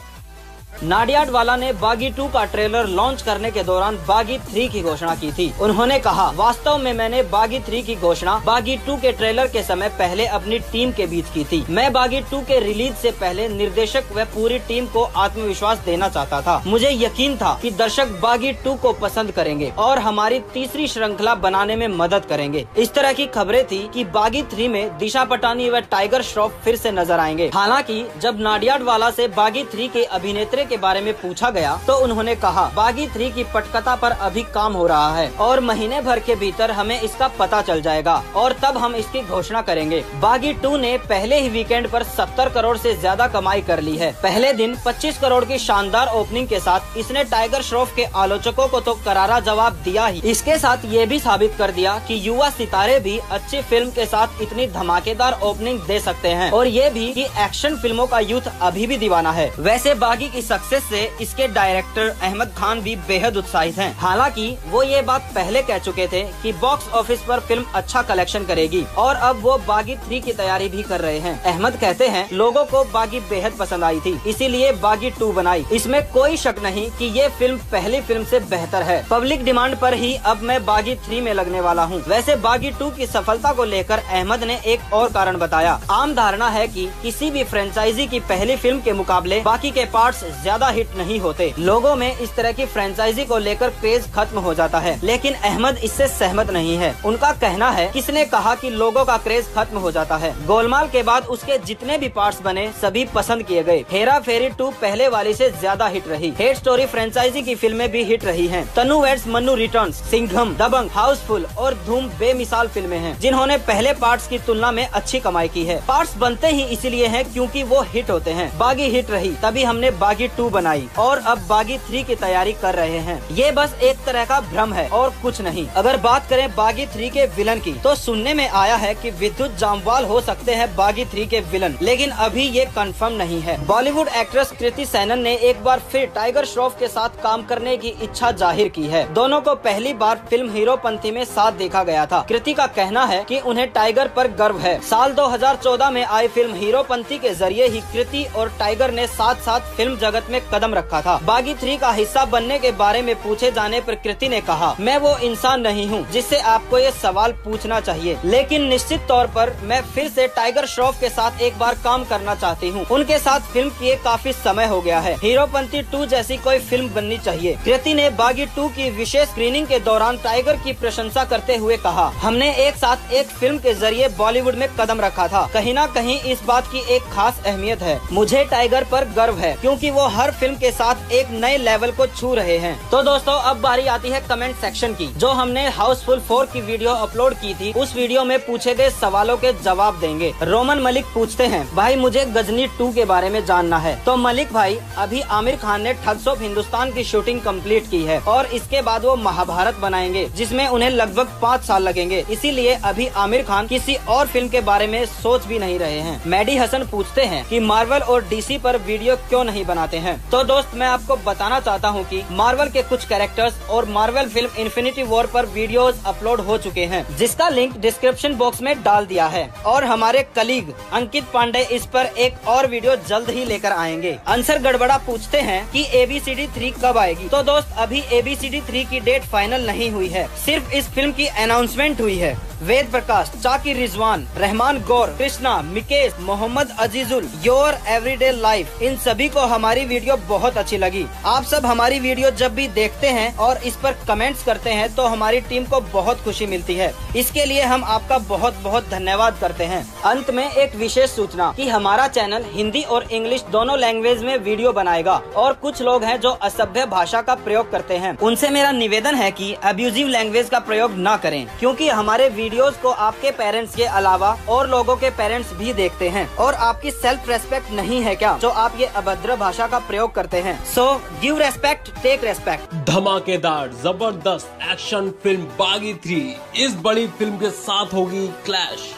नाडियाडवाला ने बागी टू का ट्रेलर लॉन्च करने के दौरान बागी थ्री की घोषणा की थी। उन्होंने कहा, वास्तव में मैंने बागी थ्री की घोषणा बागी टू के ट्रेलर के समय पहले अपनी टीम के बीच की थी। मैं बागी टू के रिलीज से पहले निर्देशक व पूरी टीम को आत्मविश्वास देना चाहता था। मुझे यकीन था कि दर्शक बागी टू को पसंद करेंगे और हमारी तीसरी श्रृंखला बनाने में मदद करेंगे। इस तरह की खबरें थी कि बागी थ्री में दिशा पटानी व टाइगर श्रॉफ फिर से नजर आएंगे। हालांकि जब नाडियाडवाला से बागी थ्री के अभिनेत्री के बारे में पूछा गया तो उन्होंने कहा, बागी थ्री की पटकथा पर अभी काम हो रहा है और महीने भर के भीतर हमें इसका पता चल जाएगा और तब हम इसकी घोषणा करेंगे। बागी टू ने पहले ही वीकेंड पर सत्तर करोड़ से ज्यादा कमाई कर ली है। पहले दिन पच्चीस करोड़ की शानदार ओपनिंग के साथ इसने टाइगर श्रॉफ के आलोचकों को तो करारा जवाब दिया ही, इसके साथ ये भी साबित कर दिया कि युवा सितारे भी अच्छी फिल्म के साथ इतनी धमाकेदार ओपनिंग दे सकते हैं और ये भी कि एक्शन फिल्मों का यूथ अभी भी दीवाना है। वैसे बागी की सक्सेस से इसके डायरेक्टर अहमद खान भी बेहद उत्साहित हैं। हालांकि वो ये बात पहले कह चुके थे कि बॉक्स ऑफिस पर फिल्म अच्छा कलेक्शन करेगी और अब वो बागी थ्री की तैयारी भी कर रहे हैं। अहमद कहते हैं, लोगों को बागी बेहद पसंद आई थी, इसीलिए बागी टू बनाई। इसमें कोई शक नहीं कि ये फिल्म पहली फिल्म से बेहतर है। पब्लिक डिमांड पर ही अब मैं बागी थ्री में लगने वाला हूँ। वैसे बागी टू की सफलता को लेकर अहमद ने एक और कारण बताया। आम धारणा है कि किसी भी फ्रेंचाइजी की पहली फिल्म के मुकाबले बाकी के पार्ट्स ज्यादा हिट नहीं होते। लोगों में इस तरह की फ्रेंचाइजी को लेकर क्रेज खत्म हो जाता है, लेकिन अहमद इससे सहमत नहीं है। उनका कहना है, किसने कहा कि लोगों का क्रेज खत्म हो जाता है। गोलमाल के बाद उसके जितने भी पार्ट्स बने सभी पसंद किए गए। हेरा फेरी टू पहले वाली से ज्यादा हिट रही। हेट स्टोरी फ्रेंचाइजी की फिल्में भी हिट रही हैं। तनु वेड्स मन्नू रिटर्न्स, सिंघम, दबंग, हाउसफुल और धूम बेमिसाल फिल्में हैं जिन्होंने पहले पार्ट्स की तुलना में अच्छी कमाई की है। पार्ट्स बनते ही इसीलिए है क्योंकि वो हिट होते हैं। बागी हिट रही, तभी हमने बागी टू बनाई और अब बागी थ्री की तैयारी कर रहे हैं। ये बस एक तरह का भ्रम है और कुछ नहीं। अगर बात करें बागी थ्री के विलन की, तो सुनने में आया है कि विद्युत जामवाल हो सकते हैं बागी थ्री के विलन, लेकिन अभी ये कंफर्म नहीं है। बॉलीवुड एक्ट्रेस कृति सैनन ने एक बार फिर टाइगर श्रॉफ के साथ काम करने की इच्छा जाहिर की है। दोनों को पहली बार फिल्म हीरोपंथी में साथ देखा गया था। कृति का कहना है कि उन्हें टाइगर पर गर्व है। साल दो हजार चौदह में आई फिल्म हीरोपंथी के जरिए ही कृति और टाइगर ने साथ साथ फिल्म जगत में कदम रखा था। बागी थ्री का हिस्सा बनने के बारे में पूछे जाने पर कृति ने कहा, मैं वो इंसान नहीं हूँ जिससे आपको ये सवाल पूछना चाहिए, लेकिन निश्चित तौर पर मैं फिर से टाइगर श्रॉफ के साथ एक बार काम करना चाहती हूँ। उनके साथ फिल्म किए काफी समय हो गया है। हीरोपंथी टू जैसी कोई फिल्म बननी चाहिए। कृति ने बागी टू की विशेष स्क्रीनिंग के दौरान टाइगर की प्रशंसा करते हुए कहा, हमने एक साथ एक फिल्म के जरिए बॉलीवुड में कदम रखा था। कहीं न कहीं इस बात की एक खास अहमियत है। मुझे टाइगर पर गर्व है क्योंकि वो हर फिल्म के साथ एक नए लेवल को छू रहे हैं। तो दोस्तों, अब बारी आती है कमेंट सेक्शन की। जो हमने हाउसफुल फोर की वीडियो अपलोड की थी, उस वीडियो में पूछे गए सवालों के जवाब देंगे। रोमन मलिक पूछते हैं, भाई मुझे गजनी टू के बारे में जानना है। तो मलिक भाई, अभी आमिर खान ने ठग्स ऑफ हिंदुस्तान की शूटिंग कंप्लीट की है और इसके बाद वो महाभारत बनाएंगे, जिसमें उन्हें लगभग पाँच साल लगेंगे। इसीलिए अभी आमिर खान किसी और फिल्म के बारे में सोच भी नहीं रहे हैं। मैडी हसन पूछते हैं कि मार्वल और डीसी पर वीडियो क्यों नहीं बनाते हैं। तो दोस्त, मैं आपको बताना चाहता हूँ कि मार्वल के कुछ कैरेक्टर्स और मार्वल फिल्म इन्फिनिटी वॉर पर वीडियोस अपलोड हो चुके हैं, जिसका लिंक डिस्क्रिप्शन बॉक्स में डाल दिया है। और हमारे कलीग अंकित पांडे इस पर एक और वीडियो जल्द ही लेकर आएंगे। अंसर गड़बड़ा पूछते हैं कि एबीसीडी थ्री कब आएगी। तो दोस्त, अभी एबीसीडी थ्री की डेट फाइनल नहीं हुई है, सिर्फ इस फिल्म की अनाउंसमेंट हुई है। Ved Prakash, Chaki Rizwan, Rehman Gaur, Krishna, Mikesh, Mohammad Azizul, your everyday life, इन सभी को हमारी वीडियो बहुत अच्छी लगी। आप सब हमारी वीडियो जब भी देखते हैं और इस पर कमेंट्स करते हैं तो हमारी टीम को बहुत खुशी मिलती है। इसके लिए हम आपका बहुत बहुत धन्यवाद करते हैं। अंत में एक विशेष सूचना कि हमारा चैनल हिंदी और इंग्लिश दोनों लैंग्वेज में वीडियो बनाएगा और कुछ लोग हैं जो असभ्य भाषा का प्रयोग करते हैं। उनसे मेरा निवेदन है कि अब्यूजिव लैंग्वेज का प्रयोग न करें, क्योंकि हमारे वीडियोस को आपके पेरेंट्स के अलावा और लोगों के पेरेंट्स भी देखते हैं और आपकी सेल्फ रेस्पेक्ट नहीं है क्या जो आप ये अभद्र भाषा का प्रयोग करते हैं। So give respect, take respect. धमाकेदार जबरदस्त एक्शन फिल्म बागी थ्री इस बड़ी फिल्म के साथ होगी क्लैश।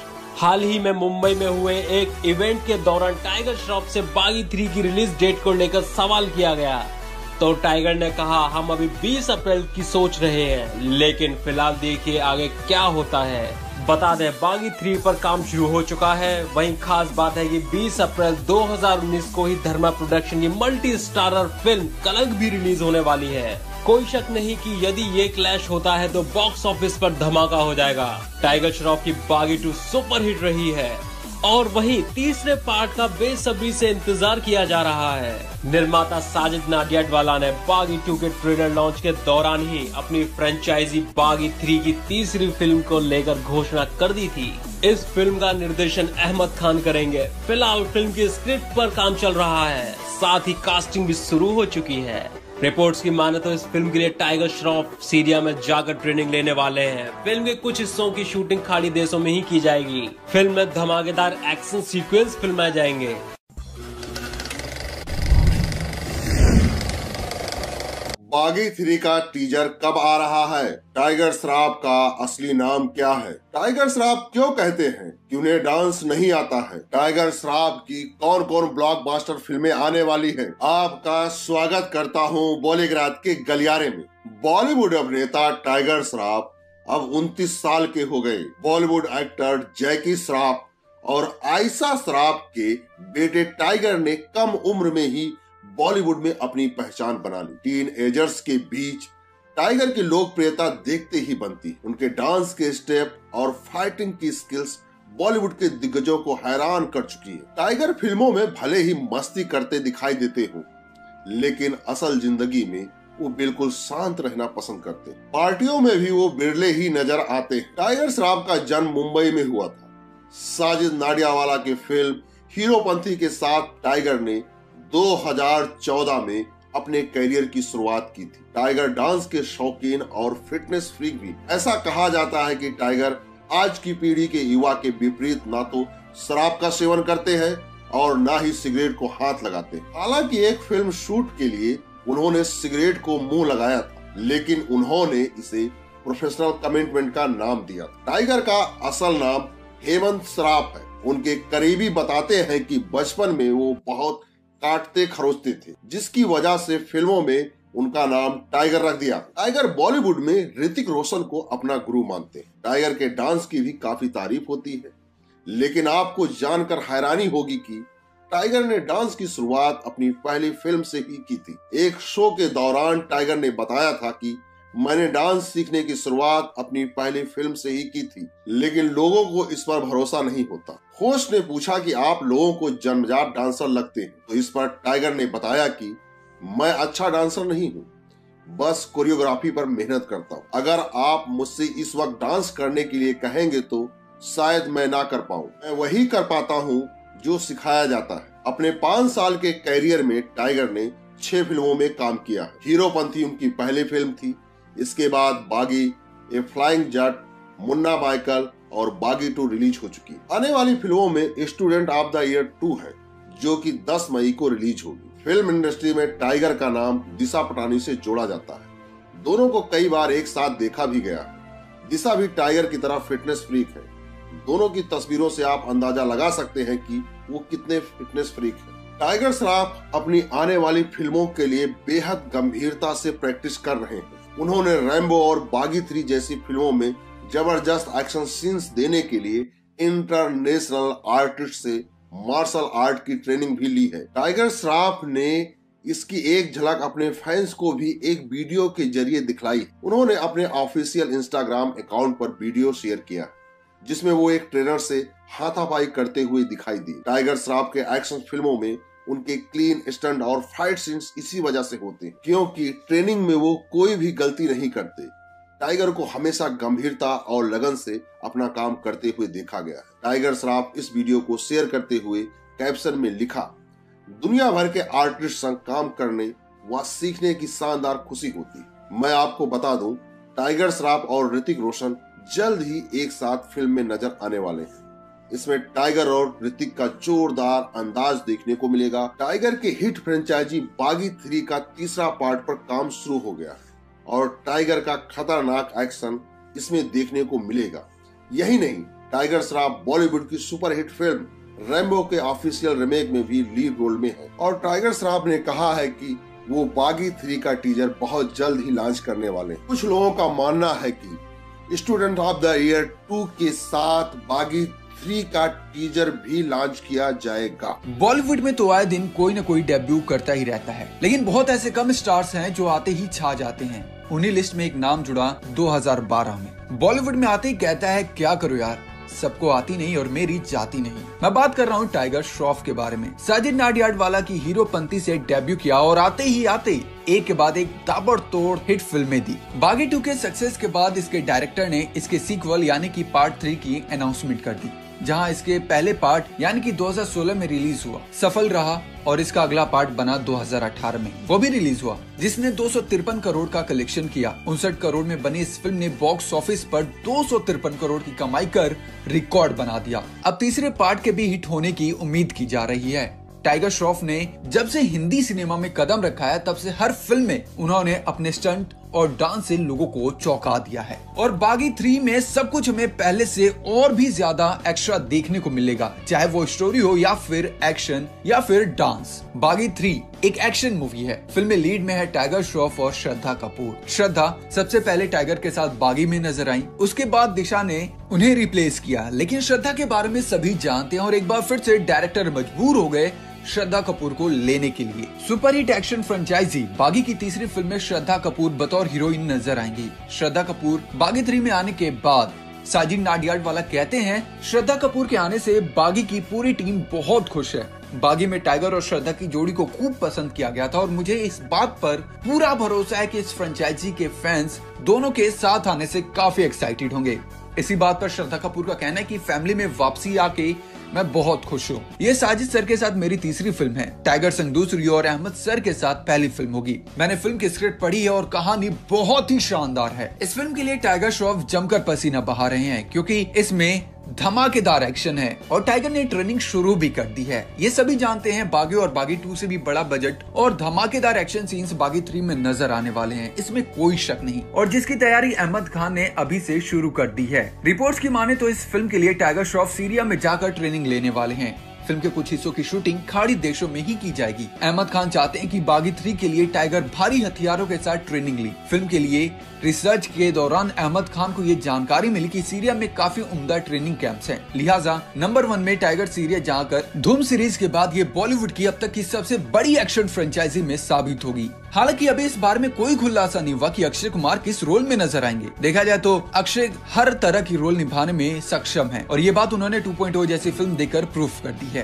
हाल ही में मुंबई में हुए एक इवेंट के दौरान टाइगर श्रॉफ से बागी थ्री की रिलीज डेट को लेकर सवाल किया गया तो टाइगर ने कहा, हम अभी बीस अप्रैल की सोच रहे हैं, लेकिन फिलहाल देखिए आगे क्या होता है। बता दें बागी थ्री पर काम शुरू हो चुका है। वहीं खास बात है कि बीस अप्रैल दो हज़ार उन्नीस को ही धर्मा प्रोडक्शन की मल्टी स्टारर फिल्म कलंक भी रिलीज होने वाली है। कोई शक नहीं कि यदि ये क्लैश होता है तो बॉक्स ऑफिस पर धमाका हो जाएगा। टाइगर श्रॉफ की बागी टू सुपर हिट रही है और वहीं तीसरे पार्ट का बेसब्री से इंतजार किया जा रहा है। निर्माता साजिद नाडियाडवाला ने बागी टू के ट्रेलर लॉन्च के दौरान ही अपनी फ्रेंचाइजी बागी थ्री की तीसरी फिल्म को लेकर घोषणा कर दी थी। इस फिल्म का निर्देशन अहमद खान करेंगे। फिलहाल फिल्म की स्क्रिप्ट पर काम चल रहा है, साथ ही कास्टिंग भी शुरू हो चुकी है। रिपोर्ट्स की माने तो इस फिल्म के लिए टाइगर श्रॉफ सीरिया में जाकर ट्रेनिंग लेने वाले हैं। फिल्म के कुछ हिस्सों की शूटिंग खाड़ी देशों में ही की जाएगी। फिल्म में धमाकेदार एक्शन सीक्वेंस फिल्माए जाएंगे। बागी थ्री का टीजर कब आ रहा है? टाइगर श्रॉफ का असली नाम क्या है? टाइगर श्रॉफ क्यों कहते हैं कि उन्हें डांस नहीं आता है? टाइगर श्रॉफ की कौन कौन ब्लॉकबस्टर फिल्में आने वाली हैं? आपका स्वागत करता हूं बॉलीग्राज के गलियारे में। बॉलीवुड अभिनेता टाइगर श्रॉफ अब उनतीस साल के हो गए। बॉलीवुड एक्टर जैकी श्रॉफ और आयशा श्रॉफ के बेटे टाइगर ने कम उम्र में ही बॉलीवुड में अपनी पहचान बना ली। टीनएजर्स के बीच टाइगर की लोकप्रियता देखते ही बनती। उनके डांस के स्टेप और फाइटिंग की स्किल्स बॉलीवुड के दिग्गजों को हैरान कर चुकी है। टाइगर फिल्मों में भले ही मस्ती करते दिखाई देते हो, लेकिन असल जिंदगी में वो बिल्कुल शांत रहना पसंद करते। पार्टियों में भी वो बिरले ही नजर आते। टाइगर श्रॉफ का जन्म मुंबई में हुआ था। साजिद नाडियावाला की फिल्म हीरोपंथी के साथ टाइगर ने दो हज़ार चौदह में अपने करियर की शुरुआत की थी। टाइगर डांस के शौकीन और फिटनेस फ्रीक भी। ऐसा कहा जाता है कि टाइगर आज की पीढ़ी के युवा के विपरीत ना तो शराब का सेवन करते हैं और ना ही सिगरेट को हाथ लगाते। हालांकि एक फिल्म शूट के लिए उन्होंने सिगरेट को मुंह लगाया था, लेकिन उन्होंने इसे प्रोफेशनल कमिटमेंट का नाम दिया। टाइगर का असल नाम हेमंत श्रॉफ है। उनके करीबी बताते हैं कि बचपन में वो बहुत काटते खरोचते थे, जिसकी वजह से फिल्मों में उनका नाम टाइगर रख दिया। टाइगर बॉलीवुड में ऋतिक रोशन को अपना गुरु मानते हैं। टाइगर के डांस की भी काफी तारीफ होती है, लेकिन आपको जानकर हैरानी होगी कि टाइगर ने डांस की शुरुआत अपनी पहली फिल्म से ही की थी। एक शो के दौरान टाइगर ने बताया था कि मैंने डांस सीखने की शुरुआत अपनी पहली फिल्म से ही की थी, लेकिन लोगों को इस पर भरोसा नहीं होता। होस्ट ने पूछा कि आप लोगों को जन्मजात डांसर लगते हैं, तो इस पर टाइगर ने बताया कि मैं अच्छा डांसर नहीं हूँ, बस कोरियोग्राफी पर मेहनत करता हूँ। अगर आप मुझसे इस वक्त डांस करने के लिए कहेंगे तो शायद मैं ना कर पाऊँ। मैं वही कर पाता हूँ जो सिखाया जाता है। अपने पाँच साल के करियर में टाइगर ने छह फिल्मों में काम किया है। हीरोपंथी उनकी पहली फिल्म थी। इसके बाद बागी, ए फ्लाइंग जट, मुन्ना माइकल और बागी टू रिलीज हो चुकी। आने वाली फिल्मों में student of the year to है, जो कि दस मई को रिलीज होगी। फिल्म इंडस्ट्री में टाइगर का नाम दिशा पटानी से जोड़ा जाता है। दोनों को कई बार एक साथ देखा भी गया है। दिशा भी टाइगर की तरह फिटनेस फ्रीक है। दोनों की तस्वीरों से आप अंदाजा लगा सकते हैं कि वो कितने फिटनेस फ्रीक है। टाइगर श्रॉफ अपनी आने वाली फिल्मों के लिए बेहद गंभीरता से प्रैक्टिस कर रहे हैं। उन्होंने रैम्बो और बागी थ्री जैसी फिल्मों में जबरदस्त एक्शन सीन्स देने के लिए इंटरनेशनल आर्टिस्ट से मार्शल आर्ट की ट्रेनिंग भी ली है। टाइगर श्रॉफ ने इसकी एक झलक अपने फैंस को भी एक वीडियो के जरिए दिखलाई। उन्होंने अपने ऑफिशियल इंस्टाग्राम अकाउंट पर वीडियो शेयर किया, जिसमें वो एक ट्रेनर से हाथापाई करते हुए दिखाई दी। टाइगर श्रॉफ के एक्शन फिल्मों में उनके क्लीन स्टंट और फाइट सीन्स इसी वजह से होते हैं, क्योंकि ट्रेनिंग में वो कोई भी गलती नहीं करते। टाइगर को हमेशा गंभीरता और लगन से अपना काम करते हुए देखा गया। टाइगर श्रॉफ इस वीडियो को शेयर करते हुए कैप्शन में लिखा, दुनिया भर के आर्टिस्ट संग काम करने व सीखने की शानदार खुशी होती। मैं आपको बता दूं, टाइगर श्रॉफ और ऋतिक रोशन जल्द ही एक साथ फिल्म में नजर आने वाले हैं। इसमें टाइगर और ऋतिक का जोरदार अंदाज देखने को मिलेगा। टाइगर के हिट फ्रेंचाइजी बागी थ्री का तीसरा पार्ट पर काम शुरू हो गया और टाइगर का खतरनाक एक्शन इसमें देखने को मिलेगा। यही नहीं, टाइगर श्रॉफ बॉलीवुड की सुपरहिट फिल्म रैम्बो के ऑफिशियल रिमेक में भी लीड रोल में है और टाइगर श्रॉफ ने कहा है कि वो बागी थ्री का टीजर बहुत जल्द ही लॉन्च करने वाले। कुछ लोगों का मानना है कि student of the year to के साथ बागी थ्री का टीजर भी लॉन्च किया जाएगा। बॉलीवुड में तो आए दिन कोई न कोई डेब्यू करता ही रहता है, लेकिन बहुत ऐसे कम स्टार्स हैं जो आते ही छा जाते हैं। उन्हीं लिस्ट में एक नाम जुड़ा दो हज़ार बारह में। बॉलीवुड में आते ही कहता है क्या करो यार, सबको आती नहीं और मेरी जाती नहीं। मैं बात कर रहा हूँ टाइगर श्रॉफ के बारे में। साजिद नाडियाडवाला की हीरोपंती से डेब्यू किया और आते ही आते एक के बाद एक ताबड़तोड़ हिट फिल्में दी। बागी टू के सक्सेस के बाद इसके डायरेक्टर ने इसके सीक्वल यानी कि पार्ट थ्री की अनाउंसमेंट कर दी, जहां इसके पहले पार्ट यानी कि दो हज़ार सोलह में रिलीज हुआ, सफल रहा और इसका अगला पार्ट बना दो हज़ार अठारह में, वो भी रिलीज हुआ, जिसने दो सौ तिरपन करोड़ का कलेक्शन किया। उनसठ करोड़ में बनी इस फिल्म ने बॉक्स ऑफिस पर दो सौ तिरपन करोड़ की कमाई कर रिकॉर्ड बना दिया। अब तीसरे पार्ट के भी हिट होने की उम्मीद की जा रही है। टाइगर श्रॉफ ने जब से हिंदी सिनेमा में कदम रखा है तब से हर फिल्म में उन्होंने अपने स्टंट और डांस से लोगों को चौंका दिया है, और बागी थ्री में सब कुछ हमें पहले से और भी ज्यादा एक्स्ट्रा देखने को मिलेगा, चाहे वो स्टोरी हो या फिर एक्शन या फिर डांस। बागी थ्री एक एक्शन मूवी है। फिल्म में लीड में है टाइगर श्रॉफ और श्रद्धा कपूर। श्रद्धा सबसे पहले टाइगर के साथ बागी में नजर आई, उसके बाद दिशा ने उन्हें रिप्लेस किया, लेकिन श्रद्धा के बारे में सभी जानते हैं और एक बार फिर से डायरेक्टर मजबूर हो गए श्रद्धा कपूर को लेने के लिए। सुपरहिट एक्शन फ्रेंचाइजी बागी की तीसरी फिल्म में श्रद्धा कपूर बतौर हीरोइन नजर आएंगी। श्रद्धा कपूर बागी थ्री में आने के बाद साजिद नाडियाडवाला कहते हैं श्रद्धा कपूर के आने से बागी की पूरी टीम बहुत खुश है। बागी में टाइगर और श्रद्धा की जोड़ी को खूब पसंद किया गया था और मुझे इस बात पर पूरा भरोसा है कि इस फ्रेंचाइजी के फैंस दोनों के साथ आने से काफी एक्साइटेड होंगे। इसी बात पर श्रद्धा कपूर का कहना है कि फैमिली में वापसी आके मैं बहुत खुश हूँ। ये साजिद सर के साथ मेरी तीसरी फिल्म है, टाइगर संग दूसरी और अहमद सर के साथ पहली फिल्म होगी। मैंने फिल्म की स्क्रिप्ट पढ़ी है और कहानी बहुत ही शानदार है। इस फिल्म के लिए टाइगर श्रॉफ जमकर पसीना बहा रहे हैं क्योंकि इसमें धमाकेदार एक्शन है और टाइगर ने ट्रेनिंग शुरू भी कर दी है। ये सभी जानते हैं बागी और बागी टू से भी बड़ा बजट और धमाकेदार एक्शन सीन्स बागी थ्री में नजर आने वाले हैं, इसमें कोई शक नहीं, और जिसकी तैयारी अहमद खान ने अभी से शुरू कर दी है। रिपोर्ट्स की माने तो इस फिल्म के लिए टाइगर श्रॉफ सीरिया में जाकर ट्रेनिंग लेने वाले हैं। फिल्म के कुछ हिस्सों की शूटिंग खाड़ी देशों में ही की जाएगी। अहमद खान चाहते हैं कि बागी थ्री के लिए टाइगर भारी हथियारों के साथ ट्रेनिंग ली। फिल्म के लिए रिसर्च के दौरान अहमद खान को ये जानकारी मिली कि सीरिया में काफी उम्दा ट्रेनिंग कैंप्स हैं। लिहाजा नंबर वन में टाइगर सीरिया जाकर धूम सीरीज के बाद ये बॉलीवुड की अब तक की सबसे बड़ी एक्शन फ्रेंचाइजी में साबित होगी। हालांकि अभी इस बारे में कोई खुलासा नहीं हुआ कि अक्षय कुमार किस रोल में नजर आएंगे। देखा जाए तो अक्षय हर तरह की रोल निभाने में सक्षम है और ये बात उन्होंने टू पॉइंट ओ जैसी फिल्म देकर प्रूफ कर दी है।